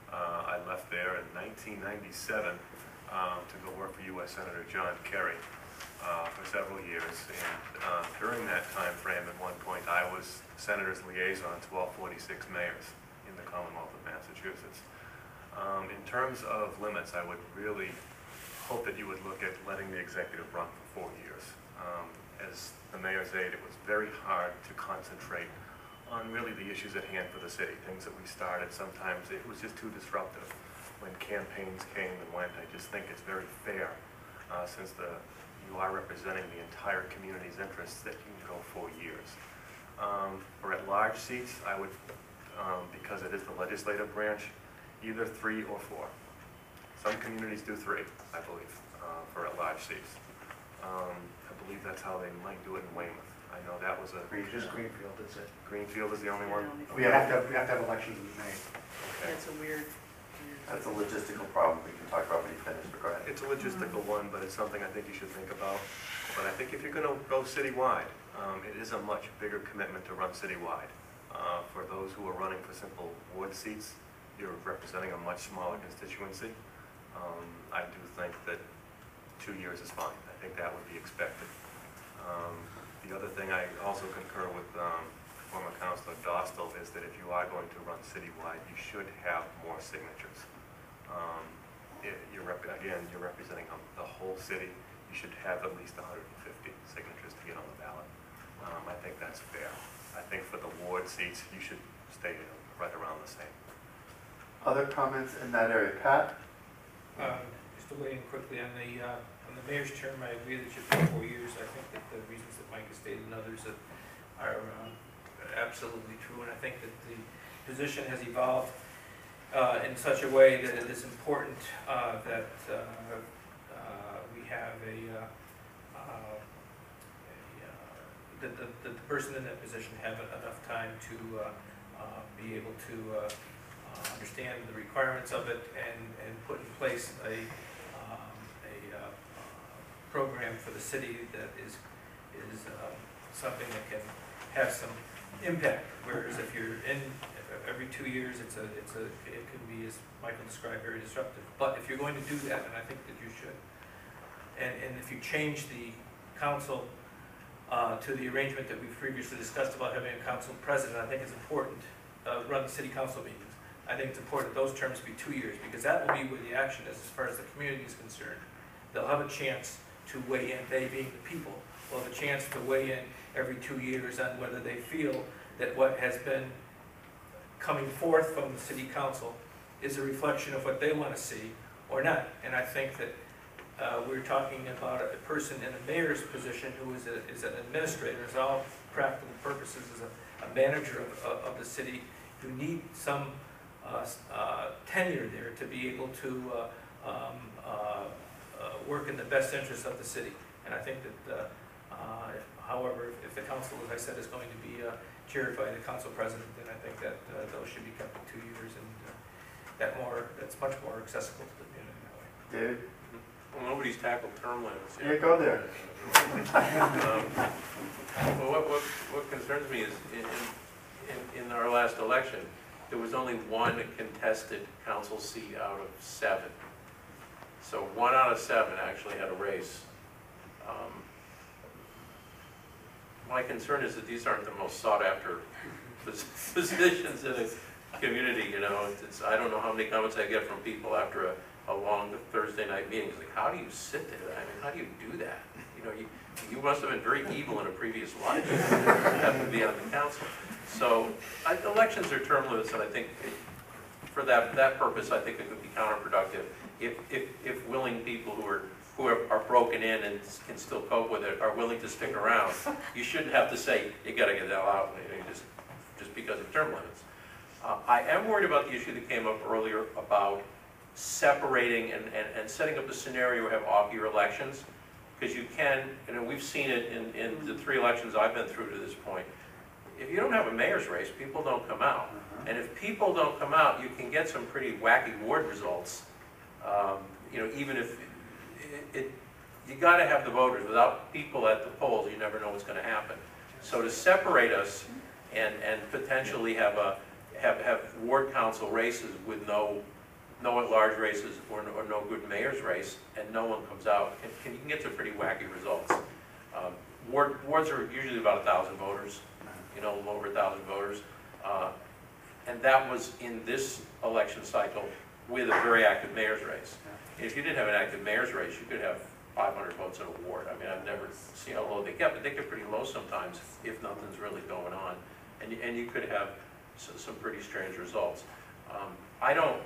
Uh, I left there in nineteen ninety-seven um, to go work for U S Senator John Kerry uh, for several years. And uh, during that time frame, at one point, I was senator's liaison to all forty-six mayors in the Commonwealth of Massachusetts. Um, in terms of limits, I would really hope that you would look at letting the executive run for four years. Um, As the mayor's aide, it was very hard to concentrate on really the issues at hand for the city, things that we started. Sometimes it was just too disruptive when campaigns came and went. I just think it's very fair, uh, since the, you are representing the entire community's interests, that you can go four years. Um, for at large seats, I would, um, because it is the legislative branch, either three or four. Some communities do three, I believe, uh, for at large seats. Um, I believe that's how they might do it in Weymouth. I know that was a... Just yeah. Greenfield, is it? Greenfield is the only one? We have to have, we have, to have elections in May. Okay. That's a weird... That's a logistical problem we can talk about when you finish, but go ahead. It's a logistical mm-hmm. one, but it's something I think you should think about. But I think if you're going to go citywide, um, it is a much bigger commitment to run citywide. Uh, for those who are running for simple ward seats, you're representing a much smaller constituency. Um, I do think that two years is fine. I think that would be expected. Um, the other thing I also concur with um, former Councilor Dostal is that if you are going to run citywide, you should have more signatures. Um, it, you're rep again, you're representing um, the whole city. You should have at least one hundred fifty signatures to get on the ballot. Um, I think that's fair. I think for the ward seats, you should stay right around the same. Other comments in that area? Pat? Uh, just to weigh in quickly on the uh, on the mayor's term, I agree that it should be four years. I think that the reasons that Mike has stated and others that are um, absolutely true, and I think that the position has evolved uh, in such a way that it is important uh, that uh, uh, we have a, uh, uh, a uh, that the, the, the person in that position have enough time to uh, uh, be able to uh, Uh, understand the requirements of it and, and put in place a, um, a uh, program for the city that is, is uh, something that can have some impact. Whereas if you're in every two years, it's a, it's a, it can be, as Michael described, very disruptive. But if you're going to do that, and I think that you should, and, and if you change the council uh, to the arrangement that we previously discussed about having a council president, I think it's important uh, run the city council meetings. I think it's important that those terms be two years because that will be where the action is as far as the community is concerned. They'll have a chance to weigh in, they being the people, will have a chance to weigh in every two years on whether they feel that what has been coming forth from the city council is a reflection of what they want to see or not. And I think that uh, we're talking about a person in a mayor's position who is, a, is an administrator, is all practical purposes, is a, a manager of, of, of the city who need some Uh, uh, tenure there to be able to uh, um, uh, uh, work in the best interest of the city. And I think that, uh, uh, if, however, if the council, as I said, is going to be uh, chaired by the council president, then I think that uh, those should be kept in two years, and uh, that more that's much more accessible to the community that way. David? Well, nobody's tackled term limits yet. Yeah, go there. um, well, what, what, what concerns me is in, in, in our last election, there was only one contested council seat out of seven. So one out of seven actually had a race. Um, my concern is that these aren't the most sought after positions in a community, you know. It's, it's, I don't know how many comments I get from people after a, a long Thursday night meeting. It's like, how do you sit there? I mean, how do you do that? You know, you, you must have been very evil in a previous life to have to be on the council. So I, elections are term limits, and I think for that that purpose, I think it would be counterproductive if if, if willing people who are who are, are broken in and can still cope with it are willing to stick around. You shouldn't have to say you got to get that out just just because of term limits. Uh, I am worried about the issue that came up earlier about separating and and, and setting up a scenario where we have off-year elections, because you can, and we've seen it in in the three elections I've been through to this point. If you don't have a mayor's race, people don't come out. And if people don't come out, you can get some pretty wacky ward results. Um, you know, even if it, it you got to have the voters. Without people at the polls, you never know what's going to happen. So to separate us and and potentially have a have have ward council races with no no at large races or no, or no good mayor's race, and no one comes out, and can, you can get some pretty wacky results. Um, ward wards are usually about a thousand voters. You know, over a thousand voters, uh, and that was in this election cycle with a very active mayor's race. And if you didn't have an active mayor's race, you could have five hundred votes in a ward. I mean, I've never seen how low they get, but they get pretty low sometimes if nothing's really going on, and and you could have so, some pretty strange results. Um, I don't.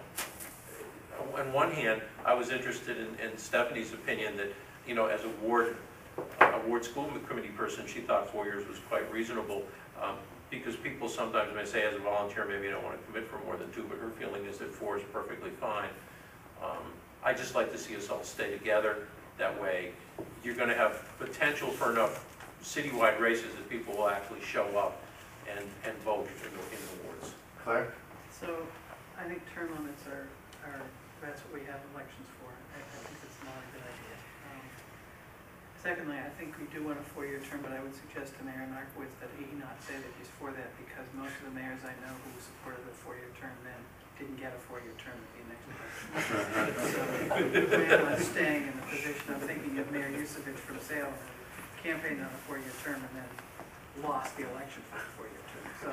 On one hand, I was interested in, in Stephanie's opinion that, you know, as a ward, a ward school committee person, she thought four years was quite reasonable. Um, because people sometimes may say, as a volunteer, maybe I don't want to commit for more than two, but her feeling is that four is perfectly fine. Um, I just like to see us all stay together. That way, you're going to have potential for enough citywide races that people will actually show up and, and vote in the, in the wards. Claire? So, I think term limits are, are that's what we have elections for. I, I think it's not a good idea. Secondly, I think we do want a four-year term, but I would suggest to Mayor Narkiewicz that he not say that he's for that, because most of the mayors I know who supported the four-year term then didn't get a four-year term at the next election. So Mayor was staying in the position of thinking of Mayor Yusevich from Salem, campaigned on a four-year term and then lost the election for the four-year term. So,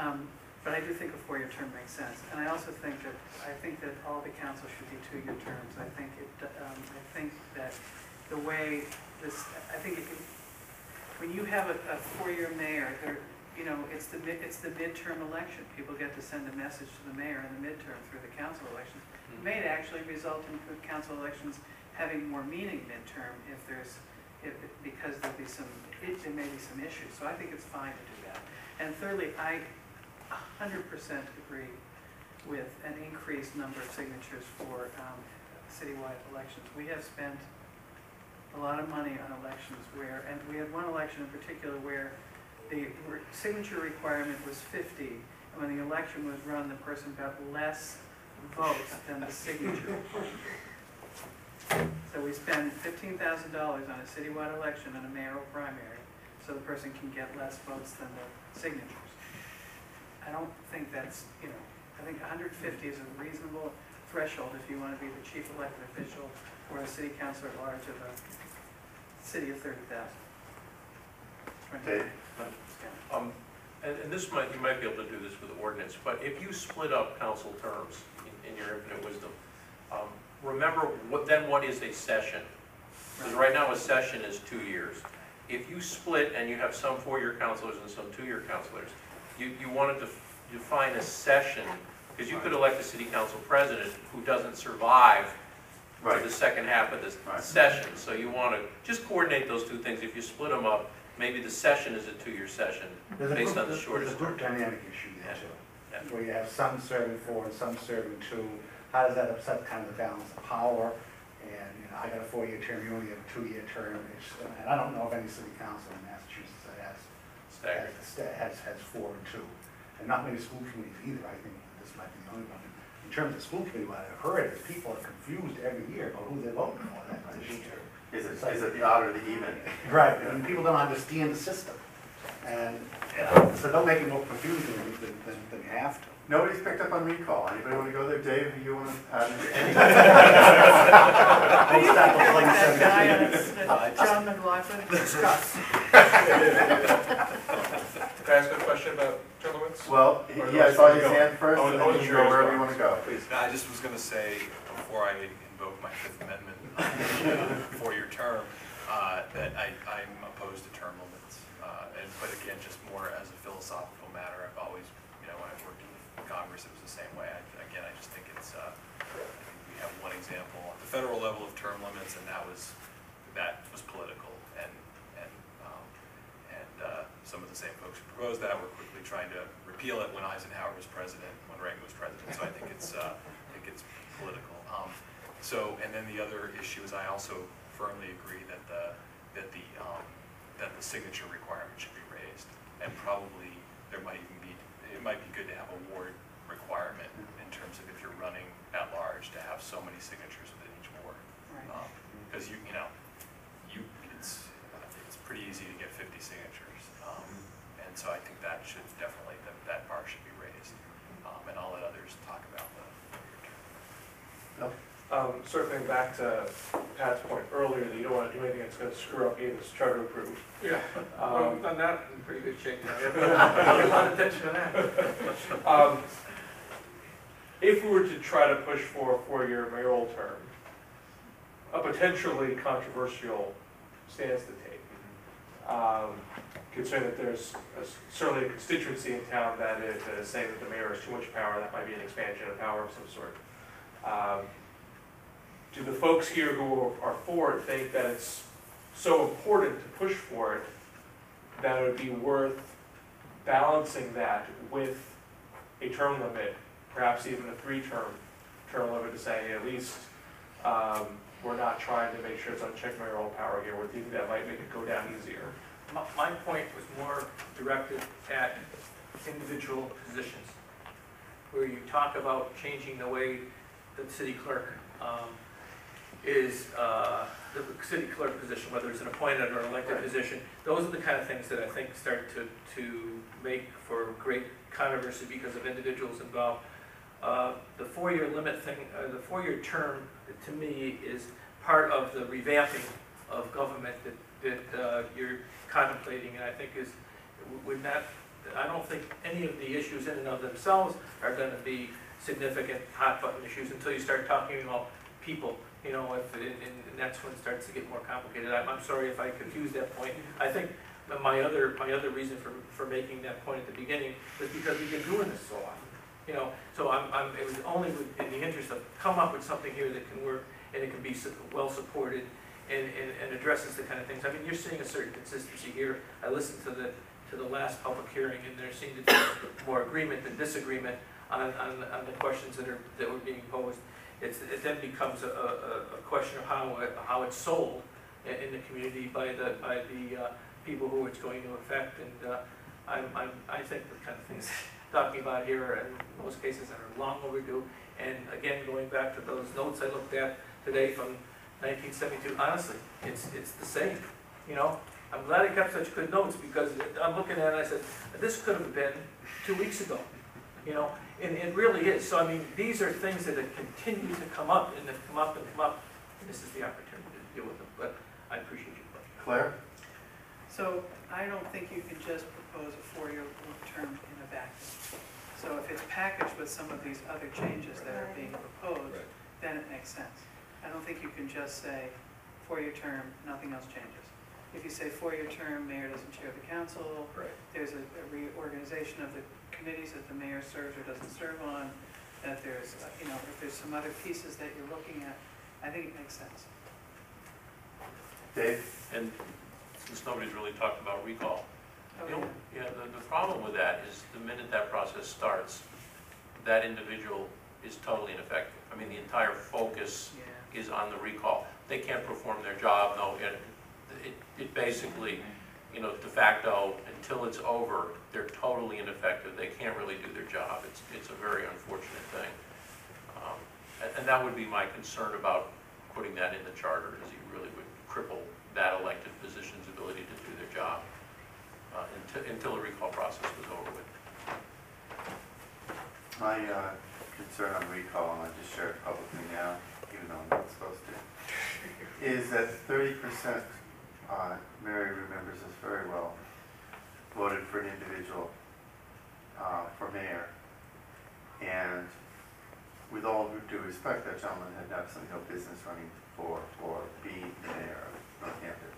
um, but I do think a four-year term makes sense, and I also think that I think that all the council should be two-year terms. I think it. Um, I think that. The way this, I think, it can, when you have a, a four-year mayor, you know, it's the mid, it's the midterm election. People get to send a message to the mayor in the midterm through the council elections. It may actually result in council elections having more meaning midterm if there's, if, because there'll be some, it, there may be some issues. So I think it's fine to do that. And thirdly, I one hundred percent agree with an increased number of signatures for um, citywide elections. We have spent a lot of money on elections where, and we had one election in particular where the re signature requirement was fifty, and when the election was run, the person got less votes than the signature. So we spend fifteen thousand dollars on a citywide election and a mayoral primary so the person can get less votes than the signatures. I don't think that's, you know, I think one hundred fifty is a reasonable threshold if you want to be the chief elected official or a city councilor at large of a city of thirty thousand. Okay. Um, and, and this might, you might be able to do this with ordinance, but if you split up council terms in, in your infinite wisdom, um, remember what then what is a session? Because right now a session is two years. If you split and you have some four-year councilors and some two-year councilors, you, you wanted to define a session, because you could elect a city council president who doesn't survive right. to the second half of this right. session. So you want to just coordinate those two things. If you split them up, maybe the session is a two-year session there's based group, on the shortest There's a group term. Dynamic issue there, yeah. too, yeah. where you have some serving four and some serving two. How does that upset kind of the balance of power? And you know, I got a four-year term, you only have a two-year term. And I don't know of any city council in Massachusetts that has Has, has four and two. And not many school committees either. I think this might be the only one. In terms of school committee, what I've heard is people are confused every year about who they're voting for that position. Is it, like, is it the odd or the even? Right. And people don't understand the system. And uh, so don't make it more confusing than, than, than you have to. Nobody's picked up on recall. Anybody want to go there? Dave, you want to add anything? I'll stop the link seventeen. John McLaughlin, discuss. Can I ask a question about Jelowitz? Well, or yeah, I saw his hand first, oh, and then oh, you know wherever you want to go. Please. No, I just was going to say, before I invoke my Fifth Amendment uh, for your term, uh, that I, I'm opposed to term limits. Uh, and, but again, just more as a philosophical matter, I've always Congress, it was the same way. I, again, I just think it's, uh, I think we have one example at the federal level of term limits, and that was, that was political. And, and, um, and uh, some of the same folks who proposed that were quickly trying to repeal it when Eisenhower was president, when Reagan was president. So I think it's, uh, I think it's political. Um, so, and then the other issue is I also firmly agree that the, that the, um, that the signature requirement should be raised. And probably there might even be it might be good to have a ward requirement in terms of if you're running at large to have so many signatures within each ward, because right. um, you you know you it's it's pretty easy to get fifty signatures, um, and so I think that should definitely that, that bar should be raised, um, and I'll let others talk about that. No. Um, circling back to Pat's point earlier, that you don't want to do anything that's going to screw up Eden's charter approved. Yeah, well, um, we've done that in pretty good shape now. Pay a lot of attention to that. Um, if we were to try to push for a four-year mayoral term, a potentially controversial stance to take, um, concerned that there's a, certainly a constituency in town that is uh, saying that the mayor has too much power, that might be an expansion of power of some sort. Um, Do the folks here who are for it think that it's so important to push for it that it would be worth balancing that with a term limit, perhaps even a three-term term limit, to say at least um, we're not trying to make sure it's unchecked mayoral power here. We're thinking that might make it go down easier. My, my point was more directed at individual positions, where you talk about changing the way the city clerk um, is uh, the city clerk position, whether it's an appointed or an elected right. position. Those are the kind of things that I think start to, to make for great controversy because of individuals involved. Uh, the four-year limit thing, uh, the four-year term, to me, is part of the revamping of government that, that uh, you're contemplating, and I think is would not, I don't think any of the issues in and of themselves are going to be significant hot-button issues until you start talking about people. You know, if, and, and that's when it starts to get more complicated. I'm, I'm sorry if I confused that point. I think my other my other reason for, for making that point at the beginning is because we've been doing this so often. You know, so I'm, I'm, it was only in the interest of come up with something here that can work and it can be well supported and, and, and addresses the kind of things. I mean, you're seeing a certain consistency here. I listened to the to the last public hearing, and there seemed to be more agreement than disagreement on, on, on the questions that are that were being posed. It's, it then becomes a, a, a question of how it, how it's sold in the community by the by the uh, people who it's going to affect. And uh, I'm, I'm, I think the kind of things talking about here are in most cases that are long overdue. And again, going back to those notes I looked at today from nineteen seventy-two, honestly, it's it's the same. You know, I'm glad I kept such good notes, because I'm looking at it and I said, this could have been two weeks ago. You know, and it really is. So I mean, these are things that have continued to come up and have come up and come up. And this is the opportunity to deal with them. But I appreciate your question. Claire? So I don't think you could just propose a four-year term in a vacuum. So if it's packaged with some of these other changes that are being proposed, right, then it makes sense. I don't think you can just say four-year term, nothing else changes. If you say four-year term, mayor doesn't chair the council, right, there's a, a reorganization of the committees that the mayor serves or doesn't serve on, that there's, you know, if there's some other pieces that you're looking at, I think it makes sense. Dave? And since nobody's really talked about recall, okay. You know, yeah, the, the problem with that is the minute that process starts, that individual is totally ineffective. I mean, the entire focus yeah. is on the recall. They can't perform their job. No, it, it, it basically, you know, de facto, until it's over, they're totally ineffective. They can't really do their job. It's, it's a very unfortunate thing. Um, and, and that would be my concern about putting that in the charter, is you really would cripple that elected position's ability to do their job. Uh, until, until the recall process was over with. My uh, concern on recall, and I just share it publicly now, even though I'm not supposed to, is that thirty percent, uh, Mary remembers this very well, voted for an individual uh, for mayor. And with all due respect, that gentleman had absolutely no business running for or being the mayor of Northampton.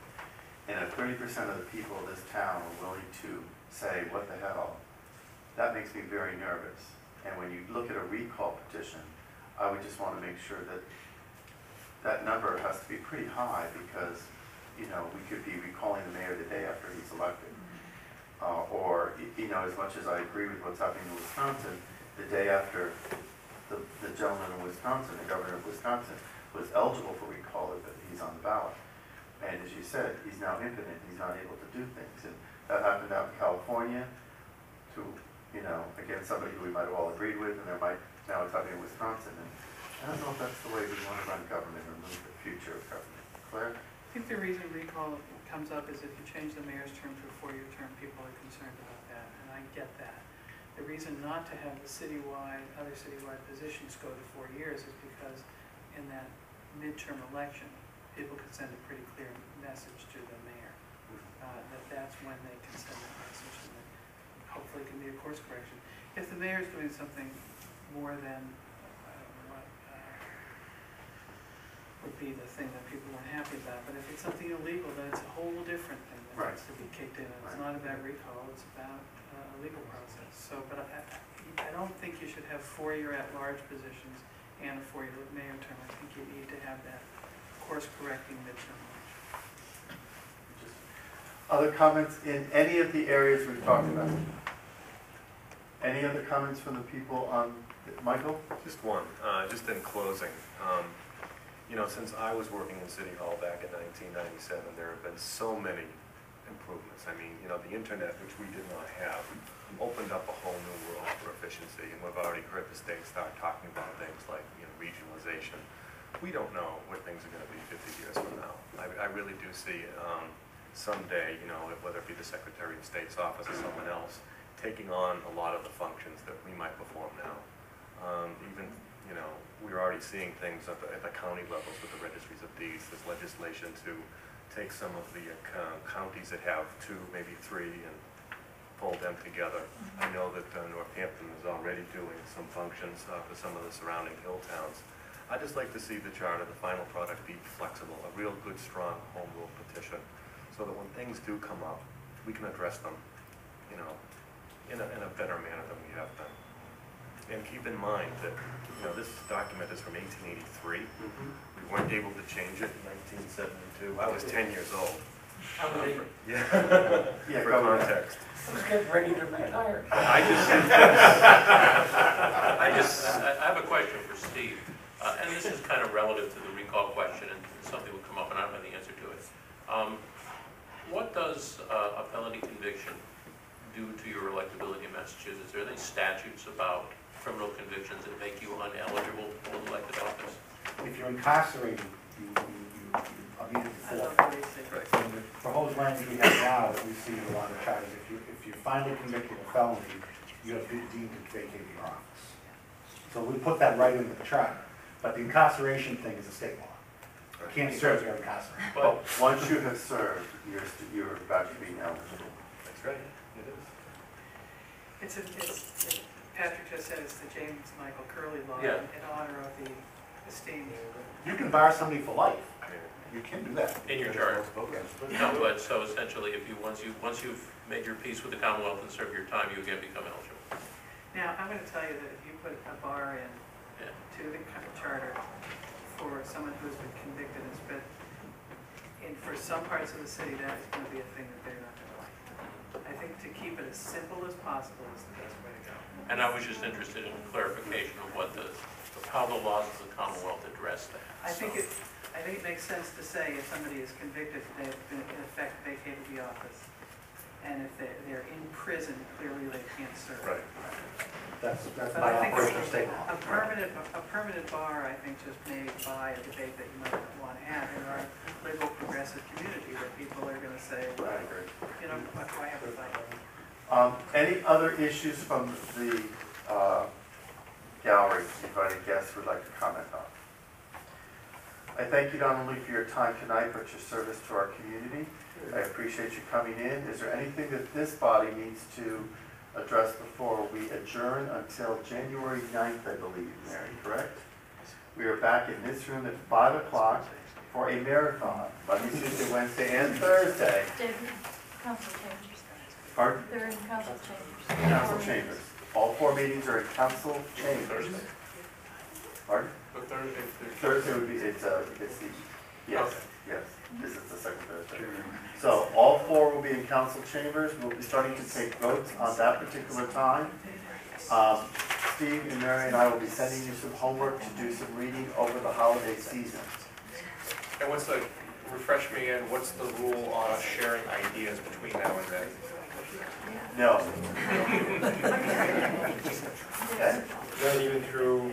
And if thirty percent of the people of this town are willing to say, what the hell, that makes me very nervous. And when you look at a recall petition, I would just want to make sure that that number has to be pretty high, because, you know, we could be recalling the mayor the day after he's elected. Uh, or, you know, as much as I agree with what's happening in Wisconsin, the day after the, the gentleman in Wisconsin, the governor of Wisconsin, was eligible for recall, but he's on the ballot. And as you said, he's now impotent. He's not able to do things. And that happened out in California to, you know, again, somebody who we might have all agreed with, and there might, now it's happening in Wisconsin. And I don't know if that's the way we want to run government or move the future of government. Claire? I think the reason recall comes up is if you change the mayor's term to a four-year term, people are concerned about that, and I get that. The reason not to have the citywide, other citywide positions go to four years is because in that midterm election, people could send a pretty clear message to the mayor uh, that that's when they can send that message, and that hopefully it can be a course correction. If the mayor's doing something more than I don't know what uh, would be the thing that people weren't happy about, but if it's something illegal, then it's a whole different thing that right. needs to be kicked in. And right. It's not about recall, it's about uh, a legal process. So, but I, I don't think you should have four-year at-large positions and a four-year mayor term. I think you need to have that course correcting midterm. Other comments in any of the areas we've talked about? Any other comments from the people on Michael? Just one, uh, just in closing. Um, you know, since I was working in City Hall back in nineteen ninety-seven, there have been so many improvements. I mean, you know, the internet, which we did not have, opened up a whole new world for efficiency, and we've already heard the state start talking about things like, you know, regionalization. We don't know what things are going to be fifty years from now. I, I really do see um, someday, you know, whether it be the Secretary of State's office or someone else, taking on a lot of the functions that we might perform now. Um, even, you know, we're already seeing things at the, at the county levels with the registries of deeds. There's legislation to take some of the uh, counties that have two, maybe three, and pull them together. I know that uh, Northampton is already doing some functions uh, for some of the surrounding hill towns. I'd just like to see the charter, the final product, be flexible, a real good, strong home rule petition, so that when things do come up, we can address them, you know, in a, in a better manner than we have been. and keep in mind that, you know, this document is from eighteen eighty-three. Mm-hmm. We weren't able to change it in nineteen seventy-two. I was ten years old. How um, many? Yeah. Yeah, for context. I was getting ready to retire. I just, I just, I have a question for Steve, uh, and this is kind of relative to the recall question, and something will come up, and I don't know the answer to it. Um, what does uh, a felony conviction do to your electability in Massachusetts? Are there statutes about criminal convictions that make you uneligible for the elected office? If you're incarcerated, you, you, you, I mean, from the proposed language we have now that we see in a lot of charges, if you if you're finally convicted of a felony, you have been deemed to vacate your office. So we put that right in the charter. But the incarceration thing is a state law. You can't serve if you're incarcerated. But once you have served, you're you're about to be ineligible. That's right. It is. It's, a, it's it, Patrick just said it's the James Michael Curley law, yeah, in honor of the esteemed. You can bar somebody for life. You can do that in your charter. No, but so essentially, if you once you once you've made your peace with the Commonwealth and served your time, you again become eligible. Now, I'm going to tell you that if you put a bar in, yeah, to the charter for someone who's been convicted and spent, and for some parts of the city, that is going to be a thing that they're not going to like. I think to keep it as simple as possible is the best way to go. And I was just interested in clarification of what the how the laws of the Commonwealth address that. I so. think it. I think it makes sense to say if somebody is convicted, they've been in effect vacated the office, and if they're, they're in prison, clearly they can't serve. Right. That's that's but my personal statement. A permanent a permanent bar, I think, just may buy a debate that you might want to have in our liberal progressive community, where people are going to say, well, I agree. You know, what do I have to fight? Um, any other issues from the uh, gallery? Invited guests would like to comment on. I thank you not only for your time tonight, but your service to our community. I appreciate you coming in. Is there anything that this body needs to address before we adjourn until January ninth, I believe, Mary, correct? We are back in this room at five o'clock for a marathon, Monday, Tuesday, Wednesday, and Thursday. They're in council chambers. Pardon? They're in council chambers. Council chambers. All four meetings are in council chambers. Pardon? Thursday, Thursday would be, it's, uh, it's the, yes, yes, this is the second Thursday. So all four will be in council chambers. We'll be starting to take votes on that particular time. Um, Steve and Mary and I will be sending you some homework to do some reading over the holiday season. And what's the, refresh me again, what's the rule on sharing ideas between now and then? No. Okay. Not even through...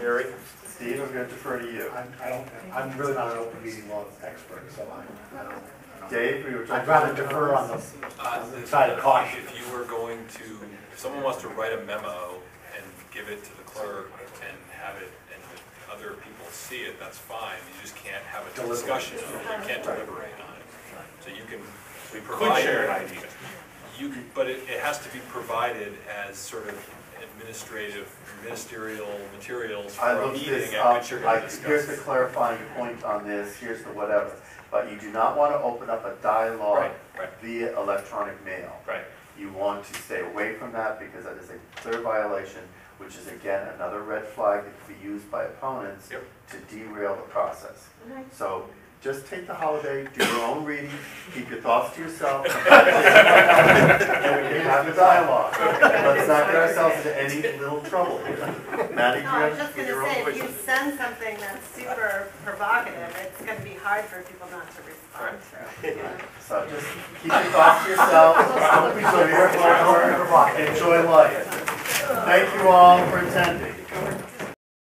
Gary, Steve, I'm going to defer to you. I'm, I don't, I'm really not an open meeting law expert, so I, I, don't, I don't. Dave, we were talking I'd rather defer on the, uh, on the side of caution. If you were going to, if someone wants to write a memo and give it to the clerk and have it, and other people see it, that's fine. You just can't have a discussion on it. You can't deliberate on it. So you can we provide could share an idea. You, but it, it has to be provided as sort of administrative, ministerial materials for a meeting at which you're going to discuss. Here's the clarifying point on this, here's the whatever. But you do not want to open up a dialogue right, right. via electronic mail. Right. You want to stay away from that because that is a clear violation, which is again another red flag that can be used by opponents yep. to derail the process. Okay. So just take the holiday, do your own reading, keep your thoughts to yourself, and we can have a dialogue. Let's not get ourselves into any little trouble here. Maddie, no, I was just going to say, if you send something that's super provocative, it's going to be hard for people not to respond to it. Yeah. So just keep your thoughts to yourself, don't be so provocative, enjoy life. Thank you all for attending.